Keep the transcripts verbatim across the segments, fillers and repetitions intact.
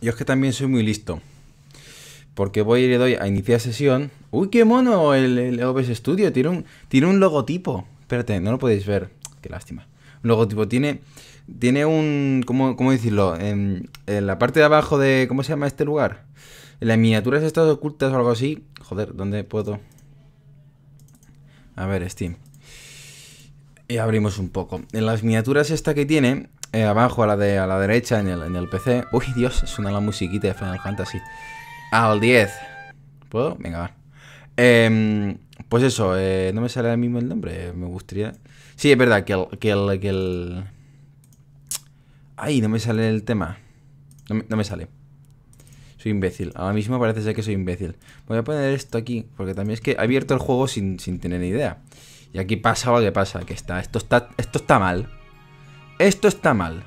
Yo es que también soy muy listo, porque voy y le doy a iniciar sesión. ¡Uy, qué mono! El, el O B S Studio tiene un, tiene un logotipo. Espérate, no lo podéis ver. Qué lástima. Un logotipo. Tiene, tiene un... ¿Cómo, cómo decirlo? En, en la parte de abajo de... ¿Cómo se llama este lugar? En las miniaturas estas ocultas o algo así. Joder, ¿dónde puedo? A ver, Steam. Y abrimos un poco. En las miniaturas esta que tiene... Eh, abajo a la, de, a la derecha en el, en el P C. Uy, Dios, suena la musiquita de Final Fantasy. Al diez. ¿Puedo? Venga, va. Eh, pues eso, eh, no me sale ahora mismo el nombre. Me gustaría... Sí, es verdad que el... Que el, que el... Ay, no me sale el tema. No me, no me sale. Soy imbécil. Ahora mismo parece ser que soy imbécil. Voy a poner esto aquí, porque también es que he abierto el juego sin, sin tener ni idea. Y aquí pasa lo que pasa, que está... Esto está, esto está mal. Esto está mal.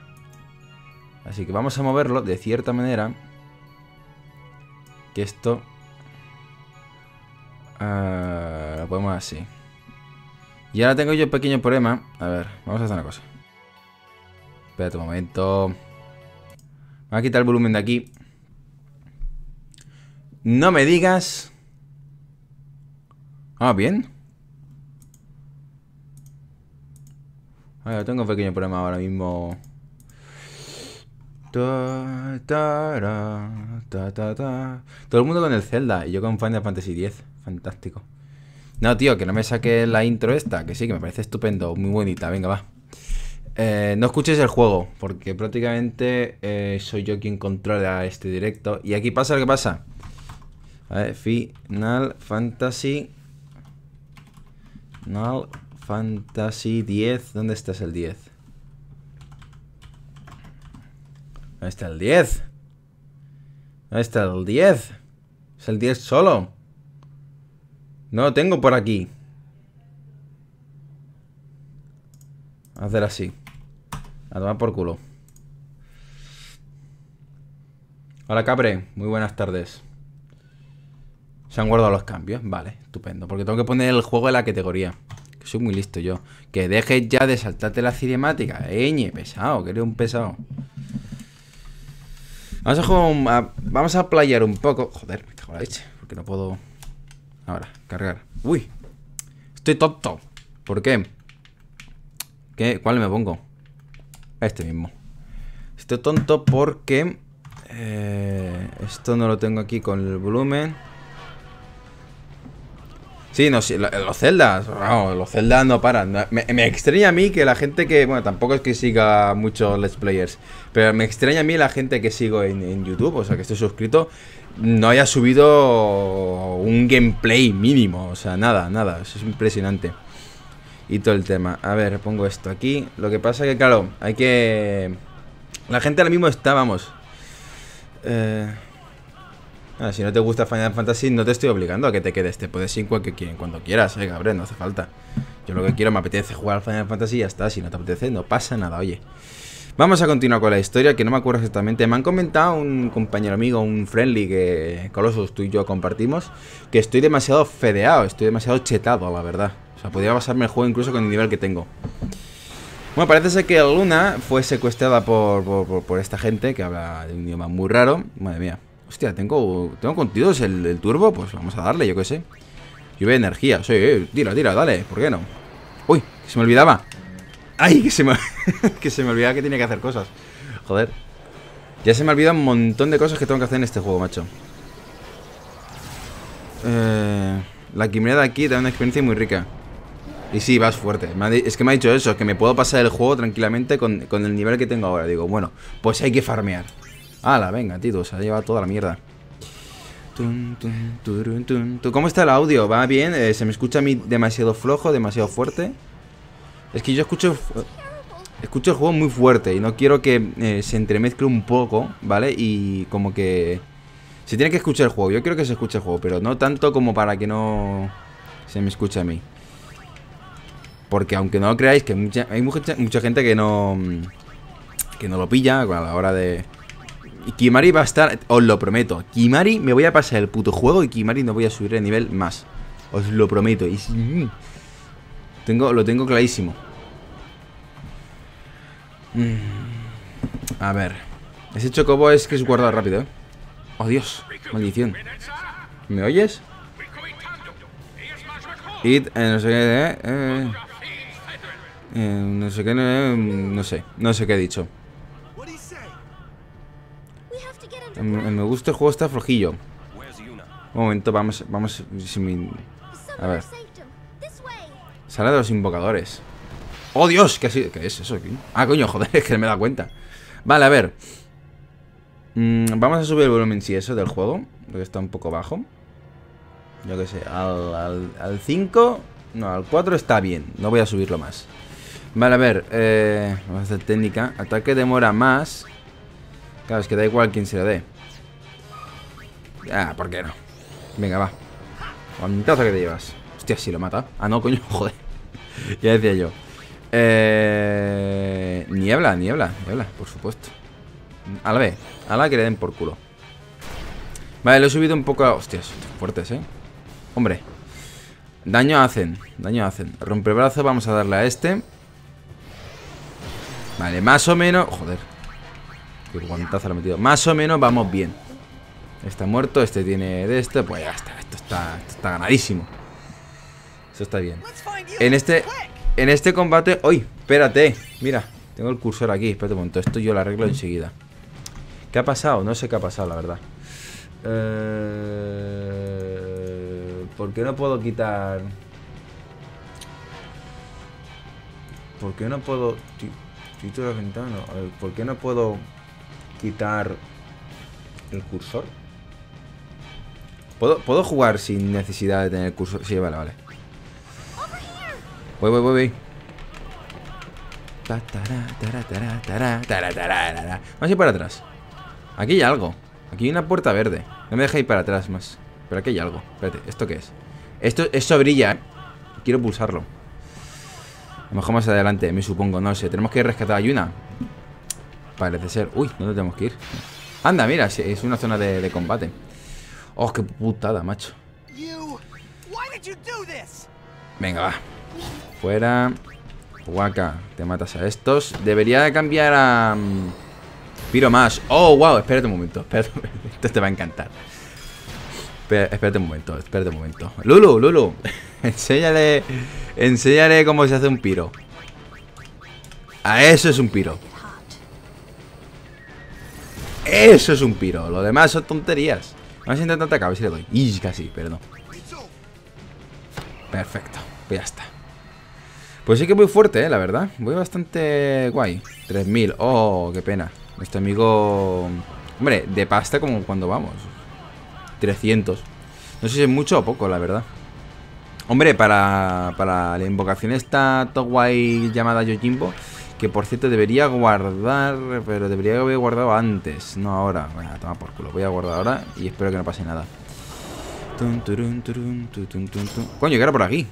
Así que vamos a moverlo de cierta manera. Que esto... Uh, lo podemos así. Y ahora tengo yo un pequeño problema. A ver, vamos a hacer una cosa. Espérate un momento. Vamos a quitar el volumen de aquí. No me digas... Ah, bien. A ver, tengo un pequeño problema ahora mismo. Ta, ta, ra, ta, ta, ta. Todo el mundo con el Zelda y yo con Final Fantasy diez. Fantástico. No, tío, que no me saque la intro esta. Que sí, que me parece estupendo. Muy bonita, venga, va. eh, No escuches el juego, porque prácticamente eh, soy yo quien controla este directo. Y aquí pasa lo que pasa. A ver, Final Fantasy Final Fantasy diez. ¿Dónde estás el diez? ¿Dónde está el diez? ¿Dónde está el diez? Es el diez solo. No lo tengo por aquí. Vamos a hacer así. A tomar por culo. Hola, Capre. Muy buenas tardes. Se han guardado los cambios. Vale, estupendo. Porque tengo que poner el juego en la categoría. Soy muy listo yo. Que dejes ya de saltarte la cinemática. Eñe, pesado, que eres un pesado. Vamos a jugar a, vamos a playar un poco. Joder, me cago en la leche. Porque no puedo. Ahora, cargar. Uy, estoy tonto. ¿Por qué? ¿Qué? ¿Cuál me pongo? Este mismo. Estoy tonto porque eh, esto no lo tengo aquí con el volumen. Sí, no, sí, los celdas, no, los celdas no paran. Me, me extraña a mí que la gente que... Bueno, tampoco es que siga muchos Let's Players, pero me extraña a mí la gente que sigo en, en YouTube, o sea, que estoy suscrito, no haya subido un gameplay mínimo, o sea, nada, nada, eso es impresionante. Y todo el tema. A ver, pongo esto aquí. Lo que pasa que, claro, hay que... La gente ahora mismo está, vamos... Eh... Ah, si no te gusta Final Fantasy, no te estoy obligando a que te quedes. Te puedes ir cuando quieras, eh, cabrón, no hace falta. Yo lo que quiero, me apetece jugar Final Fantasy y ya está. Si no te apetece, no pasa nada, oye. Vamos a continuar con la historia, que no me acuerdo exactamente. Me han comentado un compañero amigo, un friendly que Colossus, tú y yo compartimos, que estoy demasiado fedeado, estoy demasiado chetado, la verdad. O sea, podría pasarme el juego incluso con el nivel que tengo. Bueno, parece ser que Luna fue secuestrada por, por, por, por esta gente que habla de un idioma muy raro. Madre mía. Hostia, tengo, tengo contidos el, el turbo. Pues vamos a darle, yo qué sé. Lluvia de energía, sí, eh, tira, tira, dale. ¿Por qué no? Uy, que se me olvidaba. Ay, que se me, que se me olvidaba que tenía que hacer cosas. Joder. Ya se me olvida un montón de cosas que tengo que hacer en este juego, macho. eh, La quimera de aquí da una experiencia muy rica. Y sí, vas fuerte. Es que me ha dicho eso, que me puedo pasar el juego tranquilamente con, con el nivel que tengo ahora. Digo, bueno, pues hay que farmear. ¡Hala, venga, Tidus! Se ha llevado toda la mierda. ¿Cómo está el audio? ¿Va bien? Eh, ¿Se me escucha a mí demasiado flojo, demasiado fuerte? Es que yo escucho... Escucho el juego muy fuerte y no quiero que eh, se entremezcle un poco, ¿vale? Y como que... Se tiene que escuchar el juego. Yo quiero que se escuche el juego, pero no tanto como para que no... Se me escuche a mí. Porque aunque no lo creáis, que mucha, hay mucha, mucha gente que no... Que no lo pilla a la hora de... Y Kimari va a estar, os lo prometo. Kimari, me voy a pasar el puto juego y Kimari no voy a subir de nivel más. Os lo prometo. Y sí, tengo, lo tengo clarísimo. A ver. Ese chocobo es que es guardado rápido, ¿eh? Oh, Dios, maldición. ¿Me oyes? Id, eh, no sé qué, eh, eh, eh, no sé qué, eh, no sé, no sé qué he dicho. Me gusta el juego, está flojillo. Un momento, vamos, vamos, sin mi... a ver. Sala de los invocadores. ¡Oh, Dios! ¿Qué, así, ¿qué es eso aquí? Ah, coño, joder, es que no me he dado cuenta. Vale, a ver. Mm, vamos a subir el volumen, si sí, eso, del juego. Porque está un poco bajo. Yo qué sé, al, al, al cinco... No, al cuatro está bien. No voy a subirlo más. Vale, a ver. Eh, vamos a hacer técnica. Ataque demora más. Claro, es que da igual quién se lo dé. Ah, ¿por qué no? Venga, va. Guantazo que te llevas. Hostia, si lo mata. Ah, no, coño, joder. Ya decía yo. Eh... Niebla, niebla, niebla, por supuesto. A la vez, a la que le den por culo. Vale, lo he subido un poco a... Hostias, fuertes, eh. Hombre. Daño hacen, daño hacen. Rompebrazo, vamos a darle a este. Vale, más o menos... Joder. Qué guantazo lo he metido. Más o menos vamos bien. Está muerto, este tiene de este. Pues ya está, esto está, esto está ganadísimo. Eso está bien. En este... En este combate... ¡Uy! Espérate. Mira, tengo el cursor aquí. Espérate un momento. Esto yo lo arreglo enseguida. ¿Qué ha pasado? No sé qué ha pasado, la verdad. Eh... ¿Por qué no puedo quitar...? ¿Por qué no puedo...? Título de ventana. A ver, ¿por qué no puedo quitar el cursor? ¿Puedo, ¿Puedo jugar sin necesidad de tener el cursor? Sí, vale, vale. Voy, voy, voy, voy. Vamos a ir para atrás. Aquí hay algo. Aquí hay una puerta verde. No me deja ir para atrás más. Pero aquí hay algo. Espérate, ¿esto qué es? Esto, esto brilla, ¿eh? Quiero pulsarlo. A lo mejor más adelante, me supongo. No sé. Tenemos que ir a rescatar a Yuna. Parece ser. Uy, ¿dónde tenemos que ir? Anda, mira, es una zona de, de combate. Oh, qué putada, macho. Venga, va. Fuera. Waka, te matas a estos. Debería cambiar a... Um, Piro más. Oh, wow, espérate un momento. Espérate un momento. Esto te va a encantar. Espera, espérate un momento, espérate un momento. Lulu, Lulu. Enséñale. Enséñale cómo se hace un piro. A eso es un piro. Eso es un piro. Lo demás son tonterías. Vamos a intentar atacar, a ver si le doy. Y casi, pero no. Perfecto. Pues ya está. Pues sí que voy fuerte, eh, la verdad. Voy bastante guay. tres mil. Oh, qué pena. Nuestro amigo... Hombre, de pasta como cuando vamos. trescientos. No sé si es mucho o poco, la verdad. Hombre, para, para la invocación esta todo guay llamada Yojimbo, que por cierto debería guardar, pero debería haber guardado antes. No ahora. Bueno, toma por culo. Voy a guardar ahora y espero que no pase nada. Tun, turun, turun, tun, tun, tun, tun. Coño, que era por aquí.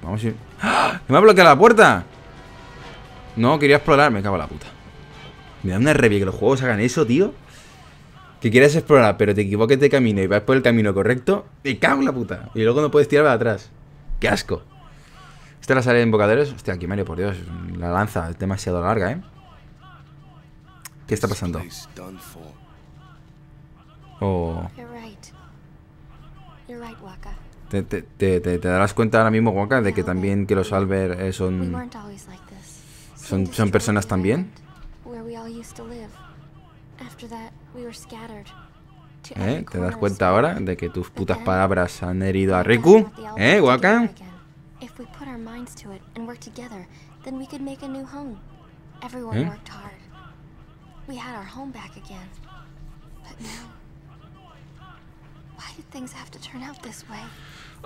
Vamos a ir... ¡Ah! ¡Me ha bloqueado la puerta! No, quería explorar. Me cago en la puta. Me da una rabia que los juegos hagan eso, tío. Que quieras explorar, pero te equivoques de camino y vas por el camino correcto. ¡Me cago en la puta! Y luego no puedes tirar para atrás. ¡Qué asco! Esta es la sala de invocadores. Hostia, aquí Mario, por Dios. La lanza es demasiado larga, ¿eh? ¿Qué está pasando? Oh... Te, te, te, te, te darás cuenta ahora mismo, Waka, de que también que los Albert eh, son, son son personas también. ¿Eh? ¿Te das cuenta ahora de que tus putas palabras han herido a Riku? ¿Eh, Waka? ¿Eh?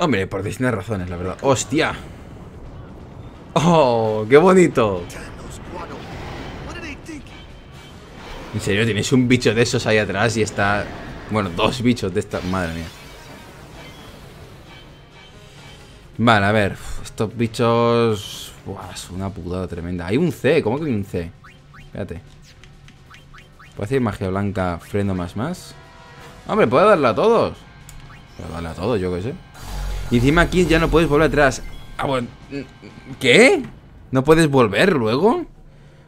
Hombre, por distintas razones, la verdad. ¡Hostia! ¡Oh, qué bonito! En serio, tienes un bicho de esos ahí atrás y está... Bueno, dos bichos de esta... Madre mía. Vale, a ver. Estos bichos... Buah, es una putada tremenda. Hay un C. ¿Cómo que hay un C? Espérate. ¿Puedo hacer magia blanca, freno más más? Hombre, puedo darle a todos. Puedo darle a todos, yo qué sé. Y encima aquí ya no puedes volver atrás. Ah, bueno. ¿Qué? ¿No puedes volver luego?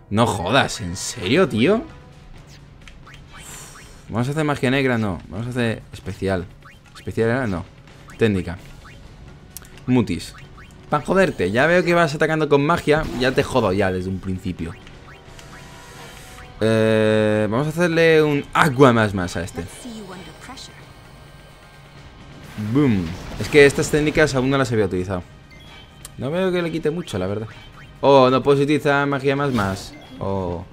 No jodas, ¿en serio, tío? Vamos a hacer magia negra, no. Vamos a hacer especial. Especial, no. Técnica. Mutis. Para joderte. Ya veo que vas atacando con magia. Ya te jodo ya desde un principio. Eh, vamos a hacerle un agua más más a este. Boom. Es que estas técnicas aún no las había utilizado. No veo que le quite mucho, la verdad. Oh, no puedo utilizar magia más más. Oh.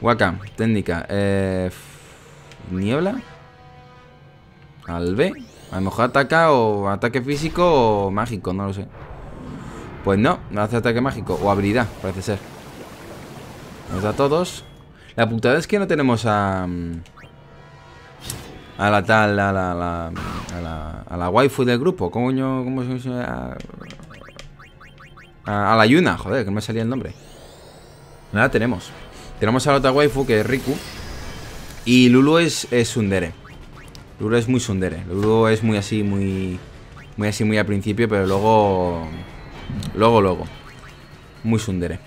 Waka, técnica. Eh, niebla. Al B. A lo mejor ataca o ataque físico o mágico, no lo sé. Pues no, no hace ataque mágico. O habilidad, parece ser. Nos da a todos. La putada es que no tenemos a... A la tal, a la... A la, a la, a la waifu del grupo. Coño, ¿cómo se llama? A, a la Yuna, joder, que no me salía el nombre. No la tenemos. Tenemos a la otra waifu, que es Riku. Y Lulu es, es tsundere. Lulu es muy tsundere. Lulu es muy así, muy... Muy así, muy al principio, pero luego... Luego, luego. Muy tsundere.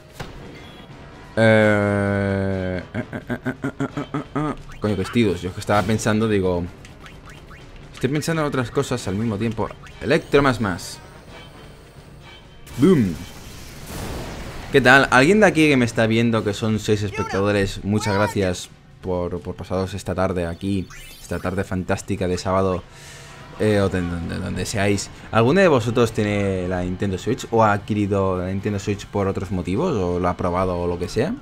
Eh, eh, eh, eh, eh, eh, eh. Coño, vestidos. Yo es que estaba pensando, digo. Estoy pensando en otras cosas al mismo tiempo. Electro más más. Boom. ¿Qué tal? ¿Alguien de aquí que me está viendo? Que son seis espectadores. Muchas gracias por, por pasaros esta tarde aquí. Esta tarde fantástica de sábado. Eh, o de, de, donde seáis. ¿Alguno de vosotros tiene la Nintendo Switch? ¿O ha adquirido la Nintendo Switch por otros motivos? ¿O lo ha probado o lo que sea?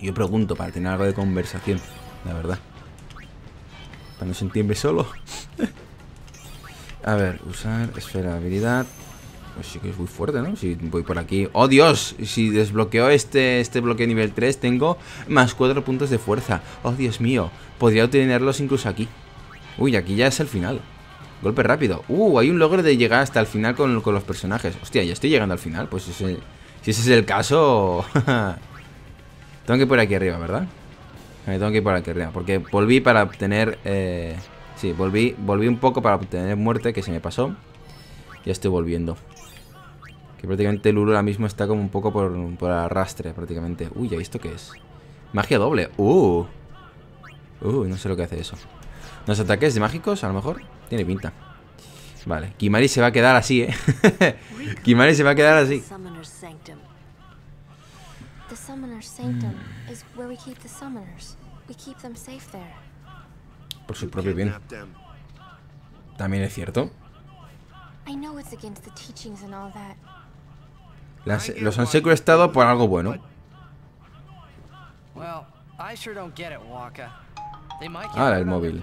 Yo pregunto para tener algo de conversación, la verdad. Para no sentirme solo. A ver, usar esfera de habilidad. Pues sí que es muy fuerte, ¿no? Si voy por aquí... ¡Oh, Dios! Si desbloqueo este, este bloqueo nivel tres, tengo más cuatro puntos de fuerza. ¡Oh, Dios mío! Podría obtenerlos incluso aquí. Uy, aquí ya es el final. Golpe rápido. Uh, hay un logro de llegar hasta el final con, con los personajes. Hostia, ya estoy llegando al final. Pues ese, si ese es el caso... Tengo que ir por aquí arriba, ¿verdad? Eh, tengo que ir por aquí arriba. Porque volví para obtener... Eh... Sí, volví, volví un poco para obtener muerte, que se me pasó. Ya estoy volviendo. Que prácticamente Lulu ahora mismo está como un poco por, por arrastre, prácticamente. Uy, ¿y esto qué es? Magia doble. Uh. Uh, no sé lo que hace eso. ¿Los ataques de mágicos, a lo mejor? Tiene pinta. Vale, Kimari se va a quedar así, ¿eh? Kimari se va a quedar así. Por su propio bien. También es cierto. Las, los han secuestrado por algo bueno. Ah, el móvil.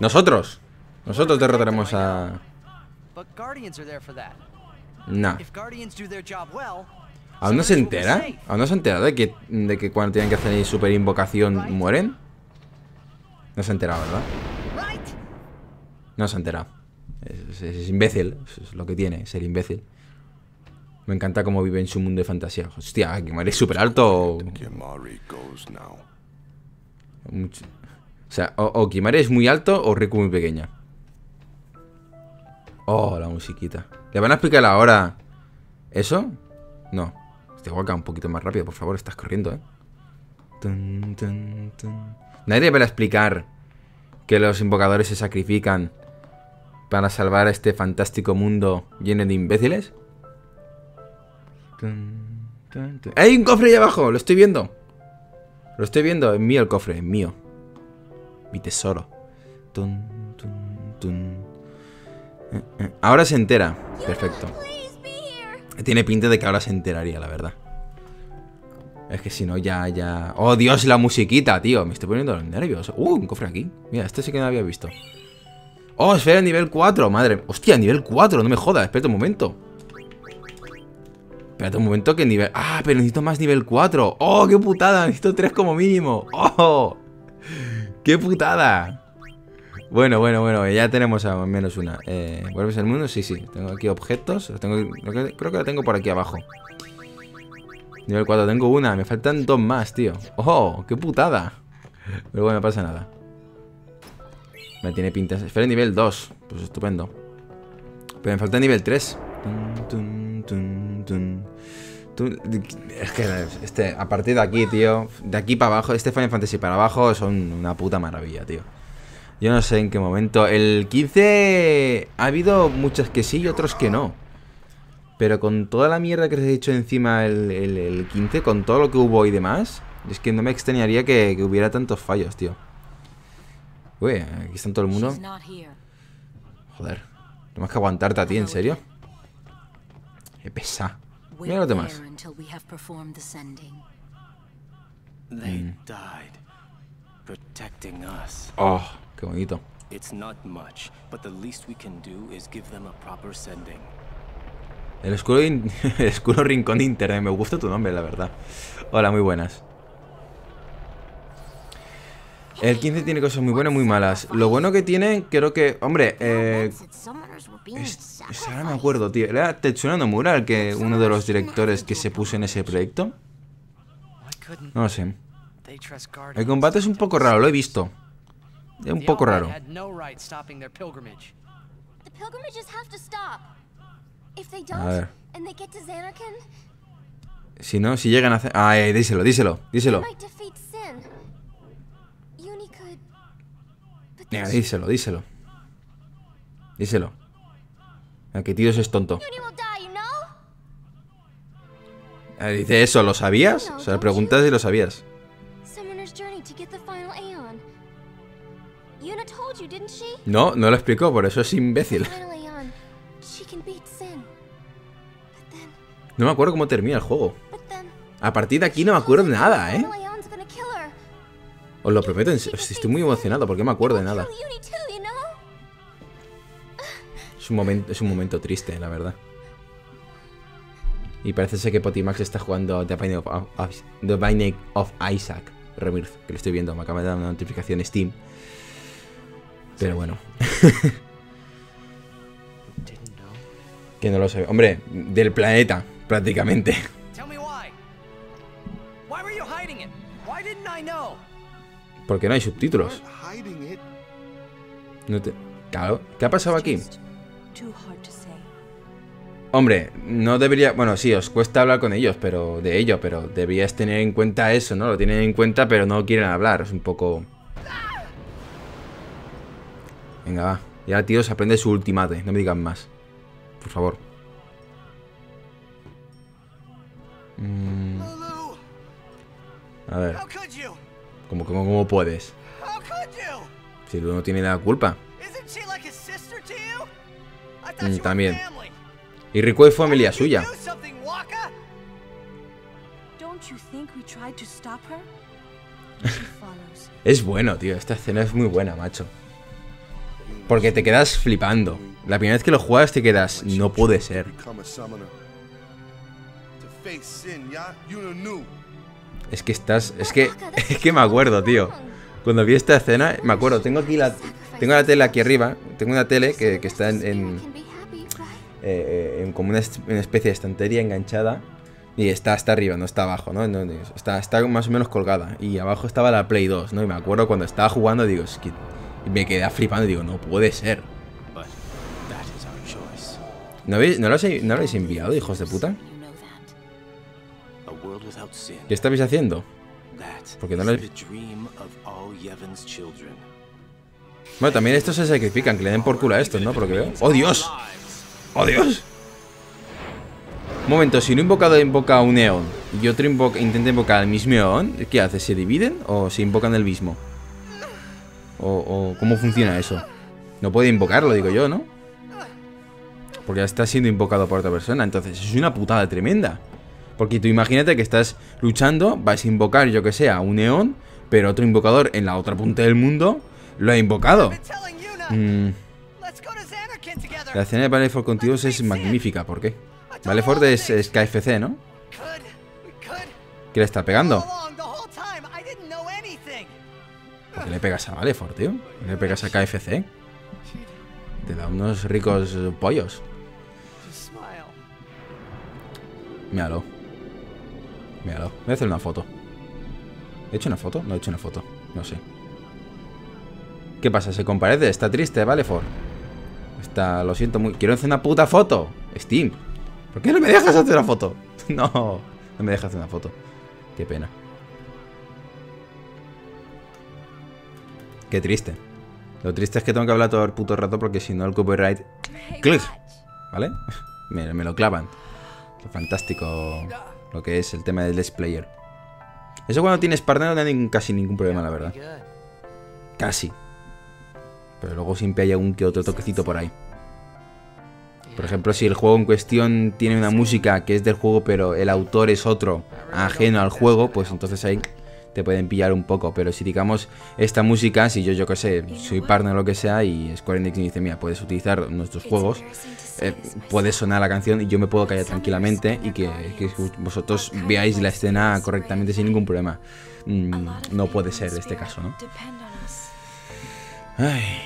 Nosotros. Nosotros derrotaremos a... No. ¿Aún no se entera? ¿Aún no se entera de que, de que cuando tienen que hacer super invocación mueren? No se ha enterado, ¿verdad? No se ha enterado. Es, es, es imbécil. Es lo que tiene, ser imbécil. Me encanta cómo vive en su mundo de fantasía. Hostia, Kimari es súper alto. Mucho. O sea, o, o Kimari es muy alto o Riku muy pequeña. Oh, la musiquita. ¿Le van a explicar ahora eso? No. Este Waka un poquito más rápido, por favor. Estás corriendo, ¿eh? Tun, tun, tun. Nadie va a explicar que los invocadores se sacrifican para salvar a este fantástico mundo lleno de imbéciles. Tan, tan, tan. ¡Hay un cofre ahí abajo! ¡Lo estoy viendo! Lo estoy viendo, es mío el cofre, es mío. Mi tesoro. Tun, tun, tun. Eh, eh. Ahora se entera. Perfecto. Tiene pinta de que ahora se enteraría, la verdad. Es que si no, ya, ya... ¡Oh, Dios, la musiquita, tío! Me estoy poniendo nervioso. ¡Uh, un cofre aquí! Mira, este sí que no había visto. ¡Oh, esfera nivel cuatro! ¡Madre! ¡Hostia, nivel cuatro! ¡No me jodas! Espérate un momento. Espérate un momento que nivel... ¡Ah, pero necesito más nivel cuatro! ¡Oh, qué putada! Necesito tres como mínimo. ¡Oh! ¡Qué putada! Bueno, bueno, bueno. Ya tenemos al menos una. Eh, ¿Vuelves al mundo? Sí, sí. Tengo aquí objetos. Los tengo... Creo que la tengo por aquí abajo. Nivel cuatro. Tengo una. Me faltan dos más, tío. ¡Oh, qué putada! Pero bueno, no pasa nada. Me tiene pintas. Espera, nivel dos. Pues estupendo. Pero me falta nivel tres. Tum, tum, tum. dun. Es que este, a partir de aquí, tío, de aquí para abajo, este Final Fantasy para abajo son una puta maravilla, tío. Yo no sé en qué momento. El quince ha habido muchos que sí y otros que no. Pero con toda la mierda que os he dicho encima el, el, el quince, con todo lo que hubo y demás, es que no me extrañaría que, que hubiera tantos fallos, tío. Uy, aquí está todo el mundo. Joder, tenemos que aguantarte a ti, ¿en serio? Qué pesa. Mira los demás. Mm. Oh, qué bonito. El oscuro, in... el oscuro rincón de internet. Me gusta tu nombre, la verdad. Hola, muy buenas. El quince tiene cosas muy buenas y muy malas. Lo bueno que tiene, creo que... Hombre, eh... Es, es, ahora me acuerdo, tío. ¿Era Tetsuya Nomura el que, uno de los directores que se puso en ese proyecto? No lo sé. El combate es un poco raro, lo he visto. Es un poco raro. A ver. Si no, si llegan a hacer... Ah, eh, díselo, díselo, díselo. Mira, díselo, díselo. Díselo. A que Tidus es tonto. Ah, dice eso, ¿lo sabías? O sea, le preguntas si lo sabías. No, no lo explicó, por eso es imbécil. No me acuerdo cómo termina el juego. A partir de aquí no me acuerdo de nada, ¿eh? Os lo prometo, estoy muy emocionado porque no me acuerdo de nada. Es un momento, es un momento triste, la verdad. Y parece ser que Potimax está jugando The Binding of, of, The Binding of Isaac Rebirth, que lo estoy viendo, me acaba de dar una notificación Steam. Pero bueno. Que no lo sé. Hombre, del planeta, prácticamente. Porque no hay subtítulos. No te... Claro, ¿qué ha pasado aquí? Hombre, no debería... Bueno, sí, os cuesta hablar con ellos, pero... De ello, pero deberías tener en cuenta eso, ¿no? Lo tienen en cuenta, pero no quieren hablar. Es un poco... Venga, va. Ya, tío, se aprende su ultimate. No me digan más. Por favor. Mm. A ver. ¿Cómo, cómo, cómo puedes? Si Lulu no tiene la culpa. Mm, también. Y Riku es familia suya. Es bueno, tío. Esta escena es muy buena, macho. Porque te quedas flipando. La primera vez que lo juegas te quedas... No puede ser. Es que estás... Es que... Es que me acuerdo, tío. Cuando vi esta escena... Me acuerdo. Tengo aquí la... Tengo la tele aquí arriba. Tengo una tele que, que está en... en Eh, en como una, una especie de estantería enganchada. Y está hasta arriba, no está abajo, ¿no? no, no está, está más o menos colgada. Y abajo estaba la Play dos, ¿no? Y me acuerdo cuando estaba jugando, digo, es que... Me quedé flipando y digo, no puede ser. ¿No, habéis, no, lo habéis, ¿No lo habéis enviado, hijos de puta? ¿Qué estáis haciendo? Porque no lo... Bueno, también estos se sacrifican, que le den por culo a estos, ¿no? Porque veo... ¡Oh, Dios! ¡Oh, Dios! Un momento, si un invocador invoca a un Eon y otro invoca, intenta invocar al mismo Eon, ¿qué hace? ¿Se dividen o se invocan el mismo? O, o ¿cómo funciona eso? No puede invocarlo, digo yo, ¿no? Porque ya está siendo invocado por otra persona. Entonces es una putada tremenda. Porque tú imagínate que estás luchando, vas a invocar, yo que sé, a un Eon, pero otro invocador en la otra punta del mundo lo ha invocado. Mmm... La escena de Valefor con Tidus es magnífica, ¿por qué? Valefor es, es K F C, ¿no? ¿Qué le está pegando? ¿Por qué le pegas a Valefor, tío? ¿Por qué le pegas a K F C? Te da unos ricos pollos. Míralo. Míralo. Voy a hacer una foto. ¿He hecho una foto? No he hecho una foto. No sé. ¿Qué pasa? ¿Se comparece? ¿Está triste Valefor? Está, lo siento muy... Quiero hacer una puta foto Steam. ¿Por qué no me dejas hacer una foto? No, no me dejas hacer una foto. Qué pena. Qué triste. Lo triste es que tengo que hablar todo el puto rato porque si no el copyright... ¡Clic! ¿Vale? Me, me lo clavan. Qué fantástico lo que es el tema del Let's Player. Eso cuando tienes partner no hay casi ningún problema, la verdad. Casi. Pero luego siempre hay algún que otro toquecito por ahí. Por ejemplo, si el juego en cuestión tiene una música que es del juego, pero el autor es otro, ajeno al juego, pues entonces ahí te pueden pillar un poco. Pero si digamos, esta música, si yo, yo qué sé, soy partner o lo que sea, y Square Enix me dice, mira, puedes utilizar nuestros juegos, eh, puede sonar la canción y yo me puedo callar tranquilamente y que, que vosotros veáis la escena correctamente sin ningún problema. Mm, no puede ser este caso, ¿no? Ay.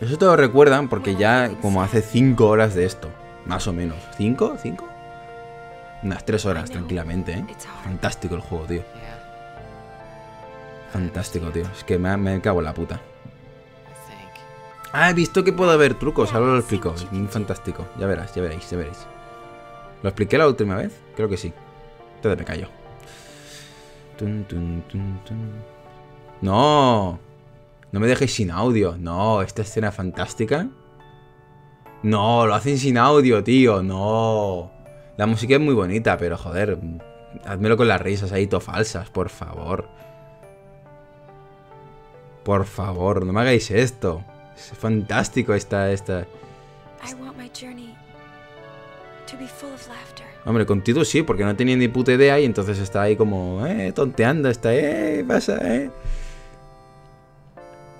Eso te lo recuerdan porque ya como hace cinco horas de esto, más o menos. ¿Cinco? ¿Cinco? Unas tres horas, tranquilamente, ¿eh? Fantástico el juego, tío. Fantástico, tío. Es que me, me cago en la puta. Ah, he visto que puedo haber trucos, ahora lo explico. Es muy fantástico. Ya verás, ya veréis, ya veréis. ¿Lo expliqué la última vez? Creo que sí. Entonces me callo. Tun, tun, tun, tun. No, no me dejéis sin audio. No, esta escena fantástica. No, lo hacen sin audio, tío. No. La música es muy bonita, pero joder, házmelo con las risas ahí, to falsas, por favor. Por favor, no me hagáis esto. Es fantástico esta, esta. Hombre, con Tidus sí, porque no tenía ni puta idea y entonces está ahí como, eh, tonteando, está, eh, pasa, eh.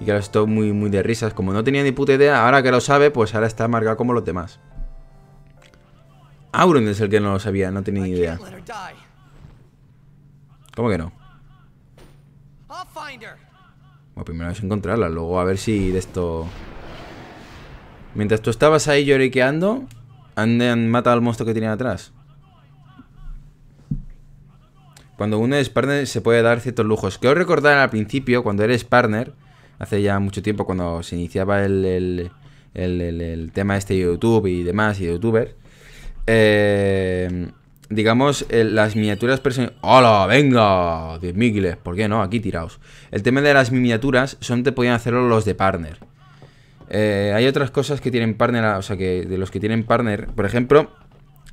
Y claro, esto muy, muy de risas. Como no tenía ni puta idea, ahora que lo sabe, pues ahora está marcado como los demás. Auron es el que no lo sabía, no tenía ni idea. ¿Cómo que no? Bueno, primero es encontrarla, luego a ver si de esto... Mientras tú estabas ahí lloriqueando, han, han matado al monstruo que tenía atrás. Cuando uno es partner se puede dar ciertos lujos. Quiero recordar al principio, cuando eres partner... Hace ya mucho tiempo cuando se iniciaba el, el, el, el, el tema este de YouTube y demás, y de youtubers. Eh, digamos, eh, las miniaturas personales... ¡Hola! ¡Venga! diez mil, ¿por qué no? Aquí tiraos. El tema de las miniaturas son te podían hacerlo los de partner. Eh, hay otras cosas que tienen partner, o sea, que de los que tienen partner, por ejemplo...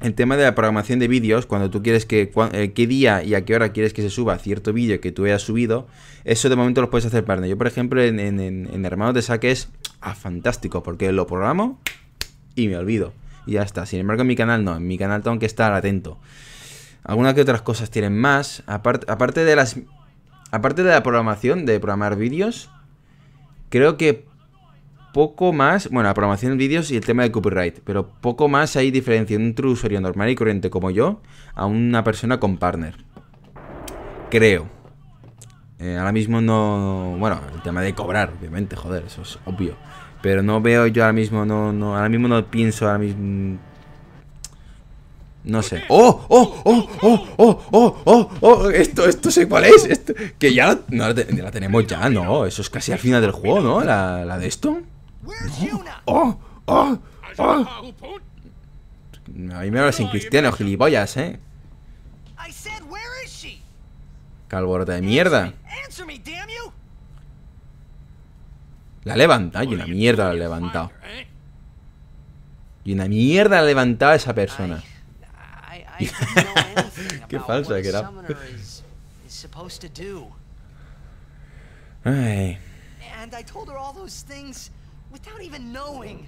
El tema de la programación de vídeos, cuando tú quieres que... Cua, eh, qué día y a qué hora quieres que se suba cierto vídeo que tú hayas subido, eso de momento lo puedes hacer partner. Yo, por ejemplo, en, en, en Hermanos de Saque es ah, fantástico, porque lo programo y me olvido. Y ya está. Sin embargo, en mi canal no. En mi canal tengo que estar atento. Algunas que otras cosas tienen más. Apart, aparte de las... Aparte de la programación, de programar vídeos, creo que... Poco más, bueno, la programación de vídeos y el tema de copyright, pero poco más hay diferencia entre un usuario normal y corriente como yo a una persona con partner. Creo. Eh, ahora mismo no... Bueno, el tema de cobrar, obviamente, joder, eso es obvio. Pero no veo yo ahora mismo, no, no, ahora mismo no pienso, ahora mismo... No sé. ¡Oh! ¡Oh! ¡Oh! ¡Oh! ¡Oh! ¡Oh! ¡Oh! ¡Oh! Esto, esto sé cuál es. Esto, que ya la, no, la tenemos ya, ¿no? Eso es casi al final del juego, ¿no? La, la de esto. No. ¡Oh! ¡Oh! ¡Oh! A mí me hablas en cristiano, gilipollas, ¿eh? Calborota de mierda. La levanta. Y una mierda la ha levantado. Y una mierda la ha levantado esa persona. Qué falsa que era. Ay.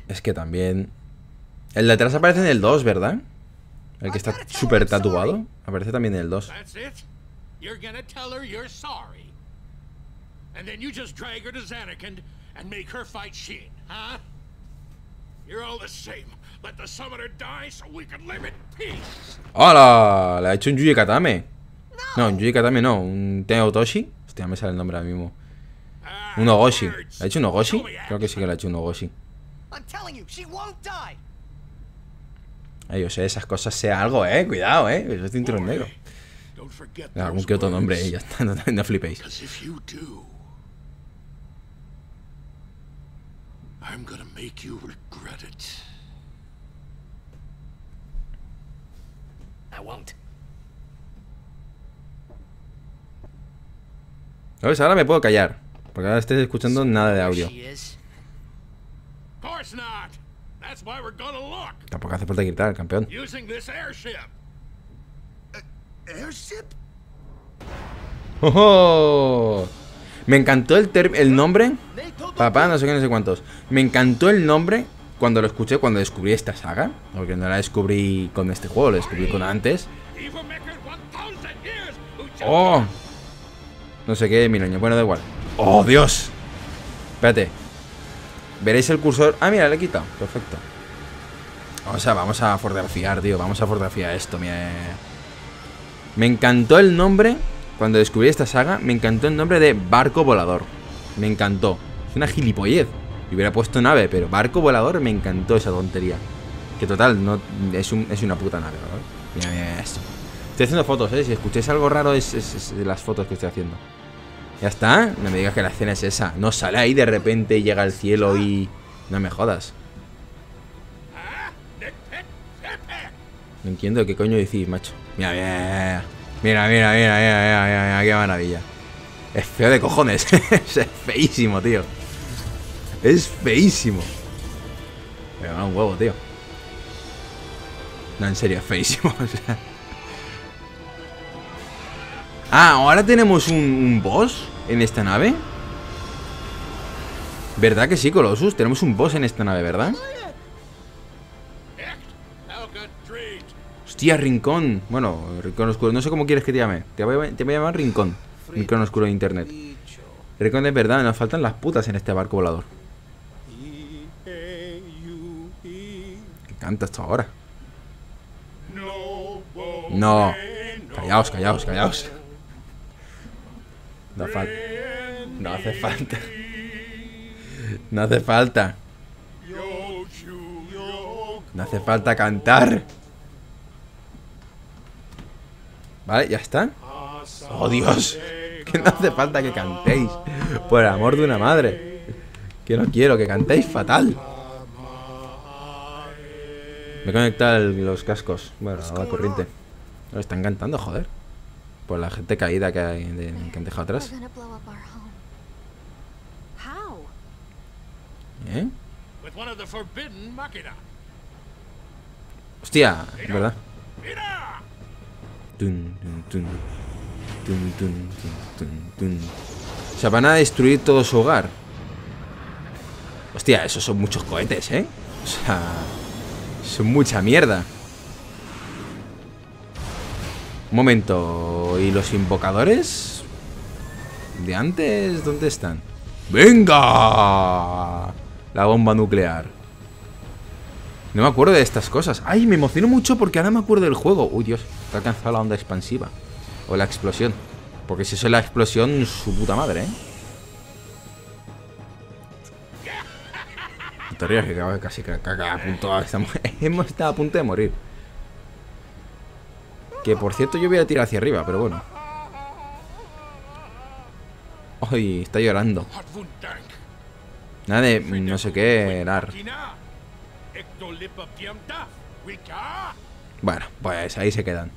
Es que también... El de atrás aparece en el dos, ¿verdad? El que está súper tatuado. Aparece también en el dos. ¡Hola! La ha hecho un Yuji Katame. No, un Yuji Katame no. Un Tengo Toshi. Hostia, me sale el nombre ahora mismo. Un Ogoshi. ¿La ha hecho un Ogoshi? Creo que sí que la ha hecho un Ogoshi. Ay, yo sé, esas cosas sea algo, eh. Cuidado, eh. Eso es cinturón negro. Algún que otro nombre, eh. Ya está, no, no flipéis. I'm gonna make you regret it. I won't. ¿Ves? Ahora me puedo callar, porque ahora estoy escuchando nada de audio. Tampoco hace falta gritar, campeón. Oh, oh. Me encantó el, el nombre. Papá, no sé qué, no sé cuántos. Me encantó el nombre cuando lo escuché, cuando descubrí esta saga. Porque no la descubrí con este juego, la descubrí con antes. Oh, no sé qué, mil años. Bueno, da igual. ¡Oh, Dios! Espérate. Veréis el cursor. Ah, mira, le he quitado. Perfecto. O sea, vamos a fotografiar, tío. Vamos a fotografiar esto. Mira. Me encantó el nombre. Cuando descubrí esta saga, me encantó el nombre de Barco Volador. Me encantó. Es una gilipollez. Yo hubiera puesto nave, pero Barco Volador me encantó esa tontería. Que total, no, es, un, es una puta nave, ¿verdad? Mira, mira esto. Estoy haciendo fotos, ¿eh? Si escucháis algo raro es, es, es de las fotos que estoy haciendo. Ya está, no me digas que la escena es esa. No sale ahí de repente y llega al cielo y... No me jodas. No entiendo qué coño decís, macho. Mira, mira, mira, mira, mira, mira, mira, mira, mira, qué maravilla. Es feo de cojones. Es feísimo, tío. Es feísimo. Pero no, un huevo, tío. No, en serio, es feísimo. O sea... Ah, ahora tenemos un, un boss en esta nave. ¿Verdad que sí, Colossus? Tenemos un boss en esta nave, ¿verdad? Hostia, Rincón. Bueno, Rincón Oscuro. No sé cómo quieres que te llame. Te voy a, te voy a llamar Rincón. Rincón Oscuro de Internet. Rincón de verdad. Nos faltan las putas en este barco volador. Me encanta esto ahora. No. Callaos, callaos, callaos. No, fal... no hace falta. No hace falta. No hace falta cantar. Vale, ya está. Oh, Dios. Que no hace falta que cantéis. Por el amor de una madre. Que no quiero que cantéis fatal. Me he conectado los cascos. Bueno, a la corriente. Lo están cantando, joder. Por la gente caída que, hay de, que han dejado atrás. ¿Eh? Hostia, es verdad. O sea, van a destruir todo su hogar. Hostia, esos son muchos cohetes, ¿eh? O sea, son mucha mierda. Un momento, ¿y los invocadores de antes dónde están? ¡Venga! La bomba nuclear. No me acuerdo de estas cosas. ¡Ay, me emociono mucho porque ahora me acuerdo del juego! ¡Uy, Dios! Te ha alcanzado la onda expansiva. O la explosión. Porque si eso es la explosión, su puta madre, ¿eh? No te rías, que casi caca, a punto, estamos, hemos estado a punto de morir. Que por cierto yo voy a tirar hacia arriba, pero bueno. Ay, está llorando. Nada de no sé qué lar. Bueno, pues ahí se quedan.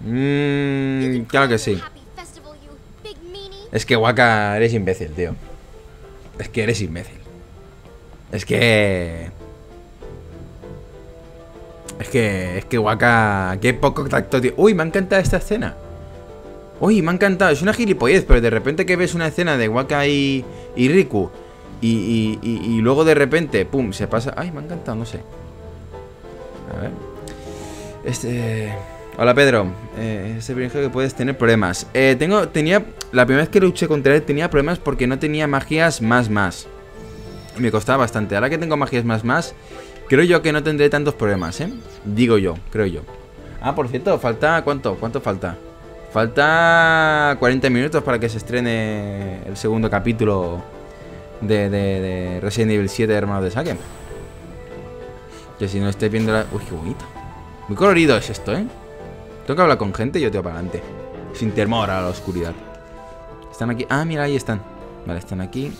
Mmm, claro que sí. Es que Waka, eres imbécil, tío. Es que eres imbécil. Es que... Es que... Es que Waka... Qué poco tacto, tío. Uy, me ha encantado esta escena. Uy, me ha encantado. Es una gilipollez, pero de repente que ves una escena de Waka y, y Riku y, y, y, y luego de repente... Pum, se pasa... Ay, me ha encantado, no sé. A ver... Este... Hola, Pedro. Eh, este personaje que puedes tener problemas. Eh, tengo... Tenía... La primera vez que luché contra él tenía problemas porque no tenía magias más más. Me costaba bastante. Ahora que tengo magias más más, creo yo que no tendré tantos problemas, ¿eh? Digo yo, creo yo. Ah, por cierto, falta... ¿Cuánto? ¿Cuánto falta? Falta... cuarenta minutos para que se estrene el segundo capítulo de, de, de Resident Evil siete, hermanos de Saque. Que si no estáis viendo la... Uy, qué bonito. Muy colorido es esto, ¿eh? Tengo que hablar con gente y yo te voy para adelante. Sin temor a la oscuridad. Están aquí... Ah, mira, ahí están. Vale, están aquí...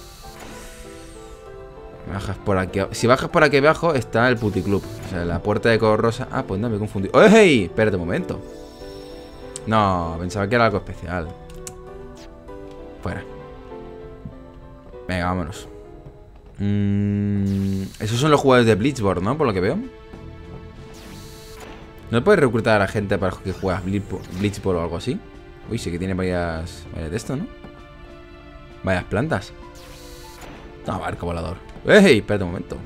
Bajas por aquí. Si bajas por aquí abajo está el puticlub. O sea, la puerta de color rosa. Ah, pues no, me he confundido. ¡Ey! Espérate un momento. No, pensaba que era algo especial. Fuera. Venga, vámonos. Mm, esos son los jugadores de Blitzball, ¿no? Por lo que veo. ¿No puedes reclutar a gente para que juegas Blitzball o algo así? Uy, sí que tiene varias... Varias de esto, ¿no? Varias plantas. No, barco volador. ¡Ey! Espérate un momento.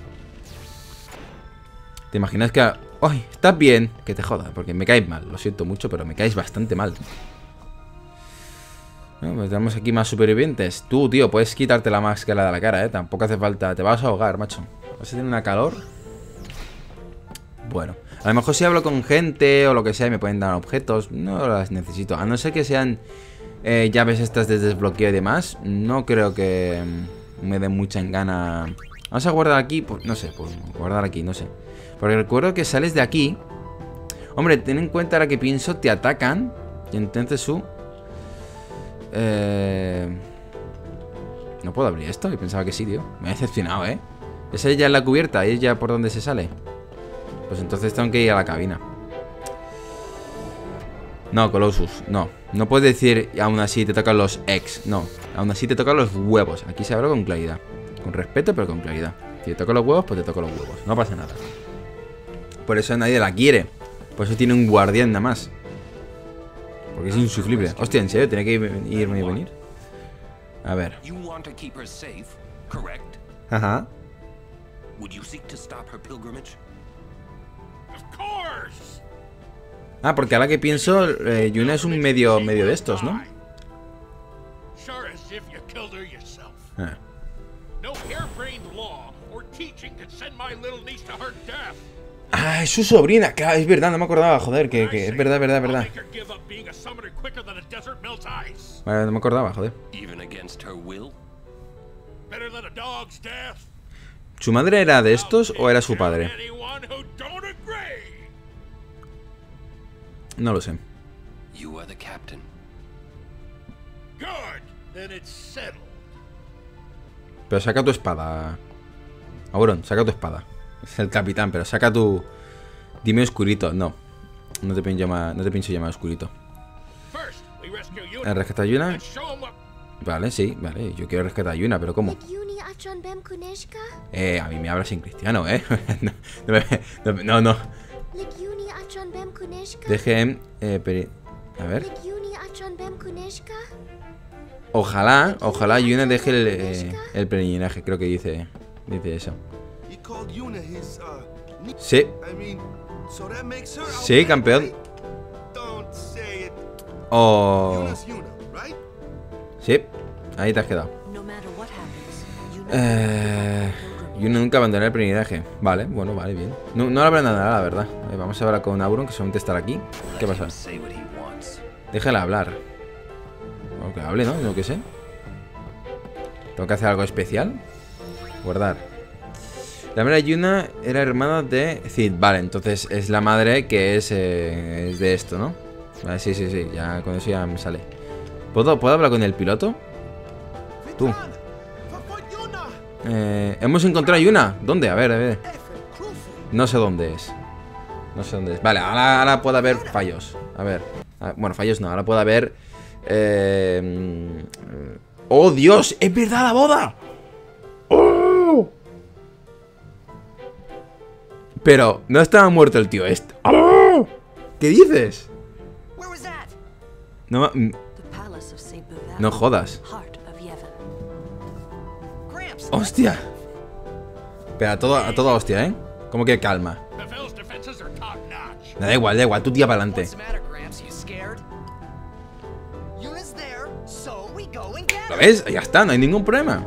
¿Te imaginas que... ¡Ay! ¿Estás bien? Que te jodas, porque me caes mal. Lo siento mucho, pero me caes bastante mal. No, pues tenemos aquí más supervivientes. Tú, tío, puedes quitarte la máscara de la cara, ¿eh? Tampoco hace falta. Te vas a ahogar, macho. Vas a tener una calor. Bueno. A lo mejor si hablo con gente o lo que sea y me pueden dar objetos. No las necesito. A no ser que sean eh, llaves estas de desbloqueo y demás. No creo que... me den mucha engana. Vamos a guardar aquí, pues, no sé, pues guardar aquí, no sé. Porque recuerdo que sales de aquí. Hombre, ten en cuenta ahora que pienso, te atacan. Y entonces su... Eh... No puedo abrir esto, que pensaba que sí, tío. Me ha decepcionado, ¿eh? Esa ya es la cubierta, ahí es ya por donde se sale. Pues entonces tengo que ir a la cabina. No, Colossus, no. No puedes decir, aún así te tocan los ex. No, aún así te tocan los huevos. Aquí se habla con claridad. Con respeto, pero con claridad. Si te tocan los huevos, pues te tocan los huevos. No pasa nada. Por eso nadie la quiere. Por eso tiene un guardián nada más. Porque es insufrible. Hostia, ¿en serio? ¿Tenía que irme y venir? A ver. Ajá. Ah, porque ahora que pienso, eh, Yuna es un medio medio de estos, ¿no? Ah. Ah, es su sobrina. Claro, es verdad, no me acordaba, joder, que, que es verdad, verdad, verdad. Vale, no me acordaba, joder. ¿Su madre era de estos o era su padre? No lo sé. Pero saca tu espada, Auron, saca tu espada. Es el capitán, pero saca tu... Dime oscurito, no. No te pienso llamar, no te pienso llamar oscurito. ¿Rescatar a Yuna? Vale, sí, vale. Yo quiero rescatar a Yuna, pero ¿cómo? Eh, a mí me hablas en cristiano, ¿eh? No, no, no. Dejen... Eh, peri... A ver. Ojalá, ojalá Yuna deje el, eh, el peregrinaje, creo que dice, dice eso. Sí. Sí, campeón. Oh. Sí, ahí te has quedado. Eh... Yo nunca abandoné el peregrinaje. Vale, bueno, vale, bien. No, no habrá nada, la verdad. Eh, vamos a hablar con Auron, que solamente estará aquí. ¿Qué pasa? Déjala hablar. O que hable, ¿no? Yo qué sé. ¿Tengo que hacer algo especial? Guardar. La madre de Yuna era hermana de Cid. Vale, entonces es la madre que es, eh, es de esto, ¿no? Vale, sí, sí, sí. Ya con eso ya me sale. ¿Puedo, ¿puedo hablar con el piloto? Tú. Eh, hemos encontrado a Yuna. ¿Dónde? A ver, a ver. No sé dónde es. No sé dónde es. Vale, ahora, ahora puede haber fallos. A ver. A, bueno, fallos no. Ahora puede haber... Eh, ¡Oh, Dios! ¡Es verdad la boda! ¡Oh! Pero no estaba muerto el tío este. ¡Oh! ¿Qué dices? No, no jodas. ¡Hostia! Pero a toda, a toda hostia, ¿eh? Como que calma. Da igual, da igual, tú tía para adelante. ¿Lo ves? Ya está, no hay ningún problema.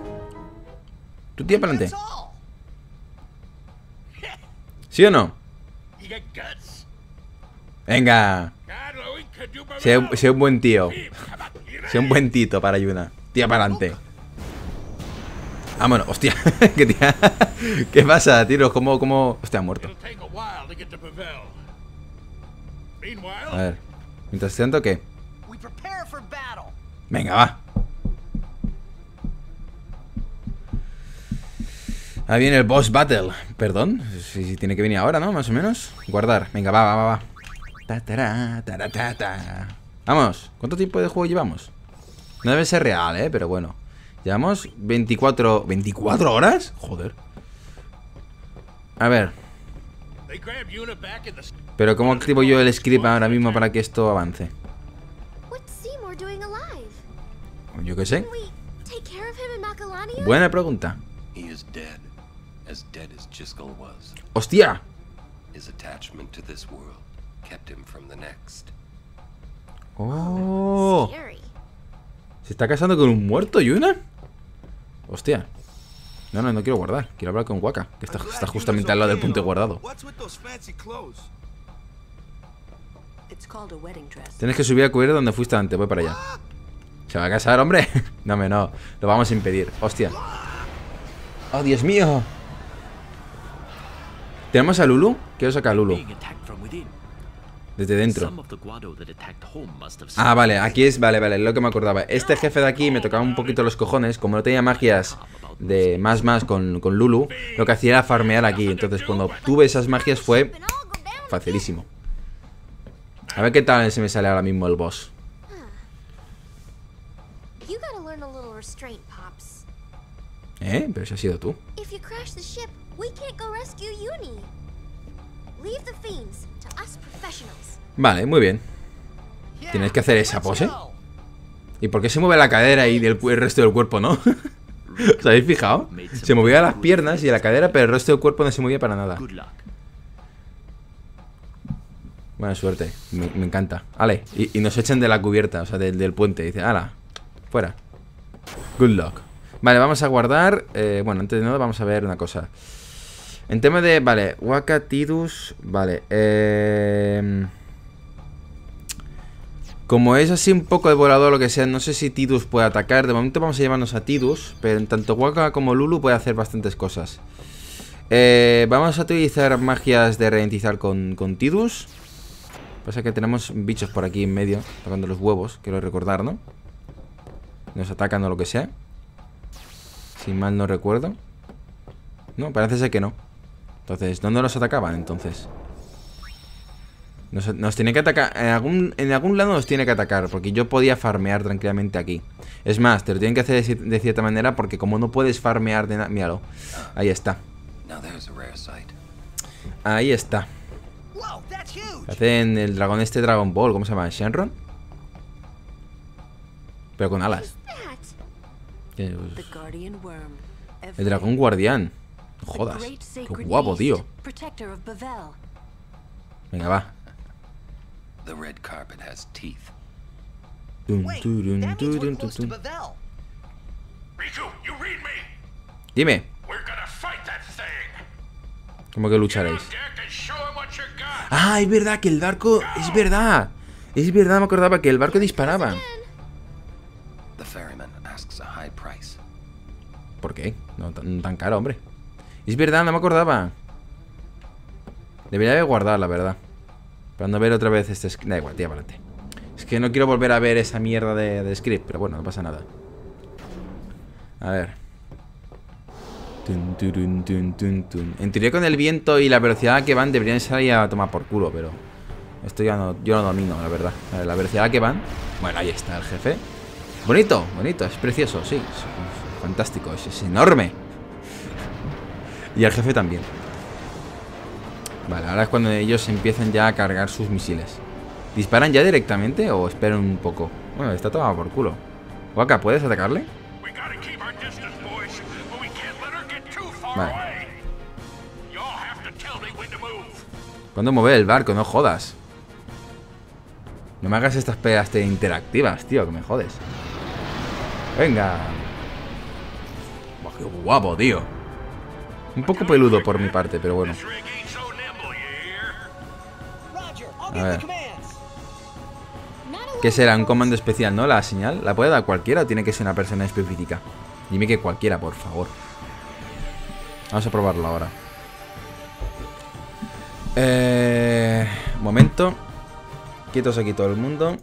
Tú tía para adelante. ¿Sí o no? Venga. Sea, sea un buen tío. Sea un buen tito para Yuna. Tía para adelante. Ah, bueno, hostia, ¿qué, tía? ¿Qué pasa, tío? ¿Cómo, cómo...? Hostia, ha muerto. A ver, mientras tanto, ¿qué? Venga, va. Ahí viene el boss battle. Perdón, si, si tiene que venir ahora, ¿no? Más o menos. Guardar. Venga, va, va, va, va. Ta, tará, tará, ta, ta. Vamos. ¿Cuánto tiempo de juego llevamos? No debe ser real, ¿eh? Pero bueno. Llevamos veinticuatro... ¿veinticuatro horas? Joder. A ver. Pero ¿cómo activo yo el script ahora mismo para que esto avance? Yo qué sé. Buena pregunta. ¡Hostia! ¡Oh! ¿Se está casando con un muerto, Yuna? Hostia. No, no, no quiero guardar. Quiero hablar con Waka, que está, está justamente al lado del punto guardado. Tienes que subir a cubrir donde fuiste antes. Voy para allá. ¿Se va a casar, hombre? No, me no. Lo vamos a impedir. Hostia. ¡Oh, Dios mío! ¿Tenemos a Lulu? Quiero sacar a Lulu. Desde dentro. Ah, vale, aquí es... Vale, vale, lo que me acordaba. Este jefe de aquí me tocaba un poquito los cojones. Como no tenía magias de más más con, con Lulu, lo que hacía era farmear aquí. Entonces cuando obtuve esas magias fue facilísimo. A ver qué tal se me sale ahora mismo el boss. ¿Eh? Pero si has sido tú. Vale, muy bien. Tienes que hacer esa pose. ¿Y por qué se mueve la cadera y el, el resto del cuerpo no? ¿Os habéis fijado? Se movía las piernas y la cadera, pero el resto del cuerpo no se movía para nada. Buena suerte, me, me encanta. Ale, y, y nos echan de la cubierta, o sea, del, del puente. Dice, ala, fuera. Good luck. Vale, vamos a guardar. Eh, bueno, antes de nada vamos a ver una cosa. En tema de... Vale, Waka, Tidus... Vale, eh... Como es así un poco de volador o lo que sea, no sé si Tidus puede atacar. De momento vamos a llevarnos a Tidus, pero en tanto Waka como Lulu puede hacer bastantes cosas. Eh, vamos a utilizar magias de ralentizar con, con Tidus. Pasa que tenemos bichos por aquí en medio, tocando los huevos, quiero recordar, ¿no? Nos atacan o lo que sea. Si mal no recuerdo. No, parece ser que no. Entonces, ¿dónde nos atacaban entonces? Nos, nos tiene que atacar. En algún, en algún lado nos tiene que atacar. Porque yo podía farmear tranquilamente aquí. Es más, te lo tienen que hacer de, de cierta manera. Porque como no puedes farmear de nada. Míralo. Ahí está. Ahí está. Hacen el dragón este Dragon Ball. ¿Cómo se llama? ¿Shenron? Pero con alas. ¿Qué es? El dragón guardián. Jodas, qué guapo, tío. Venga, va. Dime. ¿Cómo que lucharéis? Ah, es verdad que el barco... Es verdad. Es verdad, me acordaba que el barco disparaba. ¿Por qué? No tan caro, hombre. Es verdad, no me acordaba. Debería de guardar, la verdad. Para no ver otra vez este script. Da igual, tía, adelante. Es que no quiero volver a ver esa mierda de, de script. Pero bueno, no pasa nada. A ver. En teoría con el viento y la velocidad que van deberían salir a tomar por culo, pero esto ya no, yo no domino, la verdad. A ver, la velocidad que van. Bueno, ahí está el jefe. Bonito, bonito, es precioso, sí. Es fantástico, es, es enorme. Y al jefe también. Vale, ahora es cuando ellos empiezan ya a cargar sus misiles. ¿Disparan ya directamente o esperan un poco? Bueno, está tomado por culo. Waka, ¿puedes atacarle? Vale. ¿Cuándo mueve el barco? No jodas. No me hagas estas pedas interactivas, tío, que me jodes. Venga. Qué guapo, tío. Un poco peludo por mi parte, pero bueno. A ver. ¿Qué será? Un comando especial, ¿no? La señal. ¿La puede dar cualquiera o tiene que ser una persona específica? Dime que cualquiera, por favor. Vamos a probarlo ahora. Eh... Momento. Quietos aquí todo el mundo.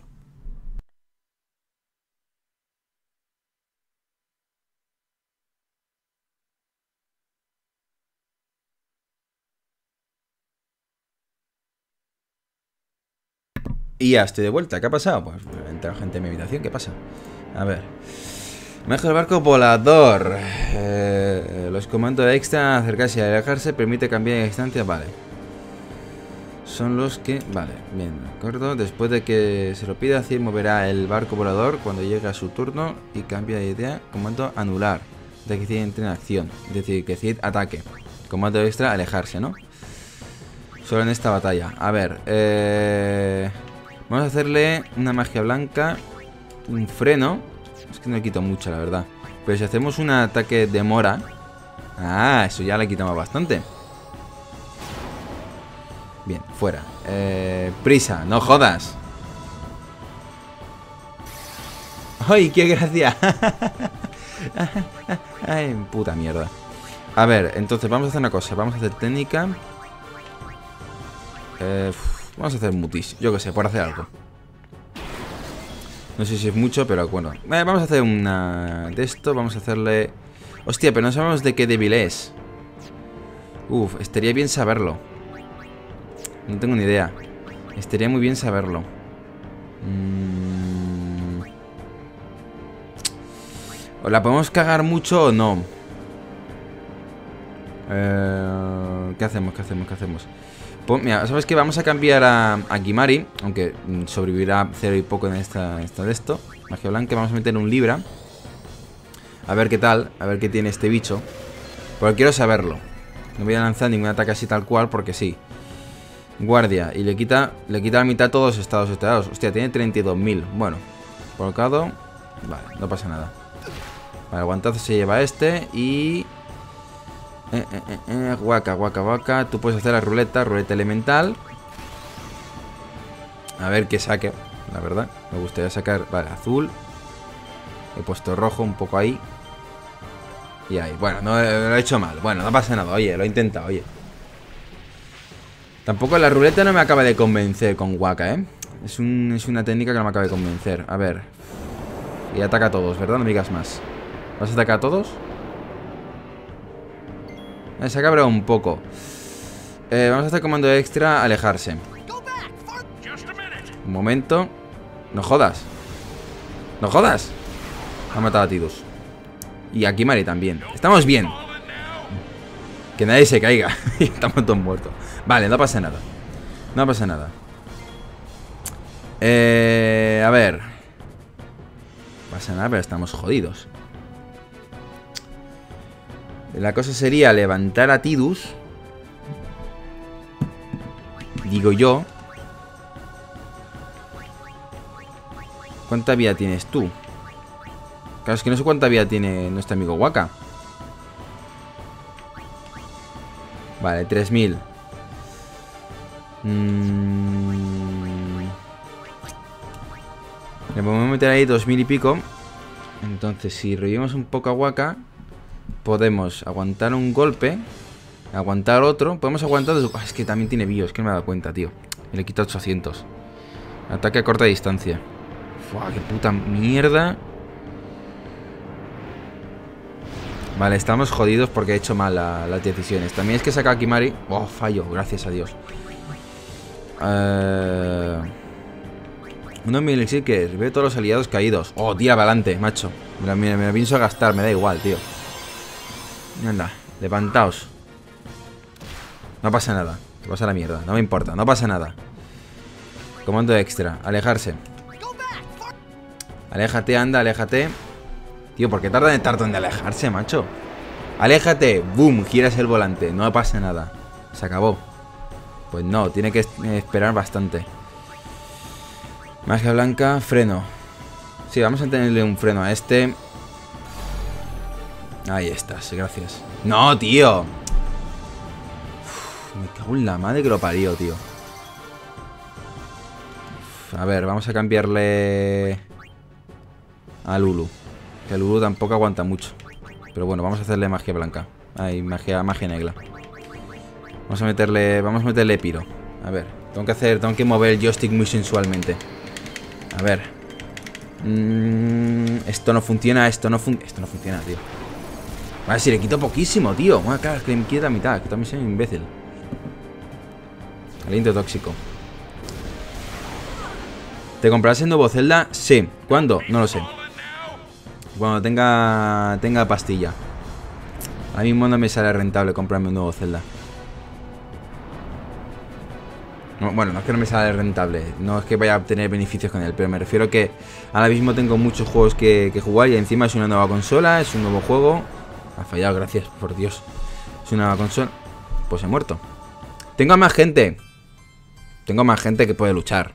Y ya estoy de vuelta. ¿Qué ha pasado? Pues ha entrado gente en mi habitación. ¿Qué pasa? A ver. Manejo el barco volador. Eh, los comandos extra, acercarse y alejarse, permite cambiar de distancia. Vale. Son los que... Vale, bien, de acuerdo. Después de que se lo pida, Cid moverá el barco volador cuando llegue a su turno y cambia de idea. Comando anular. De que Cid entre en acción. Es decir, que Cid ataque. Comando extra, alejarse, ¿no? Solo en esta batalla. A ver, eh... vamos a hacerle una magia blanca. Un freno. Es que no le quito mucho, la verdad. Pero si hacemos un ataque de mora... Ah, eso ya le quitamos bastante. Bien, fuera. Eh, prisa, no jodas. ¡Ay, qué gracia! Ay, puta mierda. A ver, entonces vamos a hacer una cosa. Vamos a hacer técnica. Eh, vamos a hacer mutis. Yo qué sé, por hacer algo. No sé si es mucho, pero bueno. Eh, vamos a hacer una de esto. Vamos a hacerle... Hostia, pero no sabemos de qué débil es. Uf, estaría bien saberlo. No tengo ni idea. Estaría muy bien saberlo. Mm... ¿O la podemos cagar mucho o no? Eh... ¿Qué hacemos? ¿Qué hacemos? ¿Qué hacemos? Pues mira, sabes que vamos a cambiar a, a Kimari, aunque sobrevivirá cero y poco en esta, esta de esto. Magia blanca, vamos a meter un libra. A ver qué tal, a ver qué tiene este bicho. Porque quiero saberlo. No voy a lanzar ningún ataque así tal cual, porque sí. Guardia, y le quita le quita la mitad a todos los estados alterados. Hostia, tiene treinta y dos mil, bueno. Colocado, vale, no pasa nada. Vale, guantazo se lleva este y... Eh, eh, eh, Waka, Waka, Waka. Tú puedes hacer la ruleta, ruleta elemental. A ver qué saque, la verdad. Me gustaría sacar, vale, azul. He puesto rojo un poco ahí. Y ahí, bueno, no lo he hecho mal. Bueno, no pasa nada, oye, lo he intentado, oye. Tampoco la ruleta no me acaba de convencer con Waka, ¿eh? Es, un, es una técnica que no me acaba de convencer. A ver. Y ataca a todos, ¿verdad? No me digas más. ¿Vas a atacar a todos? Se ha cabreado un poco. eh, Vamos a hacer comando extra, alejarse. Un momento. No jodas. No jodas. Ha matado a Tidus. Y a Kimari también. Estamos bien. Que nadie se caiga. Estamos todos muertos. Vale, no pasa nada. No pasa nada. eh, A ver. No pasa nada, pero estamos jodidos. La cosa sería levantar a Tidus. Digo yo. ¿Cuánta vida tienes tú? Claro, es que no sé cuánta vida tiene nuestro amigo Waka. Vale, tres mil. Mm... Le podemos meter ahí dos mil y pico. Entonces, si revivimos un poco a Waka... Podemos aguantar un golpe. Aguantar otro. Podemos aguantar... Oh, es que también tiene bio. Es que no me he dado cuenta, tío. Y le quito ochocientos. Ataque a corta distancia. Fua, qué puta mierda. Vale, estamos jodidos porque he hecho mal la, las decisiones. También es que saca a Kimari. Oh, fallo. Gracias a Dios. Eh... Uno mil elixir que es. Veo todos los aliados caídos. Oh, tira para adelante, macho. Me lo, me lo pienso gastar. Me da igual, tío. Anda, levantaos. No pasa nada. Se pasa la mierda, no me importa, no pasa nada. Comando extra, alejarse. Aléjate, anda, aléjate. Tío, ¿por qué tardan en tardan de alejarse, macho? Aléjate, boom, giras el volante. No pasa nada, se acabó. Pues no, tiene que esperar bastante. Magia blanca, freno. Sí, vamos a tenerle un freno a este. Ahí estás, gracias. ¡No, tío! Uf, me cago en la madre que lo parió, tío. Uf, a ver, vamos a cambiarle... A Lulu. Que Lulu tampoco aguanta mucho. Pero bueno, vamos a hacerle magia blanca. Ay, magia, magia negra. Vamos a meterle... Vamos a meterle piro. A ver, tengo que hacer... Tengo que mover el joystick muy sensualmente. A ver. Mm, esto no funciona, esto no funciona... Esto no funciona, tío. Vale, si le quito poquísimo, tío. Bueno, claro, es que le quita la mitad. Que también soy un imbécil. Aliento tóxico. ¿Te comprarás el nuevo Zelda? Sí. ¿Cuándo? No lo sé. Cuando tenga tenga pastilla. A mí mismo no me sale rentable comprarme un nuevo Zelda. No, bueno, no es que no me sale rentable, no es que vaya a obtener beneficios con él, pero me refiero que ahora mismo tengo muchos juegos que, que jugar y encima es una nueva consola, es un nuevo juego. Ha fallado, gracias, por Dios. Es una nueva consola. Pues he muerto. Tengo más gente. Tengo más gente que puede luchar.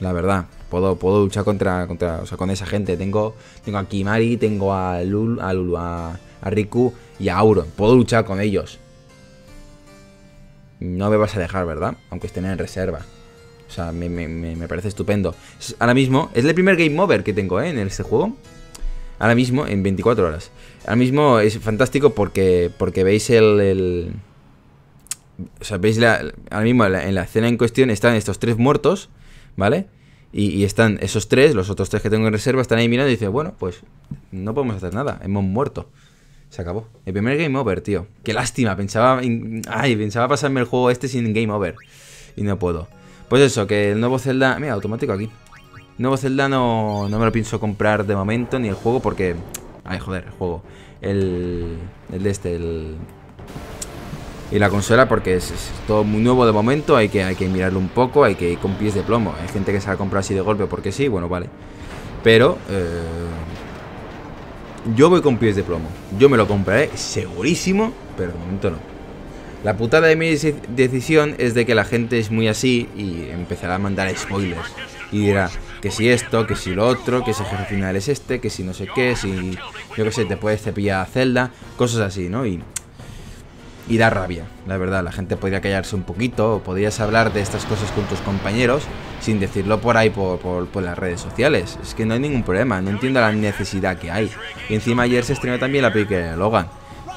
La verdad. Puedo, puedo luchar contra, contra. O sea, con esa gente. Tengo. Tengo a Kimari, tengo a Lulu, a, Lulu, a, a Riku y a Auron. Puedo luchar con ellos. No me vas a dejar, ¿verdad? Aunque estén en reserva. O sea, me, me, me parece estupendo. Ahora mismo. Es el primer game over que tengo, ¿eh? En este juego. Ahora mismo, en veinticuatro horas. Ahora mismo es fantástico porque. Porque veis el. el o sea, veis la, ahora mismo la, en la escena en cuestión están estos tres muertos, ¿vale? Y, y están esos tres, los otros tres que tengo en reserva, están ahí mirando y dicen, bueno, pues no podemos hacer nada, hemos muerto. Se acabó. El primer game over, tío. Qué lástima, pensaba... In, ay, pensaba pasarme el juego este sin game over. Y no puedo. Pues eso, que el nuevo Zelda... Mira, automático aquí. El nuevo Zelda no, no me lo pienso comprar de momento, ni el juego, porque... Ay, joder, el juego. El... El de este, el... Y la consola porque es, es todo muy nuevo de momento, hay que, hay que mirarlo un poco, hay que ir con pies de plomo. Hay gente que se la compra así de golpe porque sí, bueno, vale. Pero eh, yo voy con pies de plomo. Yo me lo compraré segurísimo, pero de momento no. La putada de mi decisión es de que la gente es muy así y empezará a mandar spoilers. Y dirá que si esto, que si lo otro, que si el jefe final es este, que si no sé qué, si yo qué sé, te puedes cepillar a Zelda, cosas así, ¿no? Y... Y da rabia, la verdad, la gente podría callarse un poquito o podrías hablar de estas cosas con tus compañeros sin decirlo por ahí por, por, por las redes sociales. Es que no hay ningún problema, no entiendo la necesidad que hay. Y encima ayer se estrenó también la película de Logan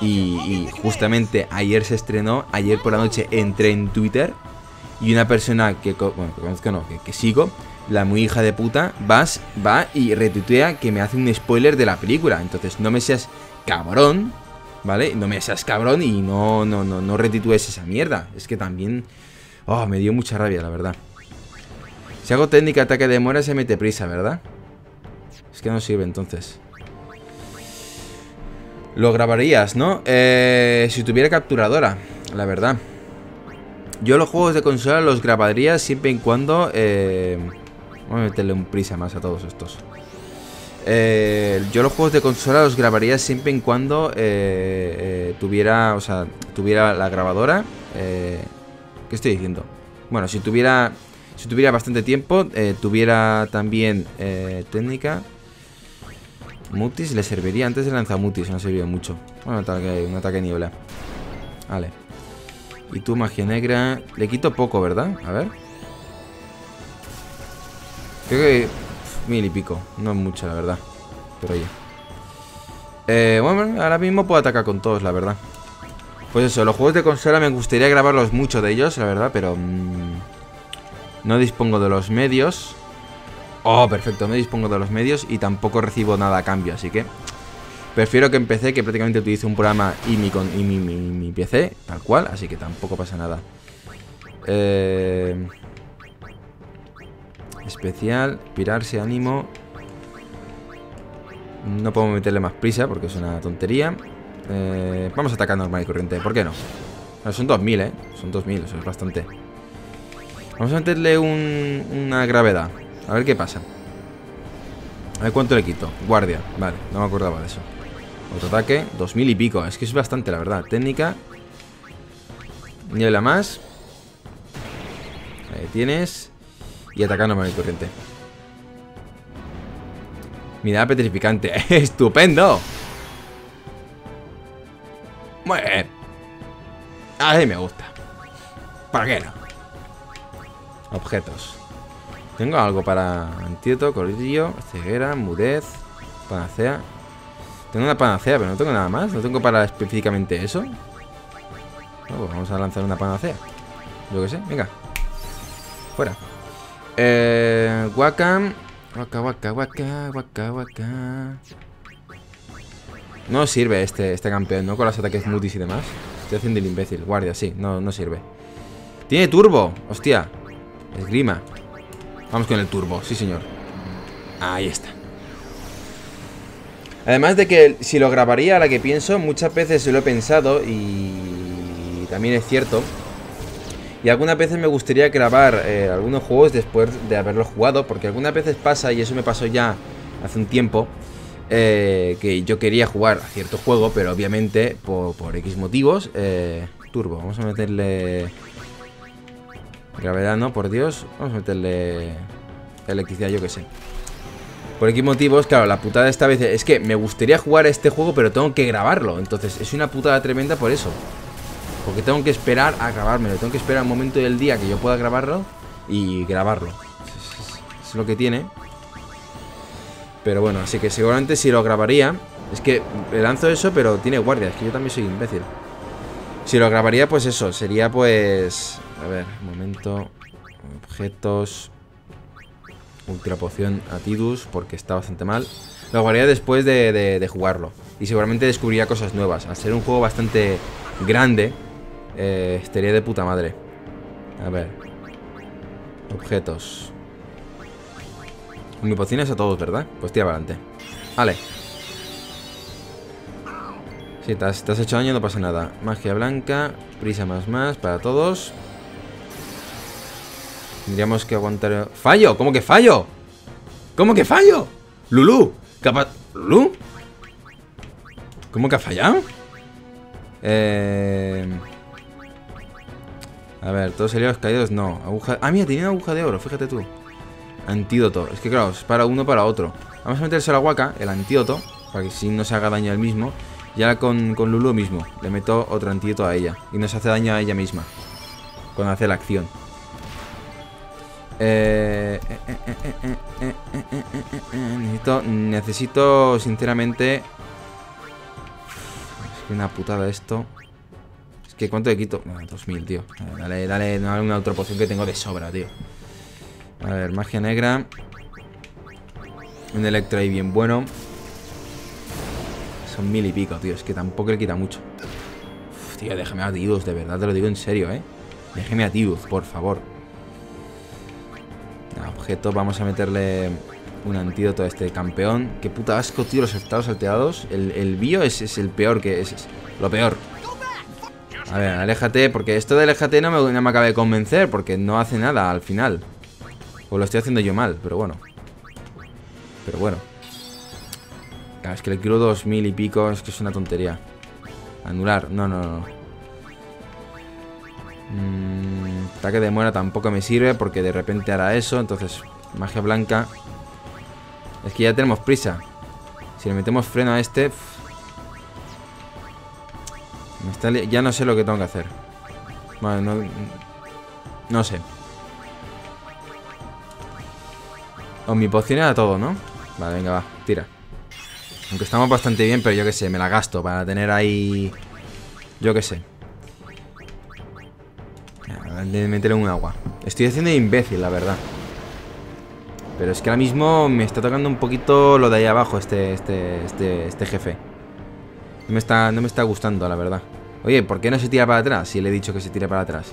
y, y justamente ayer se estrenó, ayer por la noche entré en Twitter y una persona que, bueno, que conozco no, que, que sigo, la muy hija de puta, vas, va y retuitea que me hace un spoiler de la película. Entonces no me seas cabrón, ¿vale? No me seas cabrón y no, no, no, no retitúes esa mierda. Es que también... Oh, me dio mucha rabia, la verdad. Si hago técnica ataque de mora se mete prisa, ¿verdad? Es que no sirve, entonces. Lo grabarías, ¿no? Eh, si tuviera capturadora, la verdad. Yo los juegos de consola los grabaría siempre y cuando... Eh... Voy a meterle un prisa más a todos estos. Eh, yo los juegos de consola los grabaría siempre y cuando eh, eh, tuviera, o sea, tuviera la grabadora. Eh, ¿Qué estoy diciendo? Bueno, si tuviera, si tuviera bastante tiempo, eh, tuviera también eh, técnica. Mutis le serviría antes de lanzamutis, no ha servido mucho. Bueno, un ataque, un ataque niebla. Vale. Y tú, magia negra. Le quito poco, ¿verdad? A ver. Creo que... Mil y pico, no es mucho la verdad. Pero oye, eh, bueno, ahora mismo puedo atacar con todos, la verdad. Pues eso, los juegos de consola me gustaría grabarlos, muchos de ellos, la verdad. Pero mmm, no dispongo de los medios. Oh, perfecto, no dispongo de los medios. Y tampoco recibo nada a cambio, así que prefiero que empecé, que prácticamente utilizo un programa y mi, con, y mi, mi, mi P C, tal cual, así que tampoco pasa nada. Eh... Especial, pirarse, ánimo. No podemos meterle más prisa porque es una tontería. eh, Vamos a atacar normal y corriente, ¿por qué no? Bueno, son dos mil, ¿eh? Son dos mil, eso es bastante. Vamos a meterle un, una gravedad. A ver qué pasa. A ver cuánto le quito. Guardia, vale, no me acordaba de eso. Otro ataque, dos mil y pico. Es que es bastante, la verdad, técnica. Niebla más. Ahí tienes. Y atacar normal y corriente. Mirada petrificante. ¡Estupendo! Muy bien. Así me gusta. ¿Para qué no? Objetos. Tengo algo para antídoto, colillo, ceguera, mudez, panacea. Tengo una panacea, pero no tengo nada más. No tengo para específicamente eso. No, pues vamos a lanzar una panacea. Yo qué sé, venga. Fuera. Eh. Waka. Waka, waka, waka, waka, waka. No sirve este, este campeón, ¿no? Con los ataques multis y demás. Estoy haciendo el imbécil. Guardia, sí, no, no sirve. Tiene turbo. Hostia. Esgrima. Vamos con el turbo, sí señor. Ahí está. Además de que si lo grabaría, a la que pienso, muchas veces lo he pensado y también es cierto. Y algunas veces me gustaría grabar eh, algunos juegos después de haberlos jugado, porque algunas veces pasa, y eso me pasó ya hace un tiempo, eh, que yo quería jugar a cierto juego, pero obviamente por, por X motivos. Eh, turbo, vamos a meterle... Gravedad, no, por Dios. Vamos a meterle... electricidad, yo que sé. Por X motivos, claro, la putada esta vez es que me gustaría jugar a este juego, pero tengo que grabarlo. Entonces, es una putada tremenda por eso. Porque tengo que esperar a grabármelo. Tengo que esperar un momento del día que yo pueda grabarlo y grabarlo. Es, es, es lo que tiene. Pero bueno, así que seguramente si lo grabaría... Es que lanzo eso, pero tiene guardia. Es que yo también soy imbécil. Si lo grabaría, pues eso. Sería pues... A ver, un momento. Objetos... Ultra poción a Tidus, porque está bastante mal. Lo jugaría después de, de, de jugarlo. Y seguramente descubriría cosas nuevas. Al ser un juego bastante grande, eh, estaría de puta madre. A ver. Objetos. Mi poción es a todos, ¿verdad? Pues tira para adelante. Vale. Si te has, te has hecho daño, no pasa nada. Magia blanca. Prisa más más para todos. Tendríamos que aguantar... ¡Fallo! ¿Cómo que fallo? ¿Cómo que fallo? ¡Lulu! Capaz... ¿Lulu? ¿Cómo que ha fallado? Eh... A ver, todos serían caídos. No, aguja... Ah, mira, tenía una aguja de oro, fíjate tú. Antídoto. Es que claro, es para uno para otro. Vamos a meterse a la Waka, el antídoto, para que si no se haga daño al mismo. Y ahora con, con Lulu mismo. Le meto otro antídoto a ella. Y no se hace daño a ella misma cuando hace la acción. Eh, eh, eh, eh, eh, eh, eh, eh, eh, eh, necesito, necesito sinceramente. Es que una putada esto. Es que ¿cuánto le quito? No, dos mil, tío. Dale, dale, dale una otra poción que tengo de sobra, tío. A ver, magia negra. Un electro ahí bien bueno. Son mil y pico, tío. Es que tampoco le quita mucho. Uf, tío, déjame a Tidus, de verdad te lo digo en serio, eh. Déjame a Tidus, por favor. Objeto, vamos a meterle un antídoto a este campeón. Qué puta asco, tío, los estados salteados. El, el bio es, es el peor que es, es. Lo peor. A ver, aléjate, porque esto de aléjate no me, no me acaba de convencer, porque no hace nada al final. O lo estoy haciendo yo mal, pero bueno. Pero bueno. Claro, es que le quiero dos mil y pico, es que es una tontería. Anular, no, no, no. Mm, ataque de muera tampoco me sirve, porque de repente hará eso. Entonces, magia blanca. Es que ya tenemos prisa. Si le metemos freno a este, me está li... ya no sé lo que tengo que hacer. Bueno, no, no sé. Omnipoción era todo, ¿no? Vale, venga, va, tira. Aunque estamos bastante bien, pero yo qué sé, me la gasto para tener ahí. Yo qué sé. De meterle un agua. Estoy haciendo imbécil, la verdad. Pero es que ahora mismo me está tocando un poquito lo de ahí abajo, este, este, este, este jefe. No me está, no me está gustando, la verdad. Oye, ¿por qué no se tira para atrás? Si le he dicho que se tire para atrás.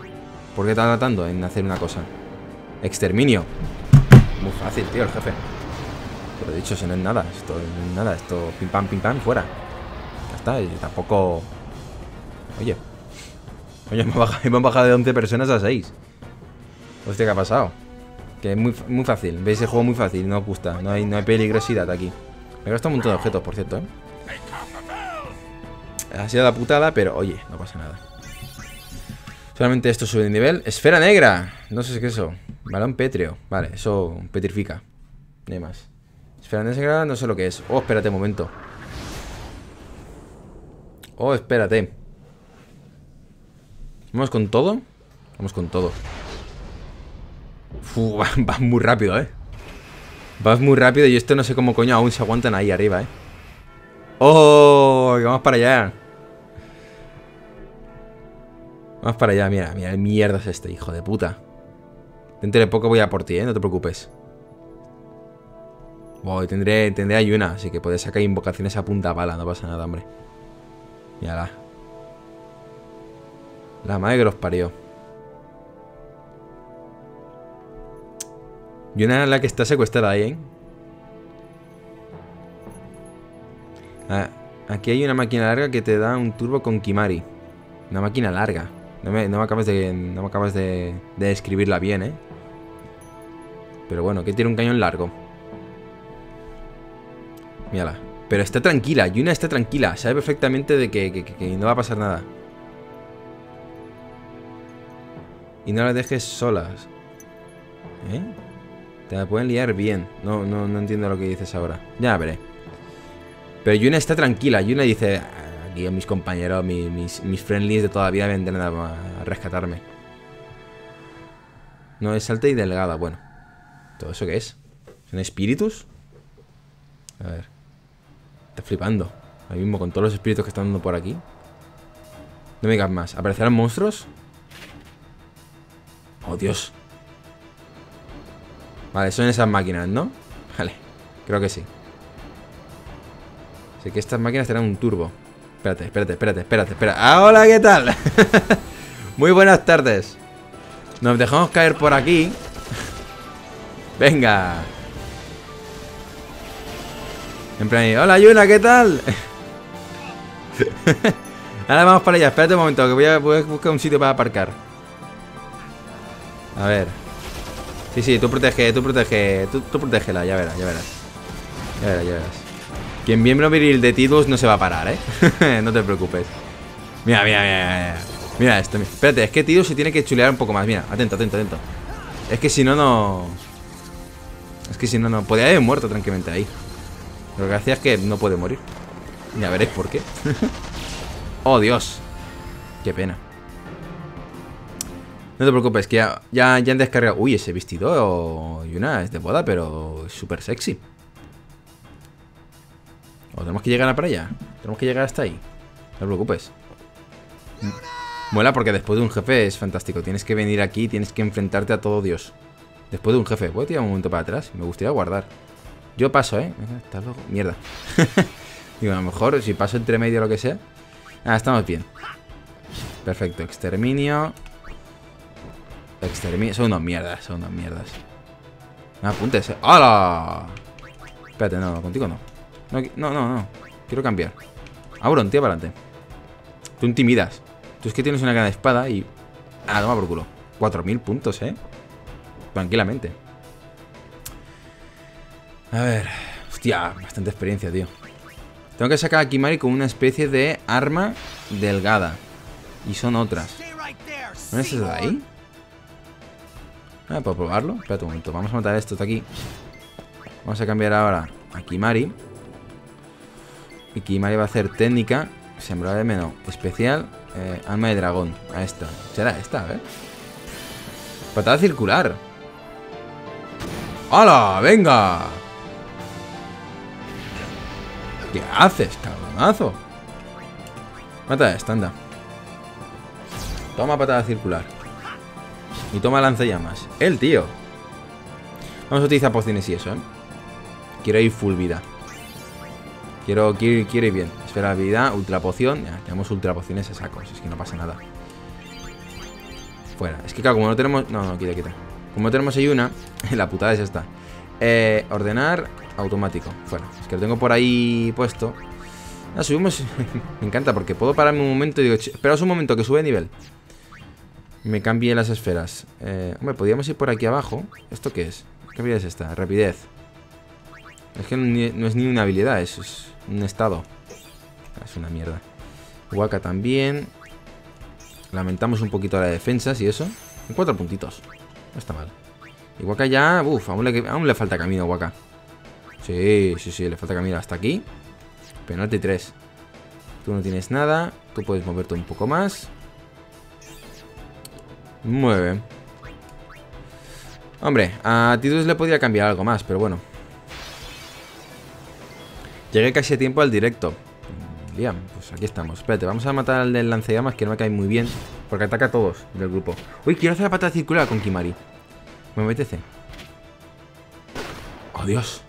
¿Por qué está tratando en hacer una cosa? Exterminio. Muy fácil, tío, el jefe. Pero he dicho, si no es nada, esto no es nada, esto pim pam, pim pam, fuera. Ya está, y tampoco. Oye. Oye, me han, bajado, me han bajado de once personas a seis. Hostia, ¿qué ha pasado? Que es muy, muy fácil. ¿Veis el juego muy fácil? No os gusta. No hay, no hay peligrosidad aquí. Me he gastado un montón de objetos, por cierto, ¿eh? Ha sido la putada, pero oye, no pasa nada. Solamente esto sube de nivel. ¡Esfera negra! No sé qué es eso. Balón pétreo. Vale, eso petrifica. No hay más. Esfera negra, no sé lo que es. Oh, espérate un momento. Oh, espérate. ¿Vamos con todo? Vamos con todo. Uf, vas, vas muy rápido, eh. Vas muy rápido y esto no sé cómo coño aún se aguantan ahí arriba, eh. ¡Oh! Vamos para allá. Vamos para allá, mira, mira, el mierda es este, hijo de puta. Dentro de poco voy a por ti, eh, no te preocupes. Wow, tendré, tendré a Yuna, así que puedes sacar invocaciones a punta bala, no pasa nada, hombre. Mírala. La madre que los parió. Yuna es la que está secuestrada ahí, ¿eh? Ah, aquí hay una máquina larga que te da un turbo con Kimari. Una máquina larga. No me, no me acabas de, no me acabas de, de describirla bien, ¿eh? Pero bueno, que tiene un cañón largo. Mírala. Pero está tranquila, Yuna está tranquila. Sabe perfectamente de que, que, que, que no va a pasar nada. Y no la dejes solas. ¿Eh? Te la pueden liar bien. No, no, no entiendo lo que dices ahora. Ya veré. Pero Yuna está tranquila. Yuna dice... Aquí a mis compañeros, mis, mis, mis friendlies de toda la vida vendrán a rescatarme. No, es alta y delgada. Bueno. ¿Todo eso qué es? ¿Son espíritus? A ver. Está flipando. Ahora mismo con todos los espíritus que están dando por aquí. No me digas más. ¿Aparecerán monstruos? Oh, Dios. Vale, son esas máquinas, ¿no? Vale, creo que sí. Sé que estas máquinas tienen un turbo. Espérate, espérate, espérate, espérate, espérate. ¡Ah, hola! ¿Qué tal? Muy buenas tardes. Nos dejamos caer por aquí. Venga. En plan, hola Yuna, ¿qué tal? Ahora vamos para allá. Espérate un momento, que voy a, voy a buscar un sitio para aparcar. A ver. Sí, sí, tú protege, tú protege. Tú, tú protégela, ya verás, ya verás. Ya verás, ya verás. Quien miembro viril de Tidus no se va a parar, ¿eh? No te preocupes. Mira, mira, mira, mira. Mira esto. Mira. Espérate, es que Tidus se tiene que chulear un poco más. Mira, atento, atento, atento. Es que si no, no... Es que si no, no... Podría haber muerto tranquilamente ahí. Lo que hacía es que no puede morir. Ya veréis por qué. Oh, Dios. Qué pena. No te preocupes, que ya, ya, ya han descargado... Uy, ese vestido, Yuna, es de boda, pero es súper sexy. ¿O tenemos que llegar a para allá? Tenemos que llegar hasta ahí. No te preocupes. Mola porque después de un jefe es fantástico. Tienes que venir aquí, tienes que enfrentarte a todo Dios. Después de un jefe. Voy a tirar un momento para atrás. Me gustaría guardar. Yo paso, ¿eh? Hasta luego. Mierda. Digo, a lo mejor si paso entre medio o lo que sea. Ah, estamos bien. Perfecto. Exterminio. Exterminio. Son unos mierdas. Son unos mierdas. No apuntes, ¿eh? ¡Hala! Espérate, no. Contigo no. No, no, no. Quiero cambiar. Auron, tira para adelante. Tú intimidas. Tú es que tienes una gran espada y... Ah, toma por culo. cuatro mil puntos, ¿eh? Tranquilamente. A ver... Hostia, bastante experiencia, tío. Tengo que sacar a Kimari con una especie de arma delgada. Y son otras. ¿No es eso de ahí? Ah, ¿puedo probarlo? Espérate un momento. Vamos a matar a estos de aquí. Vamos a cambiar ahora a Kimari. Y Kimari va a hacer técnica, sembrada de menos, especial, eh, alma de dragón. A esta. ¿Será esta? A ver. Patada circular. ¡Hala! ¡Venga! ¿Qué haces, cabronazo? Mata a esta, anda. Toma patada circular. Y toma lanzallamas. El tío. Vamos a utilizar pociones y eso, ¿eh? Quiero ir full vida. Quiero, quiero, quiero ir bien. Esfera de habilidad, ultra poción. Ya, tenemos ultra pociones a sacos. Es que no pasa nada. Fuera. Es que claro, como no tenemos... No, no, quita, quita. Como no tenemos ahí una... La putada es esta. Eh, ordenar automático. Fuera. Es que lo tengo por ahí puesto. Ah, subimos... Me encanta porque puedo pararme un momento y digo... Esperaos un momento que sube de nivel. Me cambié las esferas. Eh, hombre, podríamos ir por aquí abajo. ¿Esto qué es? ¿Qué habilidad es esta? Rapidez. Es que no es ni una habilidad, es, es un estado. Es una mierda. Waka también. Lamentamos un poquito la defensa, y eso. En cuatro puntitos. No está mal. Y Waka ya... Uf, aún le, aún le falta camino a Waka. Sí, sí, sí, le falta camino hasta aquí. Penalti tres. Tú no tienes nada. Tú puedes moverte un poco más. Muy bien. Hombre, a Tidus le podía cambiar algo más, pero bueno. Llegué casi a tiempo al directo. Liam, pues aquí estamos. Espérate, vamos a matar al del lanzallamas que no me cae muy bien. Porque ataca a todos del grupo. Uy, quiero hacer la patada circular con Kimari. Me apetece. Oh, Dios.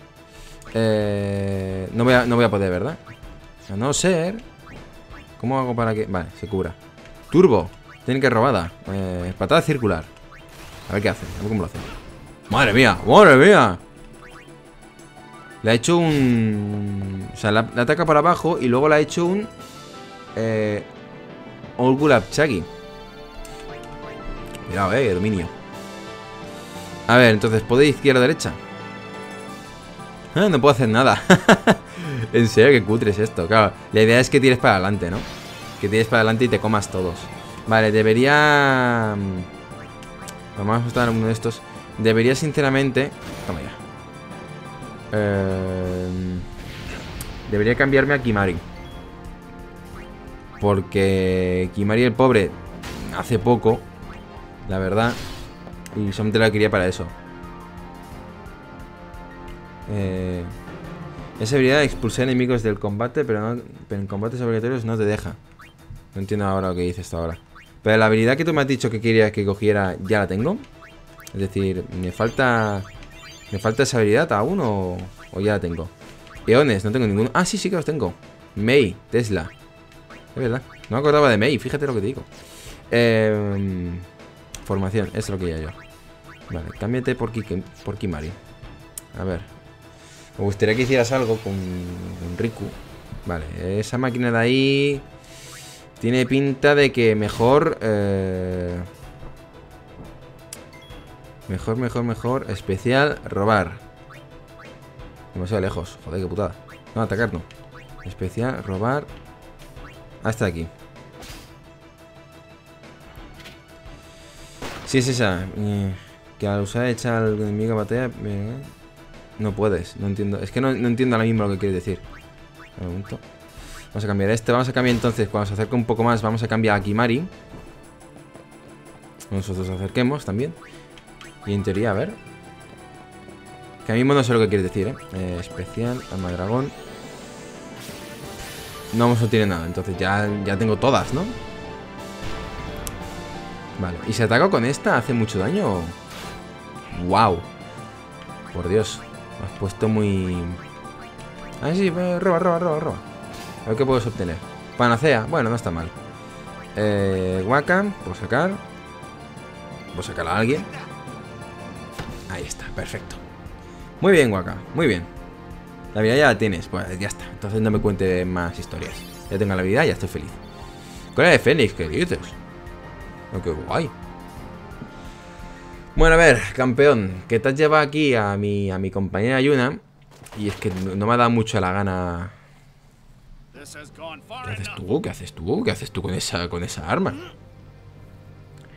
Eh, no, voy a, no voy a poder, ¿verdad? A no ser... ¿Cómo hago para que...? Vale, se cubra. Turbo. Tienen que robada. Eh, patada circular. A ver qué hacen. A ver cómo lo hacen. Madre mía, madre mía. Le ha hecho un... O sea, la, la ataca para abajo y luego le ha hecho un... Eh... Olgulapchaki. Mirad, eh, dominio. A ver, entonces, ¿podéis izquierda derecha? Ah, no puedo hacer nada. En serio, qué cutre es esto. Claro, la idea es que tires para adelante, ¿no? Que tires para adelante y te comas todos. Vale, debería... Vamos a ajustar uno de estos. Debería, sinceramente... Toma ya. Eh... Debería cambiarme a Kimari. Porque Kimari, el pobre, hace poco, la verdad. Y solamente la quería para eso. Eh... Esa habilidad de expulsar enemigos del combate, pero, no, pero en combates obligatorios no te deja. No entiendo ahora lo que dice esto ahora. Pero la habilidad que tú me has dicho que querías que cogiera, ya la tengo. Es decir, me falta... ¿Me falta esa habilidad aún o, o ya la tengo? Eones, no tengo ninguno. Ah, sí, sí que los tengo. Mei, Tesla. Es verdad. No me acordaba de Mei, fíjate lo que te digo. Eh... Formación, eso es lo que ya yo. Vale, cámbiate por, Kike, por Kimari. A ver. Me gustaría que hicieras algo con, con Riku. Vale, esa máquina de ahí... Tiene pinta de que mejor... Eh, mejor, mejor, mejor... Especial, robar. Demasiado lejos. Joder, qué putada. No, atacar no. Especial, robar... Hasta aquí. Sí, es esa. Eh, que al usar echa al enemigo batea... Eh, no puedes, no entiendo. Es que no, no entiendo ahora mismo lo que quieres decir. Me pregunto. Vamos a cambiar este, vamos a cambiar entonces. Cuando se acerque un poco más, vamos a cambiar a Kimari. Nosotros nos acerquemos también. Y en teoría, a ver. Que a mí mismo no sé lo que quieres decir, ¿eh? eh especial, alma dragón. No vamos a obtener nada, entonces ya, ya tengo todas, ¿no? Vale, ¿y si ataco con esta hace mucho daño? ¡Wow! Por Dios, me has puesto muy... Ah, sí, roba, roba, roba, roba. A ver qué puedes obtener. Panacea, bueno, no está mal. Eh, Waka, puedo sacar. Puedo sacar a alguien. Ahí está, perfecto. Muy bien, Waka, muy bien. La habilidad ya la tienes, pues ya está. Entonces no me cuente más historias. Ya tengo la habilidad, ya estoy feliz. Con la de Fénix, ¿qué dices? Oh, qué guay. Bueno, a ver, campeón, que te has llevado aquí a mi, a mi compañera Yuna. Y es que no me ha dado mucho la gana. ¿Qué haces tú? ¿Qué haces tú? ¿Qué haces tú con esa, con esa arma?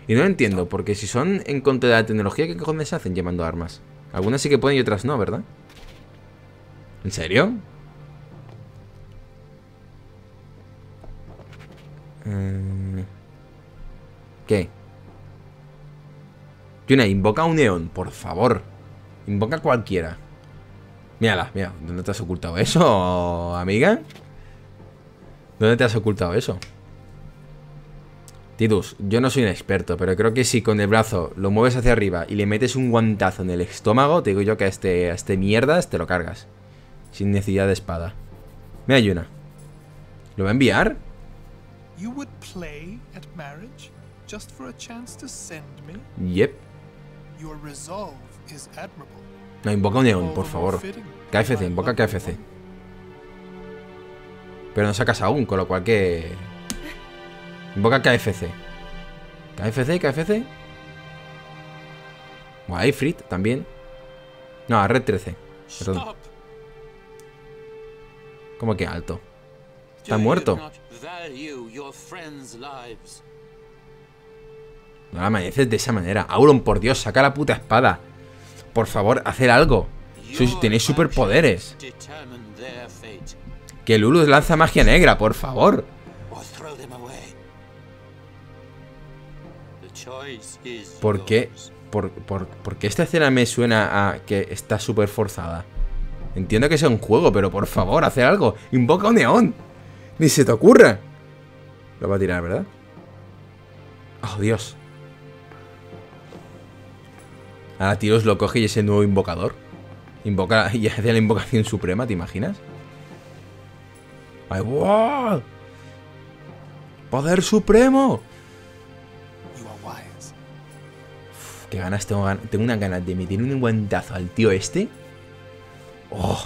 Y no lo entiendo, porque si son en contra de la tecnología, ¿qué cojones hacen llevando armas? Algunas sí que pueden y otras no, ¿verdad? ¿En serio? ¿Qué? Yuna, invoca un neón, por favor. Invoca cualquiera. Mírala, mira, ¿dónde te has ocultado eso, amiga? ¿Dónde te has ocultado eso? Tidus, yo no soy un experto, pero creo que si con el brazo lo mueves hacia arriba y le metes un guantazo en el estómago, te digo yo que a este, a este mierdas te lo cargas. Sin necesidad de espada. Mira, Yuna. ¿Lo va a enviar? Yep. No, invoca un neón, por favor. K F C, invoca K F C. Pero no sacas aún, con lo cual que... Invoca K F C. K F C, K F C. Guay, Frit, también. No, a Red trece. Perdón. ¿Cómo que alto? Está muerto. No la amaneces de esa manera. Auron, por Dios, saca la puta espada. Por favor, hacer algo. Sois, tenéis superpoderes. Que Lulu lanza magia negra, por favor. ¿Por qué? Por, por, porque esta escena me suena a que está súper forzada. Entiendo que sea un juego, pero por favor, hacer algo. Invoca un neón. Ni se te ocurra. Lo va a tirar, ¿verdad? Oh, Dios. Ahora Tidus lo coge y es el nuevo invocador. Invoca y hace la invocación suprema, ¿te imaginas? ¡Ay, wow! ¡Poder supremo! Uf, qué ganas, tengo, gan tengo una ganas de meter un guantazo al tío este. Oh.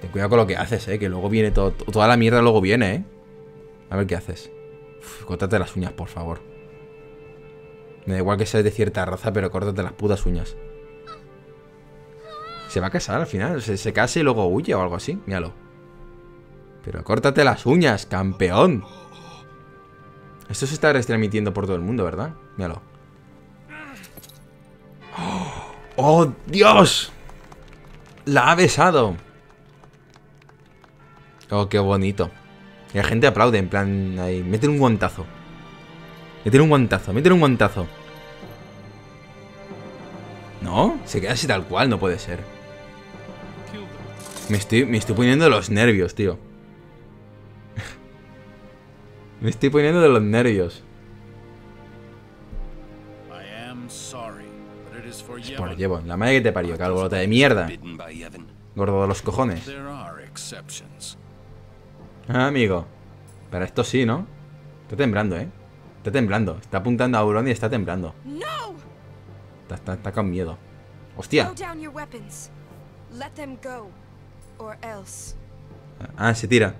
Ten cuidado con lo que haces, eh, que luego viene todo, toda la mierda luego viene, eh. A ver qué haces. Uf, córtate las uñas, por favor. Me da igual que seas de cierta raza, pero córtate las putas uñas. Se va a casar al final, se, se case y luego huye o algo así, míralo. Pero córtate las uñas, campeón. Esto se está retransmitiendo por todo el mundo, ¿verdad? Míralo. ¡Oh, oh Dios! ¡La ha besado! Oh, qué bonito. Y la gente aplaude, en plan, ahí, meten un guantazo. Meten un guantazo, meten un guantazo. ¿No? Se queda así tal cual, no puede ser. Me estoy, me estoy poniendo de los nervios, tío. Me estoy poniendo de los nervios. Es por Yevon, la madre que te parió, calbolota de mierda. Gordo de los cojones. Ah, amigo. Pero esto sí, ¿no? Está temblando, ¿eh? Está temblando. Está apuntando a Auron y está temblando. Está, está, está con miedo. ¡Hostia! Ah, se tira.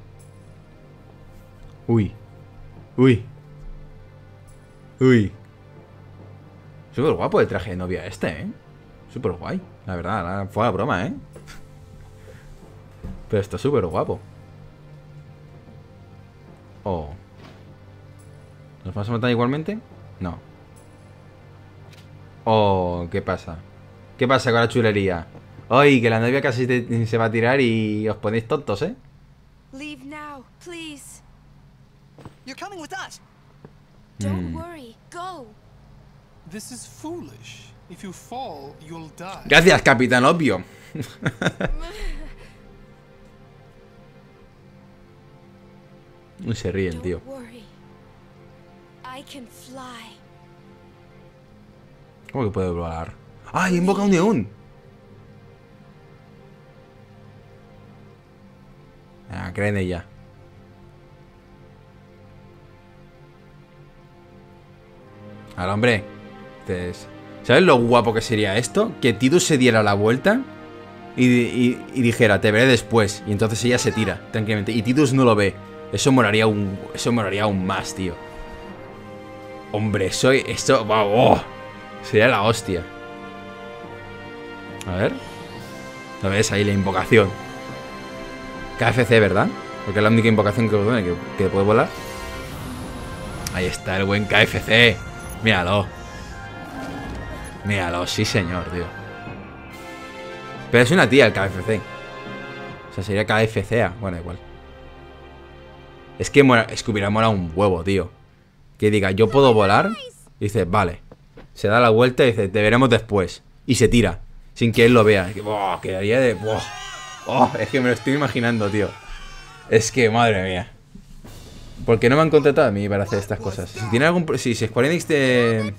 Uy. Uy. Uy. Súper guapo el traje de novia este, ¿eh? Súper guay. La verdad, fue la broma, ¿eh? Pero está súper guapo. Oh. ¿Nos vas a matar igualmente? No. Oh, ¿qué pasa? ¿Qué pasa con la chulería? Ay, que la novia casi te, se va a tirar y os ponéis tontos, ¿eh? Leave now, please. You're coming with us. Don't worry, go. This is foolish. If you fall, you'll die. Gracias, Capitán Obvio. Se ríe el tío. ¿Cómo que puede volar? ¡Ay, invoca un neón! Ah, creen ella. Al hombre. Entonces, ¿sabes lo guapo que sería esto? Que Tidus se diera la vuelta y, y, y dijera, te veré después. Y entonces ella se tira, tranquilamente. Y Tidus no lo ve. Eso molaría un, eso molaría aún más, tío. Hombre, soy esto... ¡Oh! Sería la hostia. A ver. ¿Lo ves ahí? La invocación. K F C, ¿verdad? Porque es la única invocación que, que, que puede volar. Ahí está el buen K F C. Míralo. Míralo, sí señor, tío. Pero es una tía el K F C. O sea, sería K F C A. Bueno, igual. Es que, mora, es que hubiera molado un huevo, tío. Que diga, yo puedo volar. Y dice, vale. Se da la vuelta y dice, te veremos después. Y se tira, sin que él lo vea. Y, oh, quedaría de... Oh, oh, es que me lo estoy imaginando, tío. Es que, madre mía. ¿Por qué no me han contratado a mí para hacer estas cosas? Si tiene algún... Si, si Square Enix te...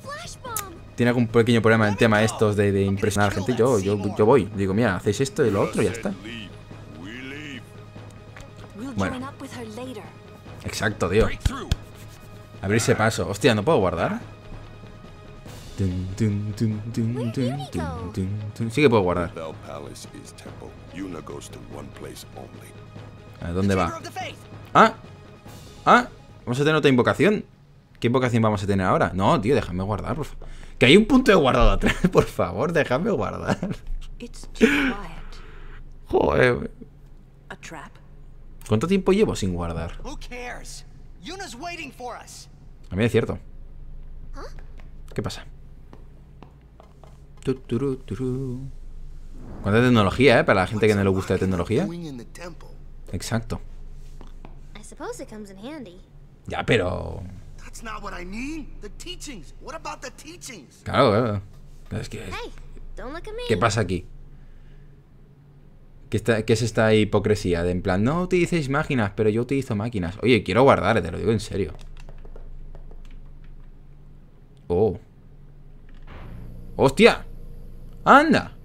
tiene algún pequeño problema en el tema estos de, de impresionar a la gente, yo, yo, yo voy. Digo, mira, hacéis esto y lo otro y ya está. Bueno. Exacto, tío. Abrirse paso. Hostia, ¿no puedo guardar? Sí que puedo guardar. ¿A dónde va? ¡Ah! ¡Ah! Vamos a tener otra invocación. ¿Qué invocación vamos a tener ahora? No, tío, déjame guardar, por favor. Que hay un punto de guardado atrás, por favor, déjame guardar. Joder. ¿Cuánto tiempo llevo sin guardar? A mí es cierto. ¿Qué pasa? ¿Cuánta tecnología, eh? Para la gente que no le gusta la tecnología. Exacto. Ya, pero... Claro, claro. Pero es que... ¿Qué pasa aquí? ¿Qué, está, ¿Qué es esta hipocresía? De en plan, no utilicéis máquinas, pero yo utilizo máquinas. Oye, quiero guardar, te lo digo en serio. Oh. ¡Hostia! ¡Anda!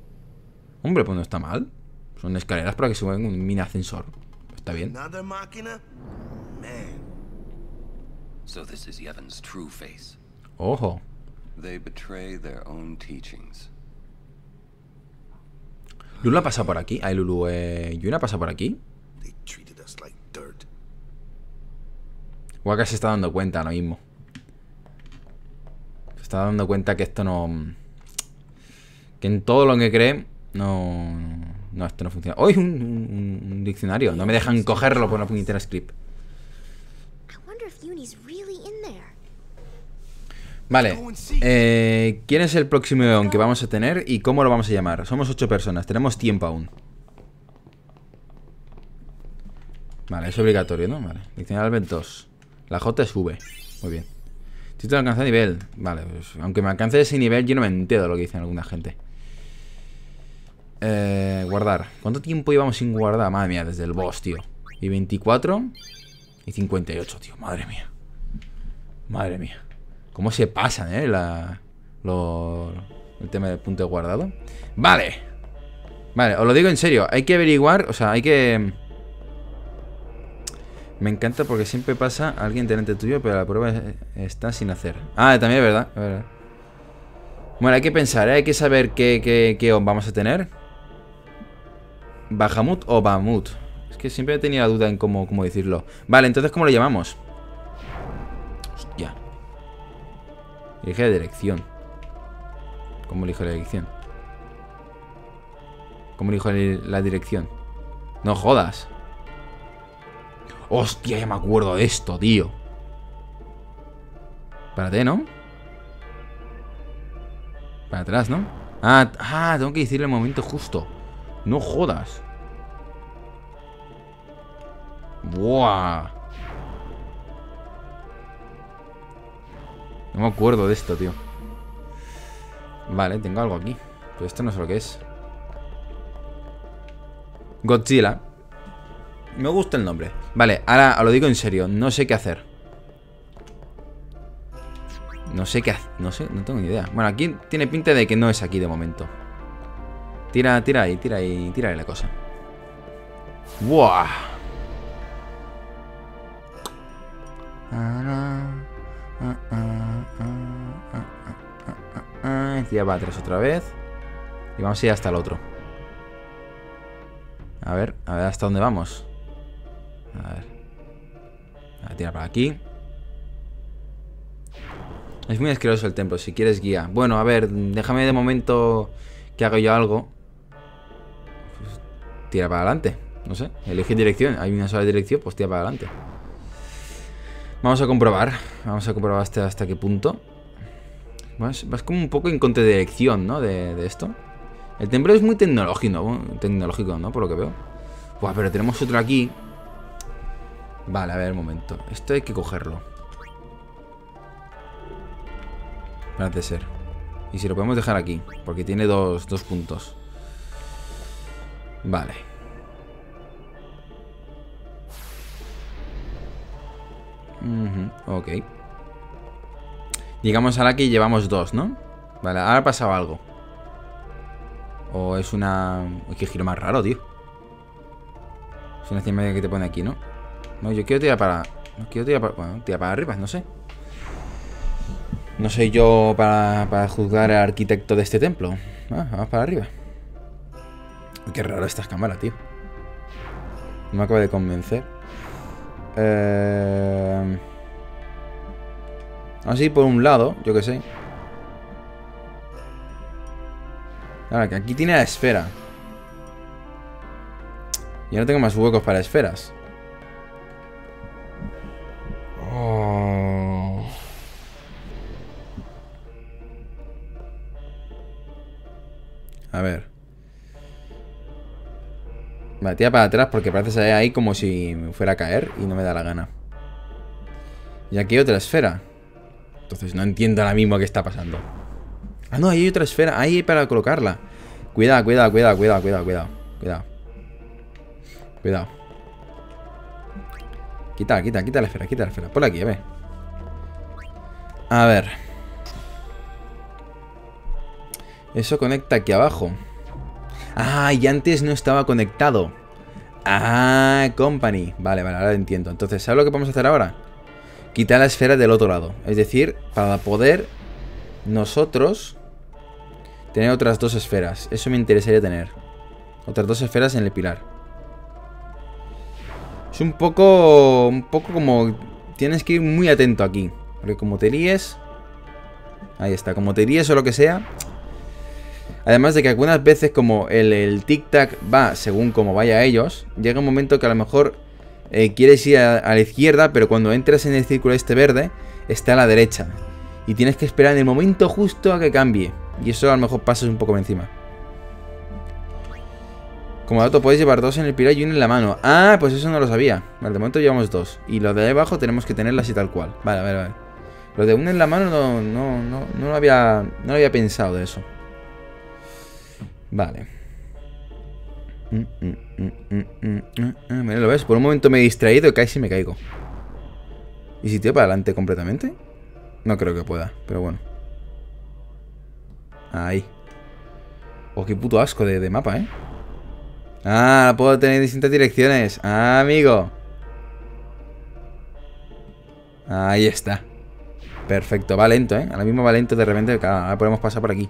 Hombre, pues no está mal. Son escaleras para que se muevan un mini ascensor. Está bien. Ojo. They betray their own teachings. Lulu ha pasado por aquí. Ay, Lulu, eh, Yuna ha pasado por aquí. Waka se está dando cuenta ahora mismo. Se está dando cuenta que esto no... Que en todo lo que cree, no... No, esto no funciona. ¡Uy! Oh, un, un, un diccionario. No me dejan cogerlo por una puñetera script. Vale, eh, ¿quién es el próximo Eon que vamos a tener y cómo lo vamos a llamar? Somos ocho personas, tenemos tiempo aún. Vale, es obligatorio, ¿no? Vale, diccionario Alben dos. La J sube, muy bien. Título alcanza nivel, vale, pues aunque me alcance ese nivel yo no me entero lo que dicen alguna gente. Eh, guardar, ¿cuánto tiempo llevamos sin guardar? Madre mía, desde el boss, tío. Y veinticuatro y cincuenta y ocho, tío, madre mía. Madre mía. ¿Cómo se pasan, eh? La, lo, el tema del punto de guardado. Vale. Vale, os lo digo en serio. Hay que averiguar, o sea, hay que... Me encanta porque siempre pasa alguien delante tuyo, pero la prueba está sin hacer. Ah, también es verdad. A ver. Bueno, hay que pensar, ¿eh? Hay que saber qué, qué, qué vamos a tener. Bahamut o Bahamut. Es que siempre he tenido la duda en cómo, cómo decirlo. Vale, entonces, ¿cómo lo llamamos? Hostia. Elige la dirección. ¿Cómo elijo la dirección? ¿Cómo elijo la dirección? No jodas. Hostia, ya me acuerdo de esto, tío. Espérate, ¿no? Para atrás, ¿no? Ah, ah, tengo que decirle el momento justo. No jodas. Buah. No me acuerdo de esto, tío. Vale, tengo algo aquí. Pero esto no sé lo que es. Godzilla. Me gusta el nombre. Vale, ahora os lo digo en serio. No sé qué hacer. No sé qué hacer. No sé, no tengo ni idea. Bueno, aquí tiene pinta de que no es aquí de momento. Tira, tira ahí, tira ahí. Tira ahí la cosa. Buah. Ahora... Ah, ah, ah, ah, ah, ah, ah. Ya va atrás otra vez. Y vamos a ir hasta el otro. A ver, a ver hasta dónde vamos. A ver. A tirar para aquí. Es muy asqueroso el templo, si quieres guía. Bueno, a ver, déjame de momento que haga yo algo. Pues tira para adelante. No sé, elige dirección. Hay una sola dirección, pues tira para adelante. Vamos a comprobar, vamos a comprobar hasta, hasta qué punto. Vas, vas como un poco en contradirección, ¿no? De, de esto. El templo es muy tecnológico, tecnológico, ¿no? Por lo que veo. Buah, pero tenemos otro aquí. Vale, a ver, un momento. Esto hay que cogerlo. Parece ser. Y si lo podemos dejar aquí, porque tiene dos, dos puntos. Vale. Uh-huh, ok. Llegamos a la que llevamos dos, ¿no? Vale, ahora ha pasado algo. O es una... Uy, qué giro más raro, tío. Es una cinemática que te pone aquí, ¿no? No, yo quiero tirar para... No quiero tirar para... Bueno, tirar para arriba, no sé. No soy yo para, para juzgar al arquitecto de este templo. Ah, vamos para arriba. Uy, qué raro estas cámaras, tío. No me acaba de convencer. Eh... Así por un lado, yo que sé. Claro, que aquí tiene la esfera. Ya no tengo más huecos para esferas. Oh. A ver. Vale, tira para atrás porque parece salir ahí como si me fuera a caer y no me da la gana. Y aquí hay otra esfera. Entonces no entiendo ahora mismo qué está pasando. Ah, no, ahí hay otra esfera. Ahí hay para colocarla. Cuidado, cuidado, cuidado, cuidado, cuidado, cuidado. Cuidado. Cuidado. Quita, quita, quita la esfera, quita la esfera. Ponla aquí, a ver. A ver. Eso conecta aquí abajo. Ah, y antes no estaba conectado. Ah, company. Vale, vale, ahora lo entiendo. Entonces, ¿sabes lo que podemos hacer ahora? Quitar la esfera del otro lado. Es decir, para poder nosotros tener otras dos esferas. Eso me interesaría tener. Otras dos esferas en el pilar. Es un poco... Un poco como... Tienes que ir muy atento aquí. Porque como te líes... Ahí está. Como te líes o lo que sea... Además de que algunas veces como el, el tic-tac va según como vaya a ellos, llega un momento que a lo mejor eh, quieres ir a, a la izquierda, pero cuando entras en el círculo este verde, está a la derecha. Y tienes que esperar en el momento justo a que cambie. Y eso a lo mejor pasas un poco por encima. Como dato, podéis llevar dos en el pilar y uno en la mano. Ah, pues eso no lo sabía. Vale, de momento llevamos dos. Y los de ahí abajo tenemos que tenerlas y tal cual. Vale, vale, vale. Lo de uno en la mano no, no, no, no, lo, había, no lo había pensado de eso. Vale. Mm, mm, mm, mm, mm, mm, mm. Mira, ¿lo ves? Por un momento me he distraído y casi me caigo. ¿Y si tiro para adelante completamente? No creo que pueda, pero bueno. Ahí. Oh, qué puto asco de, de mapa, ¿eh? Ah, puedo tener distintas direcciones. Ah, amigo. Ahí está. Perfecto, va lento, ¿eh? Ahora mismo va lento de repente. Ahora podemos pasar por aquí.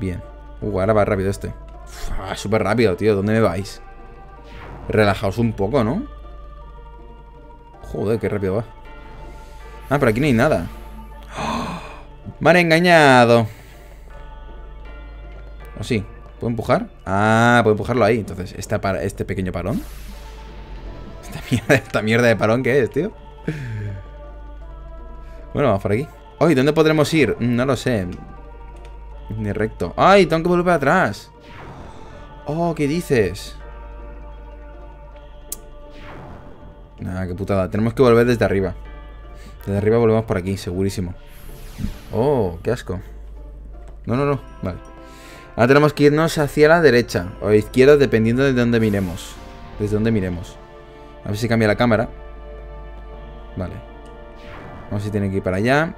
Bien. Uh, ahora va rápido este. Súper rápido, tío. ¿Dónde me vais? Relajaos un poco, ¿no? Joder, qué rápido va. Ah, pero aquí no hay nada. ¡Oh! Me han engañado. ¿O sí? ¿Puedo empujar? Ah, puedo empujarlo ahí. Entonces, esta para, este pequeño parón. Esta mierda, esta mierda de parón que es, tío. Bueno, vamos por aquí. ¡Ay! ¿Dónde podremos ir? No lo sé. Ni recto. ¡Ay! Tengo que volver para atrás. Oh, ¿qué dices? Nada, qué putada. Tenemos que volver desde arriba. Desde arriba volvemos por aquí, segurísimo. Oh, qué asco. No, no, no. Vale. Ahora tenemos que irnos hacia la derecha o izquierda, dependiendo de dónde miremos. Desde dónde miremos. A ver si cambia la cámara. Vale. Vamos a ver si tiene que ir para allá.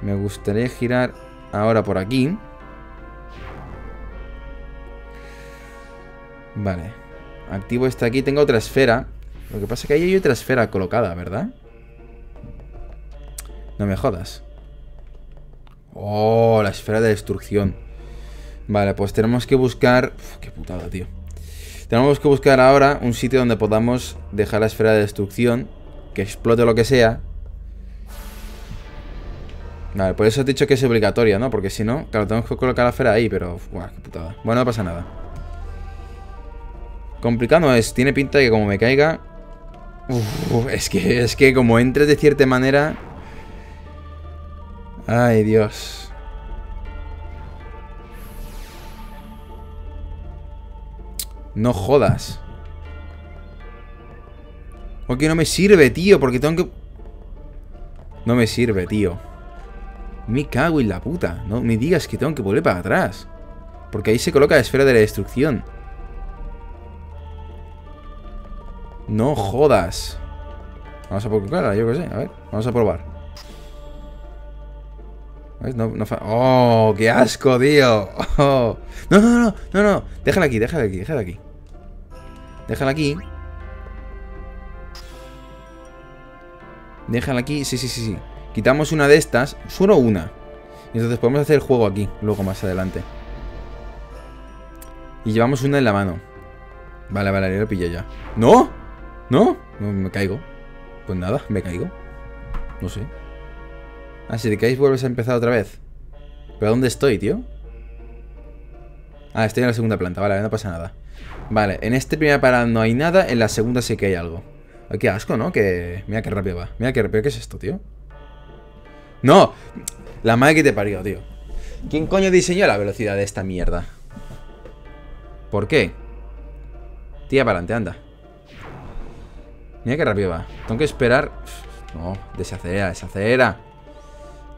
Me gustaría girar ahora por aquí. Vale. Activo esta aquí. Tengo otra esfera. Lo que pasa es que ahí hay otra esfera colocada, ¿verdad? No me jodas. Oh, la esfera de destrucción. Vale, pues tenemos que buscar... Uf, qué putada, tío. Tenemos que buscar ahora un sitio donde podamos dejar la esfera de destrucción, que explote lo que sea. Vale, por eso he dicho que es obligatoria, ¿no? Porque si no, claro, tenemos que colocar la esfera ahí, pero... Buah, qué putada. Bueno, no pasa nada. Complicado es. Tiene pinta de que como me caiga... Uf, es que, es que como entres de cierta manera... Ay, Dios. No jodas. Porque no me sirve, tío. Porque tengo que... No me sirve, tío. Me cago en la puta. No me digas que tengo que volver para atrás. Porque ahí se coloca la esfera de la destrucción. No jodas. Vamos a probarla, yo qué sé. A ver, vamos a probar. ¿Ves? No, no fa... ¡Oh, qué asco, tío! Oh. No, no, no, no, no. Déjala aquí, déjala aquí, déjala aquí. Déjala aquí. Déjala aquí. Sí, sí, sí, sí. Quitamos una de estas, solo una. Y entonces podemos hacer el juego aquí, luego más adelante. Y llevamos una en la mano. Vale, vale, yo lo pillo ya. ¡No! ¿No? No, me caigo. Pues nada, me caigo. No sé. Ah, si te caes vuelves a empezar otra vez. ¿Pero dónde estoy, tío? Ah, estoy en la segunda planta, vale, no pasa nada. Vale, en este primer parado no hay nada. En la segunda sí que hay algo. Ay, qué asco, ¿no? Que... Mira qué rápido va. Mira qué rápido. ¿Qué es esto, tío? ¡No! La madre que te parió, tío. ¿Quién coño diseñó la velocidad de esta mierda? ¿Por qué? Tía, para adelante, anda. Mira qué rápido va. Tengo que esperar. No, desacelera, desacelera.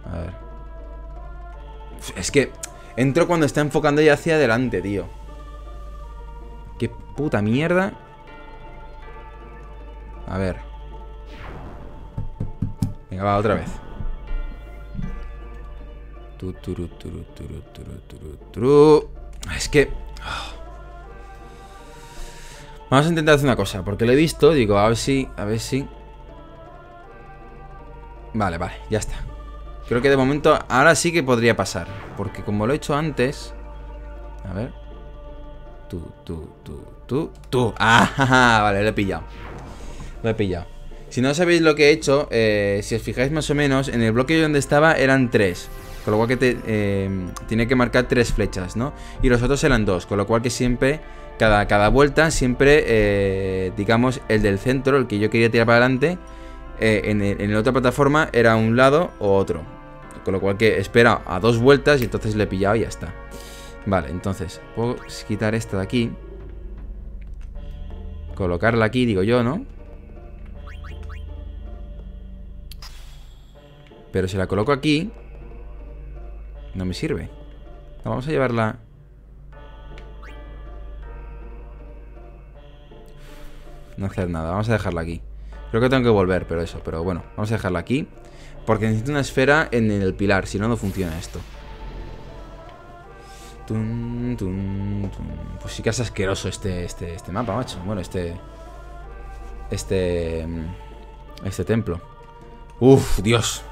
A ver. Es que entro cuando está enfocando ya hacia adelante, tío. Qué puta mierda. A ver. Venga, va, otra vez. Tu, turu, turu, turu, turu, turu, turu. Es que... Vamos a intentar hacer una cosa, porque lo he visto. Digo, a ver si, a ver si. Vale, vale, ya está. Creo que de momento ahora sí que podría pasar, porque como lo he hecho antes... A ver... Tú, tú, tú, tú, tú... ¡Ah! Vale, lo he pillado. Lo he pillado. Si no sabéis lo que he hecho, eh, si os fijáis más o menos, en el bloque donde estaba eran tres. Con lo cual que te, eh, tiene que marcar tres flechas, ¿no? Y los otros eran dos, con lo cual que siempre... Cada, cada vuelta siempre, eh, digamos, el del centro, el que yo quería tirar para adelante, eh, en, el, en la otra plataforma era un lado o otro. Con lo cual que espera a dos vueltas y entonces le he pillado y ya está. Vale, entonces, puedo quitar esta de aquí. Colocarla aquí, digo yo, ¿no? Pero si la coloco aquí, no me sirve. No, vamos a llevarla... No hacer nada, vamos a dejarla aquí. Creo que tengo que volver, pero eso, pero bueno, vamos a dejarla aquí, porque necesito una esfera en el pilar, si no, no funciona esto. Tum, tum, tum. Pues sí que es asqueroso este, este, este mapa, macho. Bueno, este... Este... Este templo. Uf, Dios.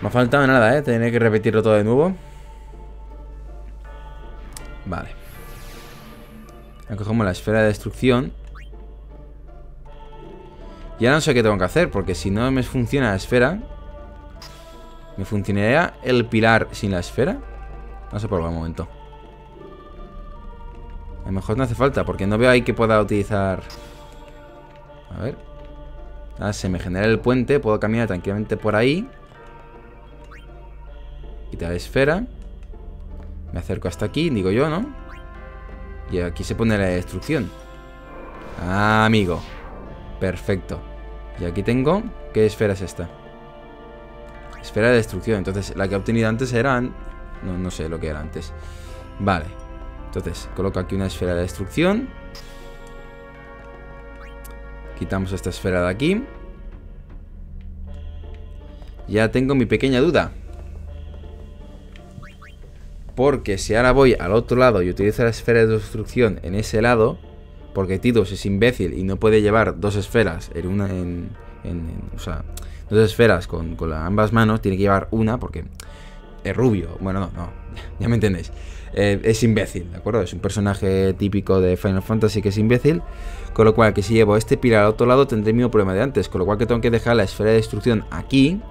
No ha faltado nada, eh, tener que repetirlo todo de nuevo. Vale. Cogemos la esfera de destrucción. Ya no sé qué tengo que hacer, porque si no me funciona la esfera, ¿me funcionaría el pilar sin la esfera? Vamos a probar un momento. A lo mejor no hace falta, porque no veo ahí que pueda utilizar. A ver. Ah, se me genera el puente. Puedo caminar tranquilamente por ahí. Quitar la esfera. Me acerco hasta aquí, digo yo, ¿no? Y aquí se pone la destrucción. Ah, amigo. Perfecto. Y aquí tengo... ¿Qué esfera es esta? Esfera de destrucción. Entonces, la que he obtenido antes era... No, no sé lo que era antes. Vale. Entonces, coloco aquí una esfera de destrucción. Quitamos esta esfera de aquí. Ya tengo mi pequeña duda. Porque si ahora voy al otro lado y utilizo la esfera de destrucción en ese lado, porque Tidus es imbécil y no puede llevar dos esferas en una, en, en, en, o sea, dos esferas con, con la, ambas manos, tiene que llevar una porque es rubio. Bueno, no, no, ya me entendéis. Eh, es imbécil, ¿de acuerdo? Es un personaje típico de Final Fantasy que es imbécil, con lo cual que si llevo este pilar al otro lado tendré el mismo problema de antes, con lo cual que tengo que dejar la esfera de destrucción aquí,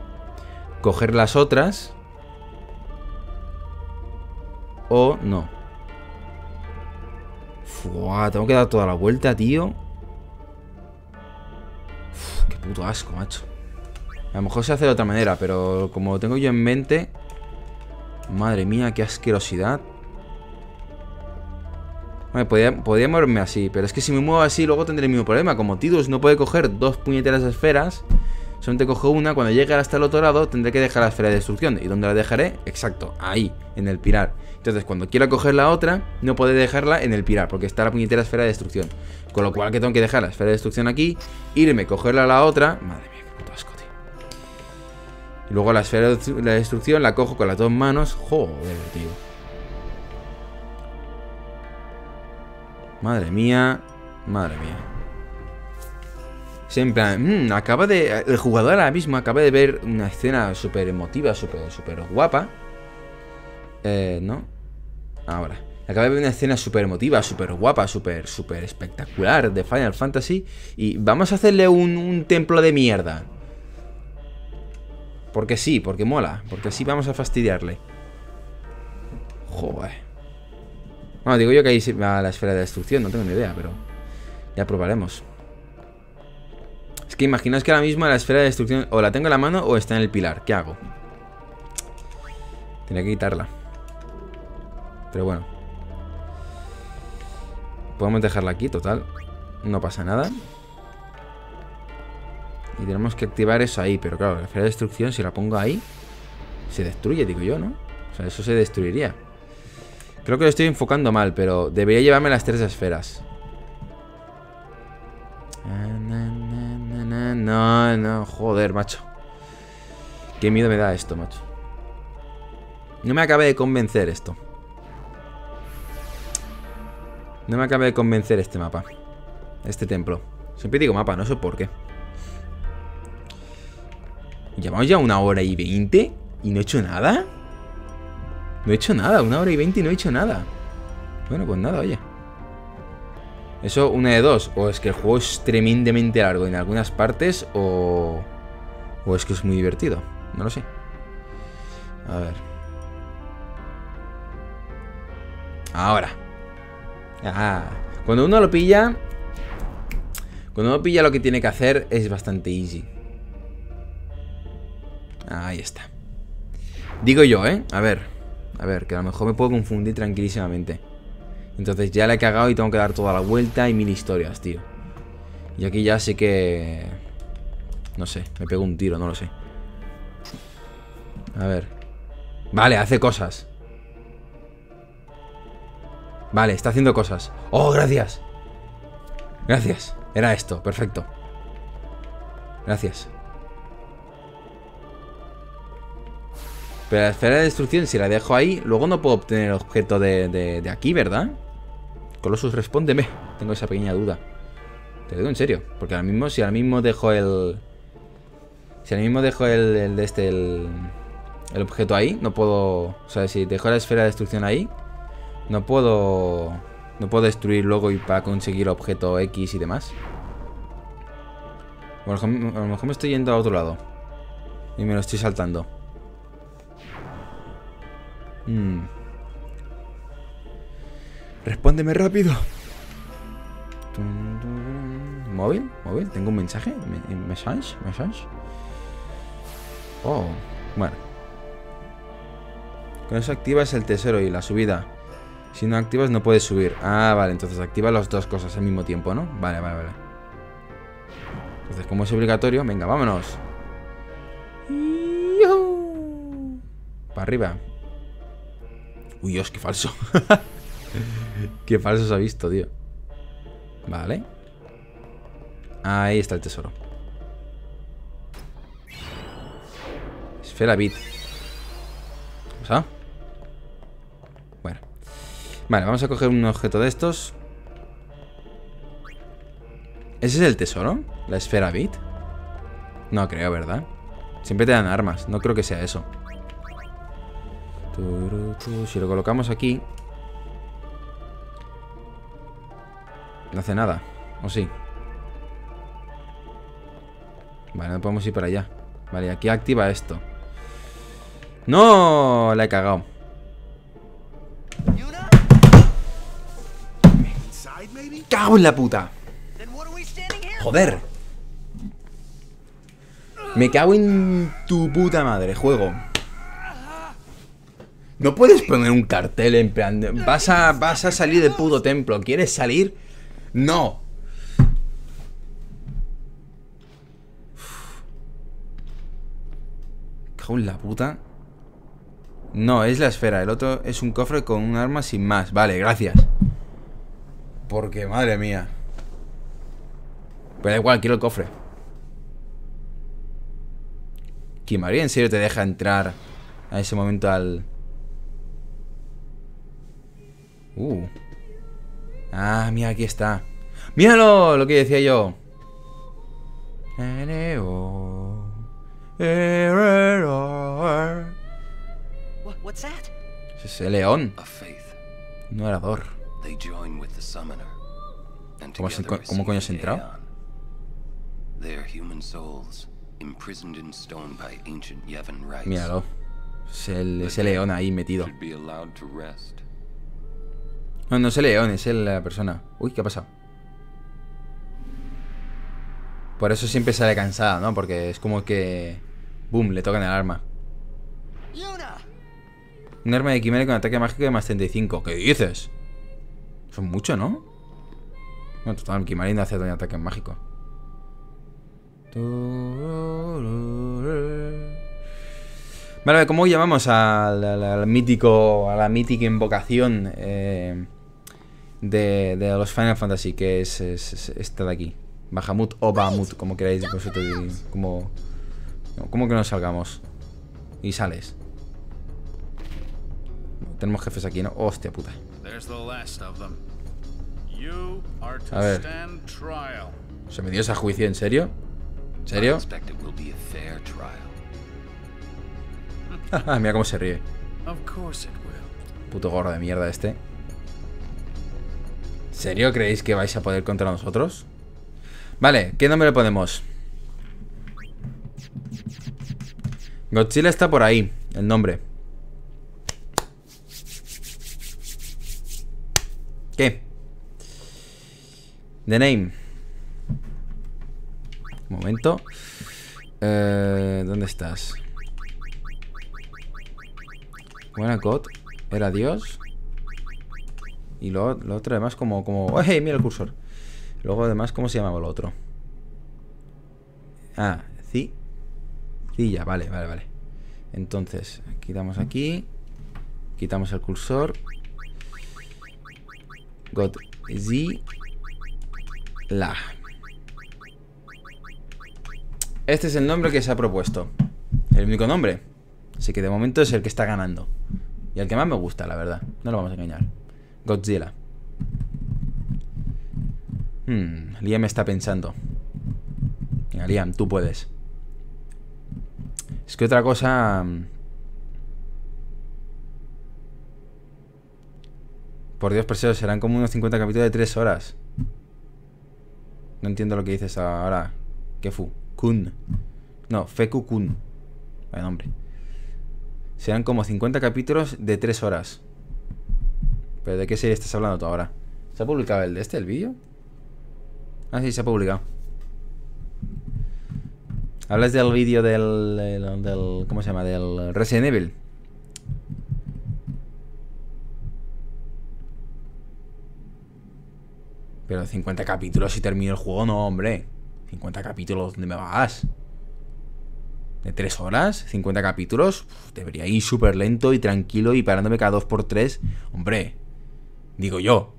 coger las otras... O no. Fua, tengo que dar toda la vuelta, tío. Uf, qué puto asco, macho. A lo mejor se hace de otra manera, pero como lo tengo yo en mente... Madre mía, qué asquerosidad. Bueno, podría, podría moverme así, pero es que si me muevo así luego tendré el mismo problema. Como Tidus no puede coger dos puñeteras esferas, solamente cojo una. Cuando llegue hasta el otro lado tendré que dejar la esfera de destrucción. ¿Y dónde la dejaré? Exacto, ahí, en el pilar. Entonces cuando quiera coger la otra, no podré dejarla en el pilar, porque está la puñetera esfera de destrucción. Con lo cual que tengo que dejar la esfera de destrucción aquí, irme, cogerla a la otra. Madre mía, qué puto asco, tío. Y luego la esfera de la destrucción la cojo con las dos manos. Joder, tío. Madre mía. Madre mía. En plan, mmm, acaba de... El jugador ahora mismo acaba de ver una escena súper emotiva, súper súper guapa. Eh, ¿no? Ahora. Acaba de ver una escena súper emotiva, súper guapa, súper súper espectacular de Final Fantasy. Y vamos a hacerle un, un templo de mierda. Porque sí, porque mola. Porque así vamos a fastidiarle. Joder. Bueno, digo yo que ahí va la esfera de destrucción, no tengo ni idea, pero... Ya probaremos. Es que imaginaos que ahora mismo la esfera de destrucción o la tengo en la mano o está en el pilar. ¿Qué hago? Tenía que quitarla. Pero bueno. Podemos dejarla aquí, total. No pasa nada. Y tenemos que activar eso ahí. Pero claro, la esfera de destrucción, si la pongo ahí, se destruye, digo yo, ¿no? O sea, eso se destruiría. Creo que lo estoy enfocando mal, pero debería llevarme las tres esferas. No, no, joder, macho. Qué miedo me da esto, macho. No me acabé de convencer esto. No me acabé de convencer este mapa. Este templo. Siempre digo mapa, no sé por qué. Llevamos ya una hora y veinte y no he hecho nada. No he hecho nada, una hora y veinte y no he hecho nada. Bueno, pues nada, oye. Eso, una de dos. O es que el juego es tremendamente largo en algunas partes, o... o es que es muy divertido. No lo sé. A ver. Ahora. Ah. Cuando uno lo pilla... Cuando uno pilla lo que tiene que hacer es bastante easy. Ahí está. Digo yo, ¿eh? A ver. A ver, que a lo mejor me puedo confundir tranquilísimamente. Entonces ya la he cagado y tengo que dar toda la vuelta y mil historias, tío. Y aquí ya sé que... No sé, me pego un tiro, no lo sé. A ver. Vale, hace cosas. Vale, está haciendo cosas. ¡Oh, gracias! Gracias, era esto, perfecto. Gracias. Pero la esfera de destrucción, si la dejo ahí, luego no puedo obtener el objeto de, de, de aquí, ¿verdad? Colossus, respóndeme. Tengo esa pequeña duda. Te digo en serio, porque ahora mismo, si ahora mismo dejo el... Si ahora mismo dejo el, el de este, el, el objeto ahí, no puedo... O sea, si dejo la esfera de destrucción ahí, no puedo... No puedo destruir luego y para conseguir objeto X y demás. O a lo mejor, a lo mejor me estoy yendo a otro lado y me lo estoy saltando. Mm. Respóndeme rápido. Móvil, móvil, tengo un mensaje. Message, message. Oh, bueno. Con eso activas el tesoro y la subida. Si no activas no puedes subir. Ah, vale, entonces activa las dos cosas al mismo tiempo, ¿no? Vale, vale, vale. Entonces, como es obligatorio, venga, vámonos. Para arriba. Uy, Dios, qué falso. Qué falso se ha visto, tío. Vale. Ahí está el tesoro. Esfera bit. O sea. Bueno. Vale, vamos a coger un objeto de estos. ¿Ese es el tesoro? ¿La esfera bit? No creo, ¿verdad? Siempre te dan armas. No creo que sea eso. Si lo colocamos aquí, no hace nada. ¿O sí? Vale, no podemos ir para allá. Vale, aquí activa esto. ¡No! La he cagado. Me cago en la puta. Joder. Me cago en tu puta madre, juego. No puedes poner un cartel en plan... Vas a, vas a salir del puto templo. ¿Quieres salir? ¡No! Cago en la puta. No, es la esfera. El otro es un cofre con un arma sin más. Vale, gracias. Porque, madre mía. Pero da igual, quiero el cofre. Kimari, ¿en serio te deja entrar a ese momento al...? Uh. Ah, mira, aquí está. ¡Míralo! Lo que decía yo. Ese es el león. Un orador. ¿Cómo, se, ¿Cómo coño has entrado? Míralo. Es el, ese león ahí metido. No, no es el león, es la persona. Uy, ¿qué ha pasado? Por eso siempre sale cansada, ¿no? Porque es como que... Boom, le tocan el arma. Un arma de Kimari con ataque mágico de más treinta y cinco. ¿Qué dices? Son mucho, ¿no? No, total, Kimari no hace daño ataque mágico. Vale, ¿cómo llamamos al, al, al mítico, a la mítica invocación eh, de, de los Final Fantasy? Que es, es, es esta de aquí. Bahamut o Bahamut, como queráis vosotros. Como, como que nos salgamos. Y sales. Tenemos jefes aquí, ¿no? Hostia puta. A ver. ¿Se me dio esa juicio? ¿En serio? ¿En serio? Mira cómo se ríe. Puto gordo de mierda este. ¿Serio creéis que vais a poder contra nosotros? Vale, ¿qué nombre le ponemos? Godzilla está por ahí, el nombre. ¿Qué? The name. Un momento. Eh, ¿Dónde estás? Buena God. Era Dios. Y lo, lo otro además como... como... ¡Ay, mira el cursor! Luego además, ¿cómo se llamaba lo otro? Ah, sí. Sí, ya, vale, vale, vale. Entonces, quitamos aquí. Quitamos el cursor. Godzilla. Este es el nombre que se ha propuesto. El único nombre. Así que de momento es el que está ganando. Y el que más me gusta, la verdad. No lo vamos a engañar. Godzilla. Hmm, Liam está pensando. Venga, Liam, tú puedes. Es que otra cosa... Por Dios, Perseo, serán como unos cincuenta capítulos de tres horas. No entiendo lo que dices ahora. Kefu. Kun. No, Feku Kun. Vale, nombre. Serán como cincuenta capítulos de tres horas. ¿Pero de qué serie estás hablando tú ahora? ¿Se ha publicado el de este, el vídeo? Ah, sí, se ha publicado. Hablas del vídeo del, del, del... ¿Cómo se llama? Del Resident Evil. Pero cincuenta capítulos y termino el juego, no, hombre. cincuenta capítulos, ¿dónde me vas? ¿De tres horas? ¿cincuenta capítulos? Uf, debería ir súper lento y tranquilo y parándome cada dos por tres. Hombre, digo yo.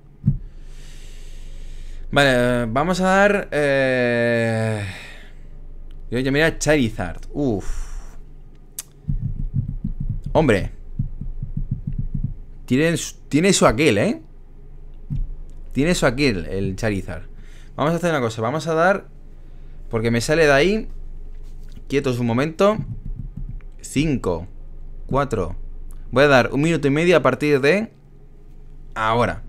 Vale, vamos a dar... Eh... Yo llamaría Charizard. Uff. Hombre. Tiene, tiene eso aquel, ¿eh? Tiene eso aquel, el Charizard. Vamos a hacer una cosa. Vamos a dar... Porque me sale de ahí... Quietos un momento. Cinco, cuatro. Voy a dar un minuto y medio a partir de ahora.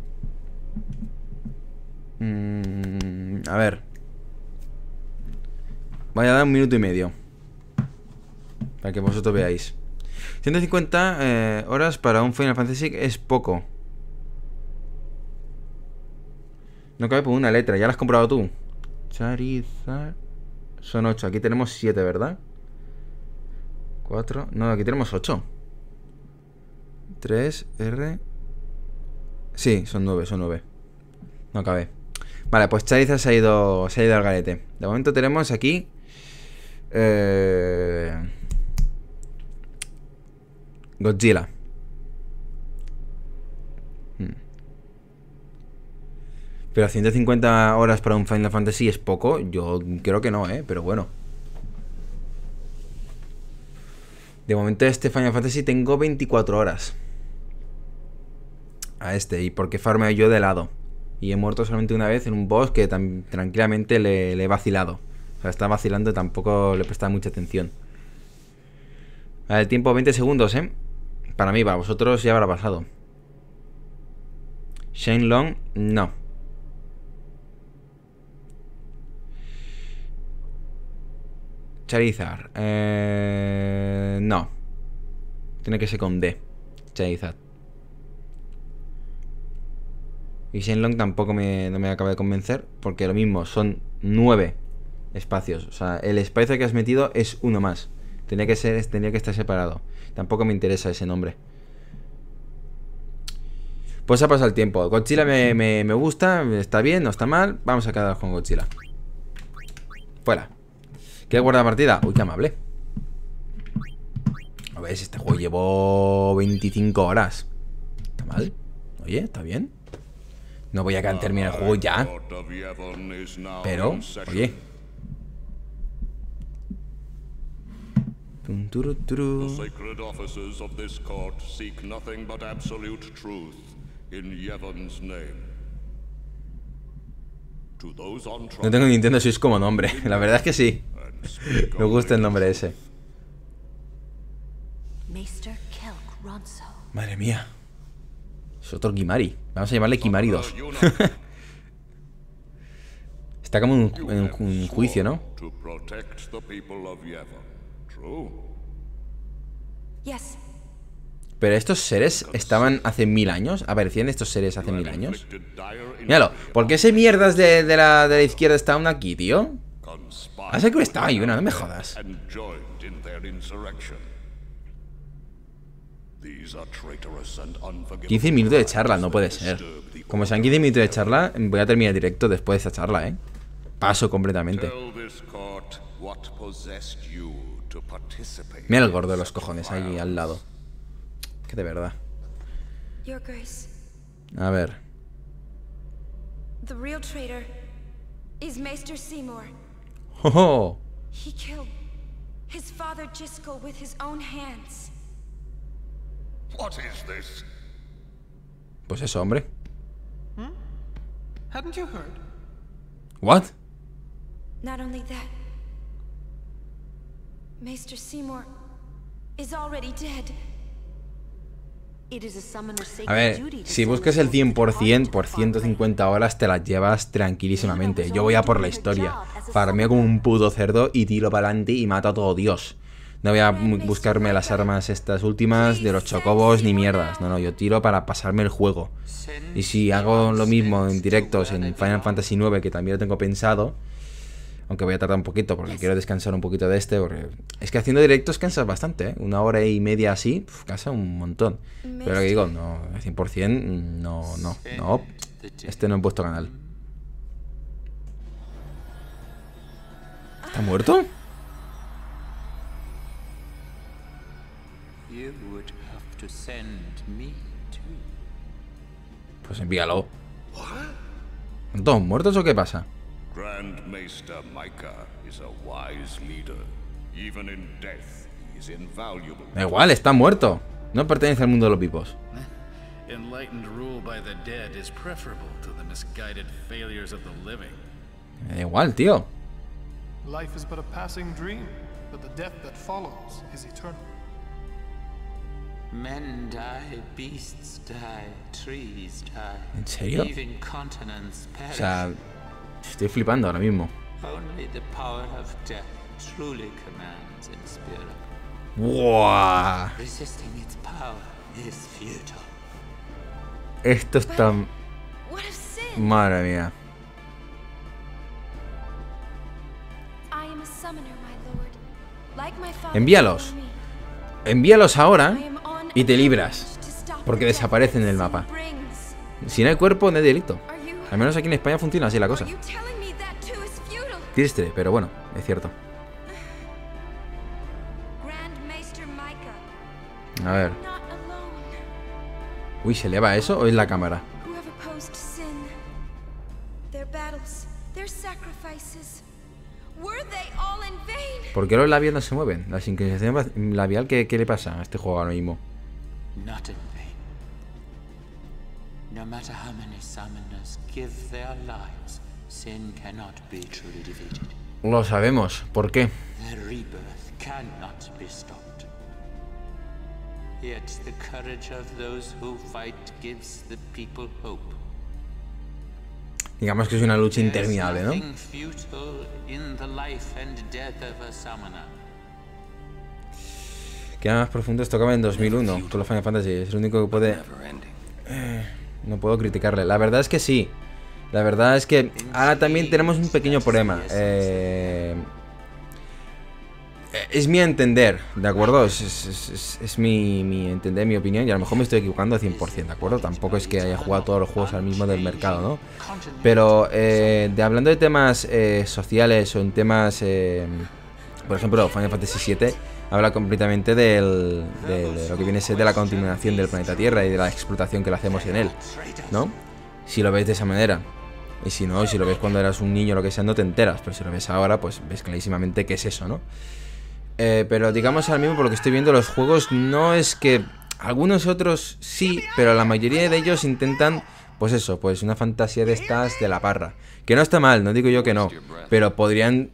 mm, A ver. Voy a dar un minuto y medio para que vosotros veáis. Ciento cincuenta eh, horas para un Final Fantasy es poco. No cabe por una letra. Ya la has comprado tú. Charizard. Son ocho, aquí tenemos siete, ¿verdad? cuatro, no, aquí tenemos ocho. tres, R. Sí, son nueve, son nueve. No cabe. Vale, pues Charizard se ha ido, se ha ido al garete. De momento tenemos aquí eh, Godzilla. Pero ciento cincuenta horas para un Final Fantasy es poco. Yo creo que no, ¿eh? Pero bueno. De momento este Final Fantasy tengo veinticuatro horas. A este. ¿Y por qué farmeo yo de lado? Y he muerto solamente una vez en un boss que tan tranquilamente le, le he vacilado. O sea, está vacilando y tampoco le presta mucha atención. A ver, tiempo veinte segundos, ¿eh? Para mí, para vosotros ya habrá pasado. Shane Long, no. Charizard, eh, no. Tiene que ser con D. Charizard. Y Shenlong tampoco me, no me acaba de convencer. Porque lo mismo, son nueve espacios. O sea, el espacio que has metido es uno más. Tenía que ser, tenía que estar separado. Tampoco me interesa ese nombre. Pues ha pasado el tiempo. Godzilla me, me, me gusta, está bien, no está mal. Vamos a quedar con Godzilla. Fuera. ¿Quieres guardar partida? Uy, qué amable. A ver, este juego llevo veinticinco horas. ¿Está mal? Oye, ¿está bien? No voy a terminar el juego ya. Pero, oye. No tengo Nintendo Switch como nombre. La verdad es que sí. Me gusta el nombre ese. Madre mía. Es otro Kimari. Vamos a llamarle Kimari dos. Está como en un, un, un juicio, ¿no? Pero estos seres estaban hace mil años. Aparecían estos seres hace mil años. Míralo. ¿Por qué ese mierdas de, de, la, de la izquierda está aún aquí, tío? Has secuestrado a Yuna, no me jodas. quince minutos de charla, no puede ser. Como sean quince minutos de charla, voy a terminar directo después de esta charla, ¿eh? Paso completamente. Mira el gordo de los cojones ahí al lado. Que de verdad. A ver. Oh. Pues eso, hombre. What? Not only that. Maester Seymour is already dead. A ver, si buscas el cien por cien por ciento cincuenta horas te las llevas tranquilísimamente. Yo voy a por la historia. Farmeo como un puto cerdo y tiro para adelante y mato a todo Dios. No voy a buscarme las armas estas últimas de los chocobos ni mierdas. No, no, yo tiro para pasarme el juego. Y si hago lo mismo en directos en Final Fantasy nueve, que también lo tengo pensado, aunque voy a tardar un poquito porque quiero descansar un poquito de este, porque es que haciendo directos cansas bastante, ¿eh? Una hora y media así, pf, cansa un montón. Pero lo que digo, no, al cien por cien, no, no, no. Este no es vuestro canal. ¿Está muerto? Pues envíalo. ¿Están todos muertos o qué pasa? Grand Maester Micah is a wise leader. Even in death, he is invaluable. Da igual, está muerto. No pertenece al mundo de los vivos. Enlightened rule by the dead is preferable to the misguided failures of the living. Da igual, tío. Life is but a passing dream, but the death that follows is eternal. Men die, beasts die, trees die. ¿En serio? Even continents perish. O sea, estoy flipando ahora mismo. ¡Wow! Esto está... Madre mía. Envíalos. Envíalos ahora y te libras, porque desaparecen del mapa. Si no hay cuerpo, no hay delito. Al menos aquí en España funciona así la cosa. Triste, pero bueno, es cierto. A ver. Uy, ¿se eleva eso o es la cámara? ¿Por qué los labios no se mueven? La sincronización labial, ¿qué, qué le pasa a este juego ahora mismo? Lo sabemos, ¿por qué? Digamos que es una lucha interminable, ¿no? Queda más profundo, esto acaba en dos mil uno. Tú lo Final Fantasy, es el único que puede... Eh... No puedo criticarle. La verdad es que sí. La verdad es que ahora también tenemos un pequeño problema. Eh, es mi entender, ¿de acuerdo? Es, es, es, es mi, mi entender, mi opinión. Y a lo mejor me estoy equivocando al cien por cien, ¿de acuerdo? Tampoco es que haya jugado todos los juegos al mismo del mercado, ¿no? Pero eh, de, hablando de temas eh, sociales o en temas... Eh, por ejemplo, Final Fantasy siete habla completamente del, del, de lo que viene a ser de la continuación del planeta Tierra y de la explotación que le hacemos en él, ¿no? Si lo ves de esa manera. Y si no, si lo ves cuando eras un niño o lo que sea, no te enteras. Pero si lo ves ahora, pues ves clarísimamente que es eso, ¿no? Eh, pero digamos ahora mismo, por lo que estoy viendo, los juegos no es que... Algunos otros sí, pero la mayoría de ellos intentan... Pues eso, pues una fantasía de estas de la parra. Que no está mal, no digo yo que no. Pero podrían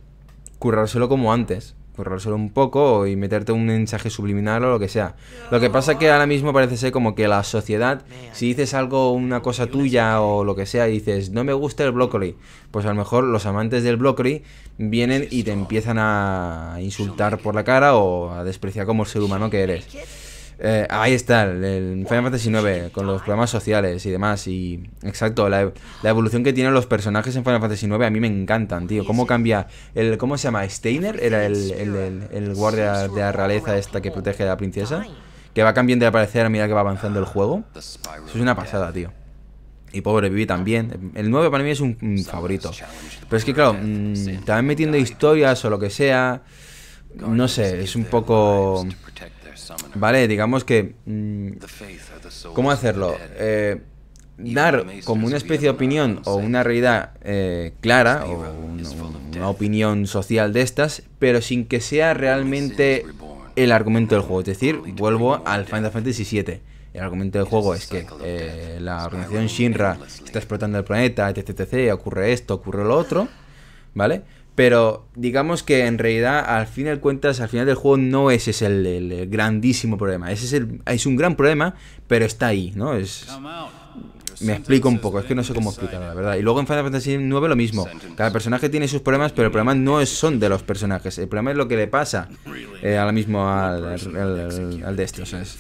currárselo como antes. currárselo un poco y meterte un mensaje subliminal o lo que sea. Lo que pasa es que ahora mismo parece ser como que la sociedad, si dices algo, una cosa tuya o lo que sea, y dices, no me gusta el brócoli, pues a lo mejor los amantes del brócoli vienen y te empiezan a insultar por la cara o a despreciar como el ser humano que eres. Eh, ahí está, el, el Final Fantasy nueve, con los problemas sociales y demás. Y exacto, la, la evolución que tienen los personajes en Final Fantasy nueve a mí me encantan, tío. Cómo cambia el, ¿cómo se llama? Steiner era el, el, el, el guardia de la realeza esta que protege a la princesa, que va cambiando de aparecer a medida que va avanzando el juego. Eso es una pasada, tío. Y pobre Vivi también. El nueve para mí es un favorito. Pero es que claro, mmm, también metiendo historias o lo que sea, no sé, es un poco... Vale, digamos que... Mmm, ¿cómo hacerlo? Eh, dar como una especie de opinión o una realidad eh, clara, o un, una opinión social de estas, pero sin que sea realmente el argumento del juego. Es decir, vuelvo al Final Fantasy siete. El argumento del juego es que eh, la organización Shinra está explotando el planeta, etc, etc, ocurre esto, ocurre lo otro, ¿vale? Pero digamos que en realidad, al final de cuentas, al final del juego no ese es el, el, el grandísimo problema. Ese es, el, es un gran problema, pero está ahí, ¿no? Es, me explico un poco, es que no sé cómo explicarlo, la verdad. Y luego en Final Fantasy nueve lo mismo. Cada personaje tiene sus problemas, pero el problema no es, son de los personajes. El problema es lo que le pasa eh, ahora mismo al, al, al, al de este, o sea, es,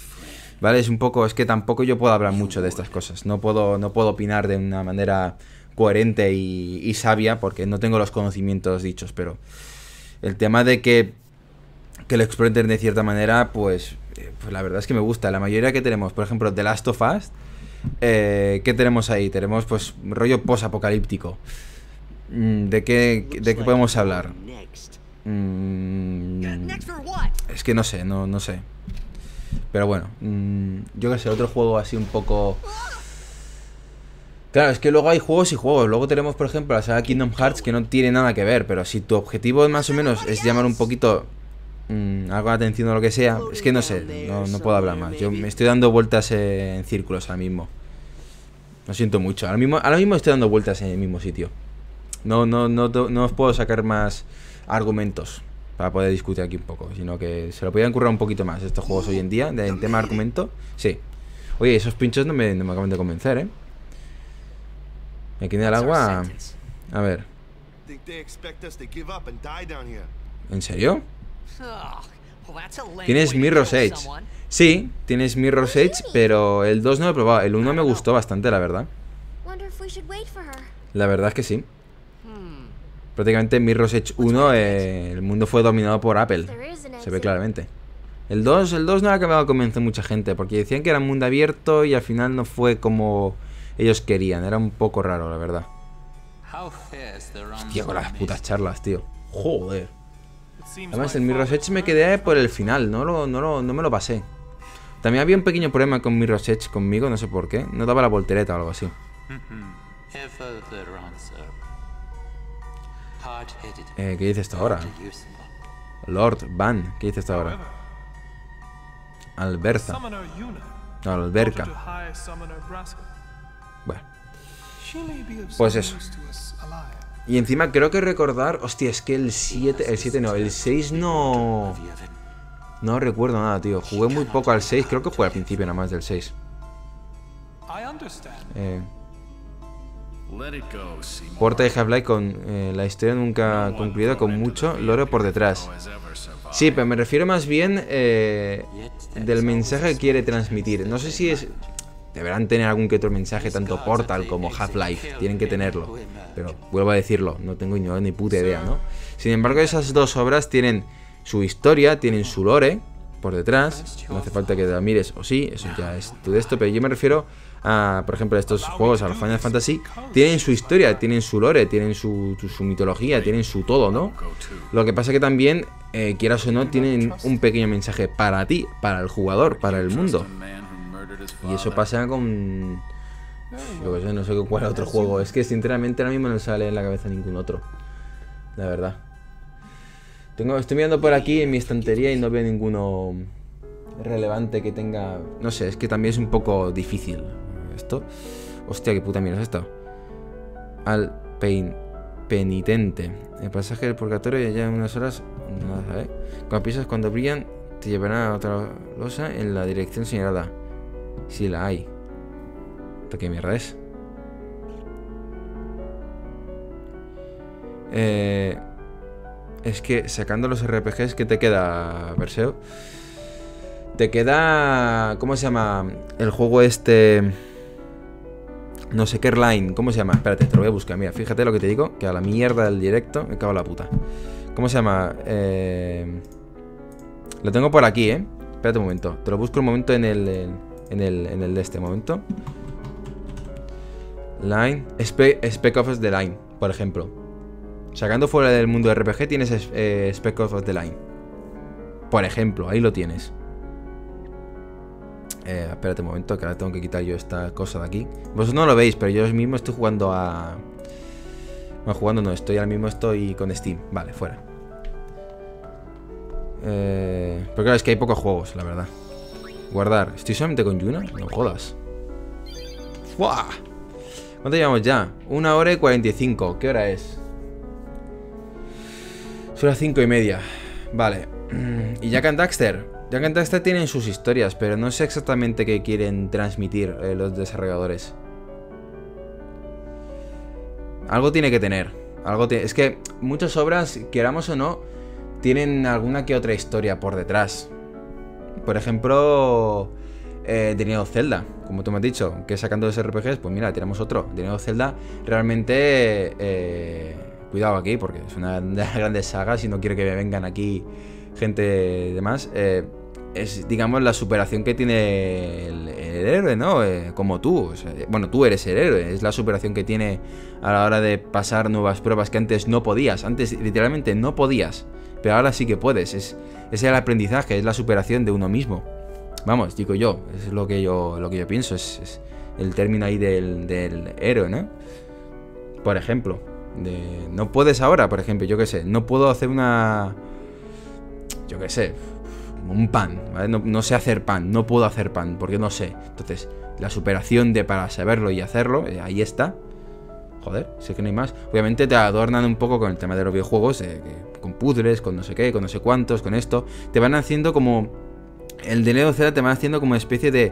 ¿vale? Es un poco, es que tampoco yo puedo hablar mucho de estas cosas. No puedo, no puedo opinar de una manera... coherente y, y sabia, porque no tengo los conocimientos dichos, pero el tema de que que lo exploten de cierta manera, pues, pues la verdad es que me gusta. La mayoría que tenemos, por ejemplo, The Last of Us, eh, ¿qué tenemos ahí? Tenemos pues rollo posapocalíptico. ¿De qué, de qué podemos hablar? Mm, es que no sé, no, no sé. Pero bueno, mm, yo qué sé, otro juego así un poco... Claro, es que luego hay juegos y juegos. Luego tenemos, por ejemplo, la saga Kingdom Hearts, que no tiene nada que ver, pero si tu objetivo más o menos es llamar un poquito mmm, algo de atención o lo que sea, es que no sé, no, no puedo hablar más. Yo me estoy dando vueltas en círculos ahora mismo. Lo siento mucho. Ahora mismo, ahora mismo estoy dando vueltas en el mismo sitio. No, no, no, no os puedo sacar más argumentos para poder discutir aquí un poco, sino que se lo podían currar un poquito más estos juegos hoy en día, en tema de argumento. Sí. Oye, esos pinchos no me, no me acaban de convencer, ¿eh? Aquí en el agua... A ver... ¿En serio? ¿Tienes Mirror's Edge? Sí, tienes Mirror's Edge, pero el dos no lo he probado. El uno me gustó bastante, la verdad. La verdad es que sí. Prácticamente Mirror's Edge uno, eh, el mundo fue dominado por Apple. Se ve claramente. El dos, el dos no lo ha acabado de convencer mucha gente, porque decían que era un mundo abierto y al final no fue como... ellos querían, era un poco raro, la verdad. Hostia, con las putas charlas, tío. Joder. Además, el Mirror's Edge me quedé por el final, no, lo, no, lo, no me lo pasé. También había un pequeño problema con Mirror's Edge conmigo, no sé por qué. No daba la voltereta o algo así. Eh, ¿qué dice esto ahora? Lord Van, ¿qué dice esto ahora? Alberta. No, Alberca. Bueno, pues eso. Y encima creo que recordar... Hostia, es que el siete... El siete no, el seis no... No recuerdo nada, tío. Jugué muy poco al seis. Creo que jugué al principio nada más del seis. Eh, Porta de Half-Life con... Eh, la historia nunca concluida con mucho lore por detrás. Sí, pero me refiero más bien... Eh, del mensaje que quiere transmitir. No sé si es... Deberán tener algún que otro mensaje, tanto Portal como Half-Life, tienen que tenerlo. Pero vuelvo a decirlo, no tengo ni puta idea, ¿no? Sin embargo, esas dos obras tienen su historia, tienen su lore por detrás. No hace falta que te la mires, o sí, eso ya es tu de esto. Pero yo me refiero a, por ejemplo, a estos juegos, a los Final Fantasy. Tienen su historia, tienen su lore, tienen su, su mitología, tienen su todo, ¿no? Lo que pasa que también, eh, quieras o no, tienen un pequeño mensaje para ti, para el jugador, para el mundo. Y eso pasa con... Yo que sé, no sé cuál otro juego. Es que sinceramente ahora mismo no sale en la cabeza ningún otro. La verdad. Tengo, estoy mirando por aquí en mi estantería y no veo ninguno relevante que tenga... No sé, es que también es un poco difícil esto. Hostia, qué puta mierda es esto. Alpine penitente. El pasaje del purgatorio y allá en unas horas, no sabes. Cuando piensas cuando brillan, te llevarán a otra losa en la dirección señalada. Si la hay. ¿Qué mierda es? Eh, es que sacando los R P Gs, ¿qué te queda, Perseo? Te queda... ¿Cómo se llama? El juego este... No sé qué line. ¿Cómo se llama? Espérate, te lo voy a buscar. Mira, fíjate lo que te digo. Que a la mierda del directo me cago en la puta. ¿Cómo se llama? Eh... Lo tengo por aquí, ¿eh? Espérate un momento. Te lo busco un momento en el... En el, en el de este momento. Line. Spe Spec Ops: The Line, por ejemplo. Sacando fuera del mundo de R P G tienes eh, Spec Ops: The Line. Por ejemplo, ahí lo tienes. Eh, espérate un momento, que ahora tengo que quitar yo esta cosa de aquí. Vosotros no lo veis, pero yo mismo estoy jugando a... Bueno, jugando no, estoy ahora mismo estoy con Steam. Vale, fuera. Eh... Pero claro, es que hay pocos juegos, la verdad. Guardar. ¿Estoy solamente con Yuna? No jodas. ¡Fua! ¿Cuánto llevamos ya? una hora y cuarenta y cinco. ¿Qué hora es? Son las cinco y media. Vale. Y Jack and Daxter. Jack and Daxter tienen sus historias, pero no sé exactamente qué quieren transmitir eh, los desarrolladores. Algo tiene que tener. Algo te... Es que muchas obras, queramos o no, tienen alguna que otra historia por detrás. Por ejemplo... Eh, The Legend of Zelda, como tú me has dicho, que sacando los R P Gs, pues mira, tenemos otro. The Legend of Zelda, realmente, eh, eh, cuidado aquí, porque es una de las grandes sagas y no quiero que vengan aquí gente de más. Eh, es, digamos, la superación que tiene el, el héroe, ¿no? Eh, como tú, o sea, bueno, tú eres el héroe, es la superación que tiene a la hora de pasar nuevas pruebas que antes no podías, antes literalmente no podías, pero ahora sí que puedes. Es, es el aprendizaje, es la superación de uno mismo. Vamos, digo yo, es lo que yo lo que yo pienso, es, es el término ahí del, del héroe, ¿no? Por ejemplo, de, no puedes ahora, por ejemplo, yo qué sé, no puedo hacer una... Yo qué sé, un pan, ¿vale? No, no sé hacer pan, no puedo hacer pan, porque no sé. Entonces, la superación de para saberlo y hacerlo, eh, ahí está. Joder, sé que no hay más. Obviamente te adornan un poco con el tema de los videojuegos, eh, con puzzles, con no sé qué, con no sé cuántos, con esto. Te van haciendo como... El de Leo Zelda te va haciendo como una especie de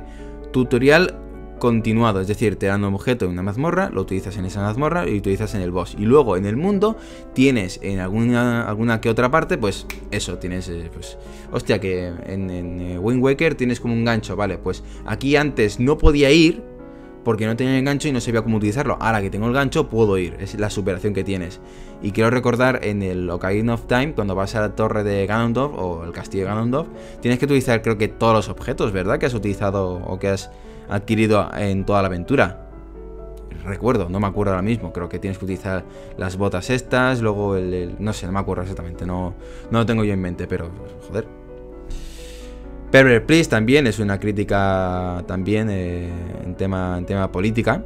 tutorial continuado, es decir, te dan un objeto en una mazmorra, lo utilizas en esa mazmorra y lo utilizas en el boss. Y luego en el mundo tienes en alguna, alguna que otra parte, pues eso, tienes, pues, hostia, que en, en Wind Waker tienes como un gancho, vale, pues aquí antes no podía ir porque no tenía el gancho y no sabía cómo utilizarlo. Ahora que tengo el gancho puedo ir, es la superación que tienes. Y quiero recordar en el Ocarina of Time, cuando vas a la torre de Ganondorf o el castillo de Ganondorf, tienes que utilizar creo que todos los objetos, ¿verdad? Que has utilizado o que has adquirido en toda la aventura. Recuerdo, no me acuerdo ahora mismo, creo que tienes que utilizar las botas estas, luego el... el no sé, no me acuerdo exactamente, no, no lo tengo yo en mente, pero joder. Pervert Please también es una crítica también eh, en, tema, en tema política.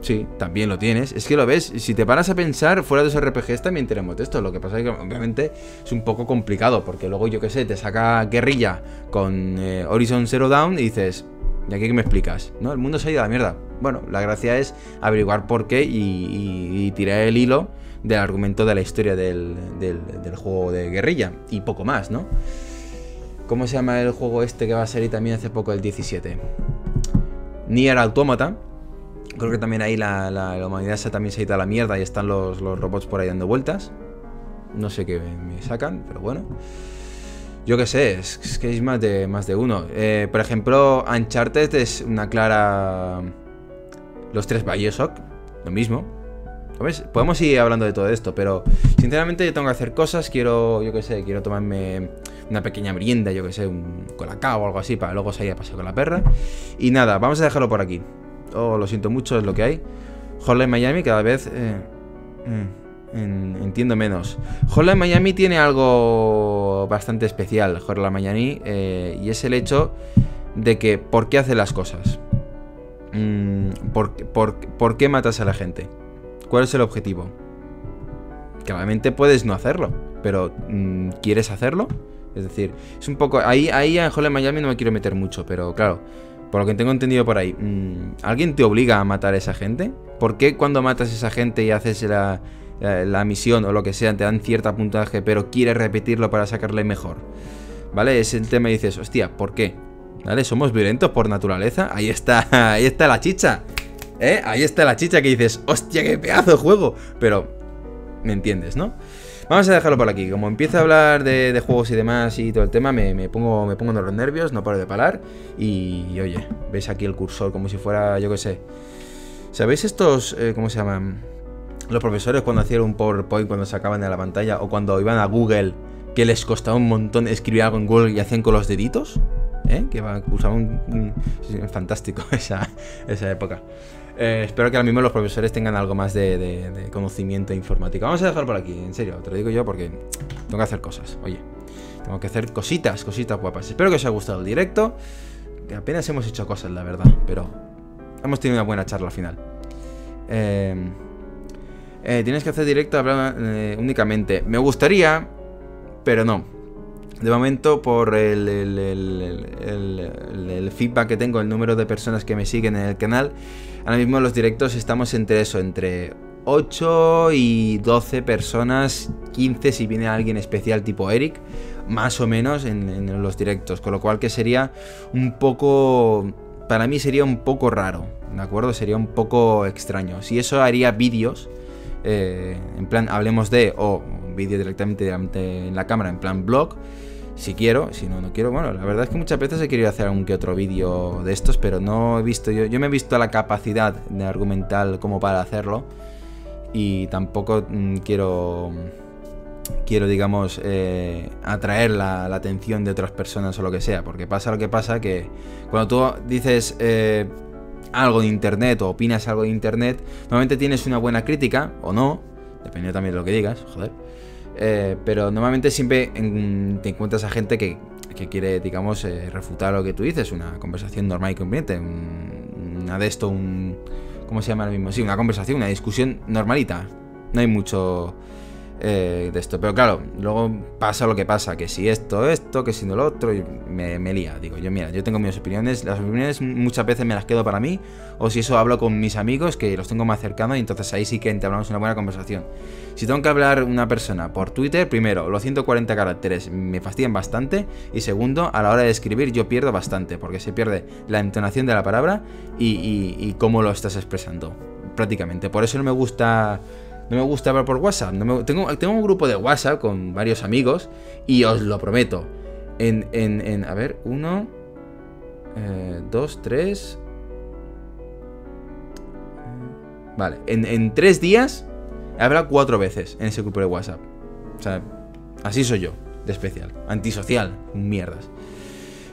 Sí, también lo tienes. Es que lo ves, si te paras a pensar, fuera de los R P Gs también tenemos esto. Lo que pasa es que obviamente es un poco complicado, porque luego yo qué sé, te saca guerrilla con eh, Horizon Zero Dawn y dices, ¿y aquí qué me explicas? No, el mundo se ha ido a la mierda. Bueno, la gracia es averiguar por qué y, y, y tirar el hilo del argumento de la historia del, del, del juego de guerrilla. Y poco más, ¿no? ¿Cómo se llama el juego este que va a salir también hace poco, el diecisiete? Nier Automata. Creo que también ahí la, la, la humanidad se, también se ha ido a la mierda y están los, los robots por ahí dando vueltas. No sé qué me sacan, pero bueno. Yo qué sé, es, es que es más de, más de uno. Eh, por ejemplo, Uncharted es una clara... Los tres Bioshock, lo mismo. ¿Ves? Podemos ir hablando de todo esto, pero sinceramente yo tengo que hacer cosas, quiero, yo qué sé, quiero tomarme una pequeña merienda, yo qué sé, un colacao o algo así, para luego salir a pasear con la perra. Y nada, vamos a dejarlo por aquí. Oh, lo siento mucho, es lo que hay. Hotline Miami cada vez eh, en, entiendo menos. Hotline Miami tiene algo bastante especial, Hotline Miami, eh, y es el hecho de que por qué hace las cosas. Mm, por, por, ¿Por qué matas a la gente? ¿Cuál es el objetivo? Claramente puedes no hacerlo, pero mmm, ¿quieres hacerlo? Es decir, es un poco... Ahí, ahí en Hotline Miami no me quiero meter mucho, pero claro, por lo que tengo entendido por ahí, mmm, ¿alguien te obliga a matar a esa gente? ¿Por qué cuando matas a esa gente y haces la, eh, la misión o lo que sea, te dan cierto puntaje, pero quieres repetirlo para sacarle mejor, ¿vale? Es el tema y dices, hostia, ¿por qué? ¿Vale? Somos violentos por naturaleza. Ahí está, ahí está la chicha, ¿eh? Ahí está la chicha que dices, hostia, qué pedazo de juego. Pero, ¿me entiendes, no? Vamos a dejarlo por aquí. Como empiezo a hablar de, de juegos y demás y todo el tema, me, me pongo me pongo de los nervios, no paro de parar. Y, y oye, veis aquí el cursor como si fuera, yo qué sé. ¿Sabéis estos, eh, cómo se llaman? Los profesores cuando hacían un PowerPoint, cuando sacaban de la pantalla, o cuando iban a Google, que les costaba un montón escribir algo en Google y hacían con los deditos, ¿eh? Que usaban un, un... fantástico esa, esa época. Eh, espero que ahora mismo los profesores tengan algo más de, de, de conocimiento informático. Vamos a dejarlo por aquí, en serio, te lo digo yo porque tengo que hacer cosas, oye. Tengo que hacer cositas, cositas guapas. Espero que os haya gustado el directo, que apenas hemos hecho cosas, la verdad, pero hemos tenido una buena charla al final. Eh, eh, tienes que hacer directo hablar, eh, únicamente. Me gustaría, pero no. De momento, por el, el, el, el, el, el feedback que tengo, el número de personas que me siguen en el canal, ahora mismo en los directos estamos entre eso, entre ocho y doce personas, quince si viene alguien especial tipo Eric, más o menos en, en los directos, con lo cual que sería un poco, para mí sería un poco raro, ¿de acuerdo? Sería un poco extraño. Si eso haría vídeos, eh, en plan hablemos de, o un vídeo directamente delante en la cámara, en plan blog, si quiero, si no, no quiero. Bueno, la verdad es que muchas veces he querido hacer algún que otro vídeo de estos, pero no he visto, yo, yo me he visto la capacidad de argumental como para hacerlo, y tampoco mm, quiero, quiero digamos, eh, atraer la, la atención de otras personas o lo que sea, porque pasa lo que pasa, que cuando tú dices eh, algo de internet o opinas algo de internet, normalmente tienes una buena crítica, o no, dependiendo también de lo que digas, joder. Eh, pero normalmente siempre en, te encuentras a gente que, que quiere, digamos, eh, refutar lo que tú dices, una conversación normal y corriente, un, una de esto, un... ¿cómo se llama ahora mismo? Sí, una conversación, una discusión normalita, no hay mucho eh, de esto, pero claro, luego pasa lo que pasa, que si esto, esto, que si no lo otro, me, me lía, digo, yo mira, yo tengo mis opiniones, las opiniones muchas veces me las quedo para mí, o si eso hablo con mis amigos, que los tengo más cercanos, y entonces ahí sí que entablamos una buena conversación. Si tengo que hablar una persona por Twitter, primero, los ciento cuarenta caracteres me fastidian bastante, y segundo, a la hora de escribir yo pierdo bastante, porque se pierde la entonación de la palabra y, y, y cómo lo estás expresando, prácticamente. Por eso no me gusta, no me gusta hablar por WhatsApp. No me, tengo, tengo un grupo de WhatsApp con varios amigos, y os lo prometo, en, en, en a ver, uno, eh, dos, tres... Vale, en, en tres días... he hablado cuatro veces en ese grupo de WhatsApp. O sea, así soy yo, de especial. Antisocial, mierdas.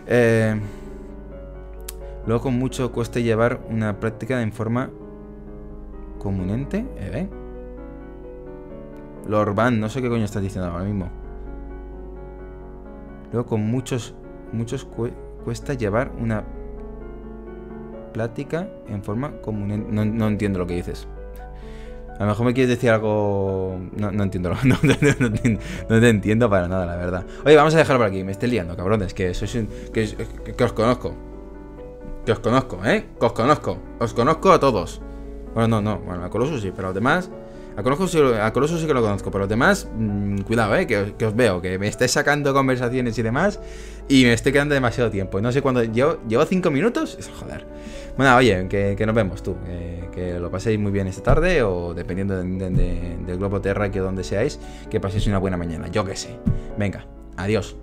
Eh, luego con mucho cueste llevar una práctica en forma comunente. Eh, Lord Van, no sé qué coño estás diciendo ahora mismo. Luego con muchos, muchos cu cuesta llevar una plática en forma comunente. No, no entiendo lo que dices. A lo mejor me quieres decir algo... No, no entiendo, no, no, no, no, no te entiendo para nada, la verdad. Oye, vamos a dejarlo por aquí, me estáis liando, cabrones, que sois un... Que, que, que os conozco. Que os conozco, ¿eh? Que os conozco. Os conozco a todos. Bueno, no, no, bueno, a Colossus sí, pero a los demás... A Colossus, a Colossus sí que lo conozco, pero a los demás... Mmm, cuidado, ¿eh? Que, que os veo, que me estáis sacando conversaciones y demás, y me estoy quedando demasiado tiempo. Y no sé cuándo... ¿Llevo, llevo cinco minutos? Joder. Bueno, oye, que, que nos vemos, tú, eh, que lo paséis muy bien esta tarde, o dependiendo de, de, de, del globo terráqueo donde seáis, que paséis una buena mañana, yo que sé. Venga, adiós.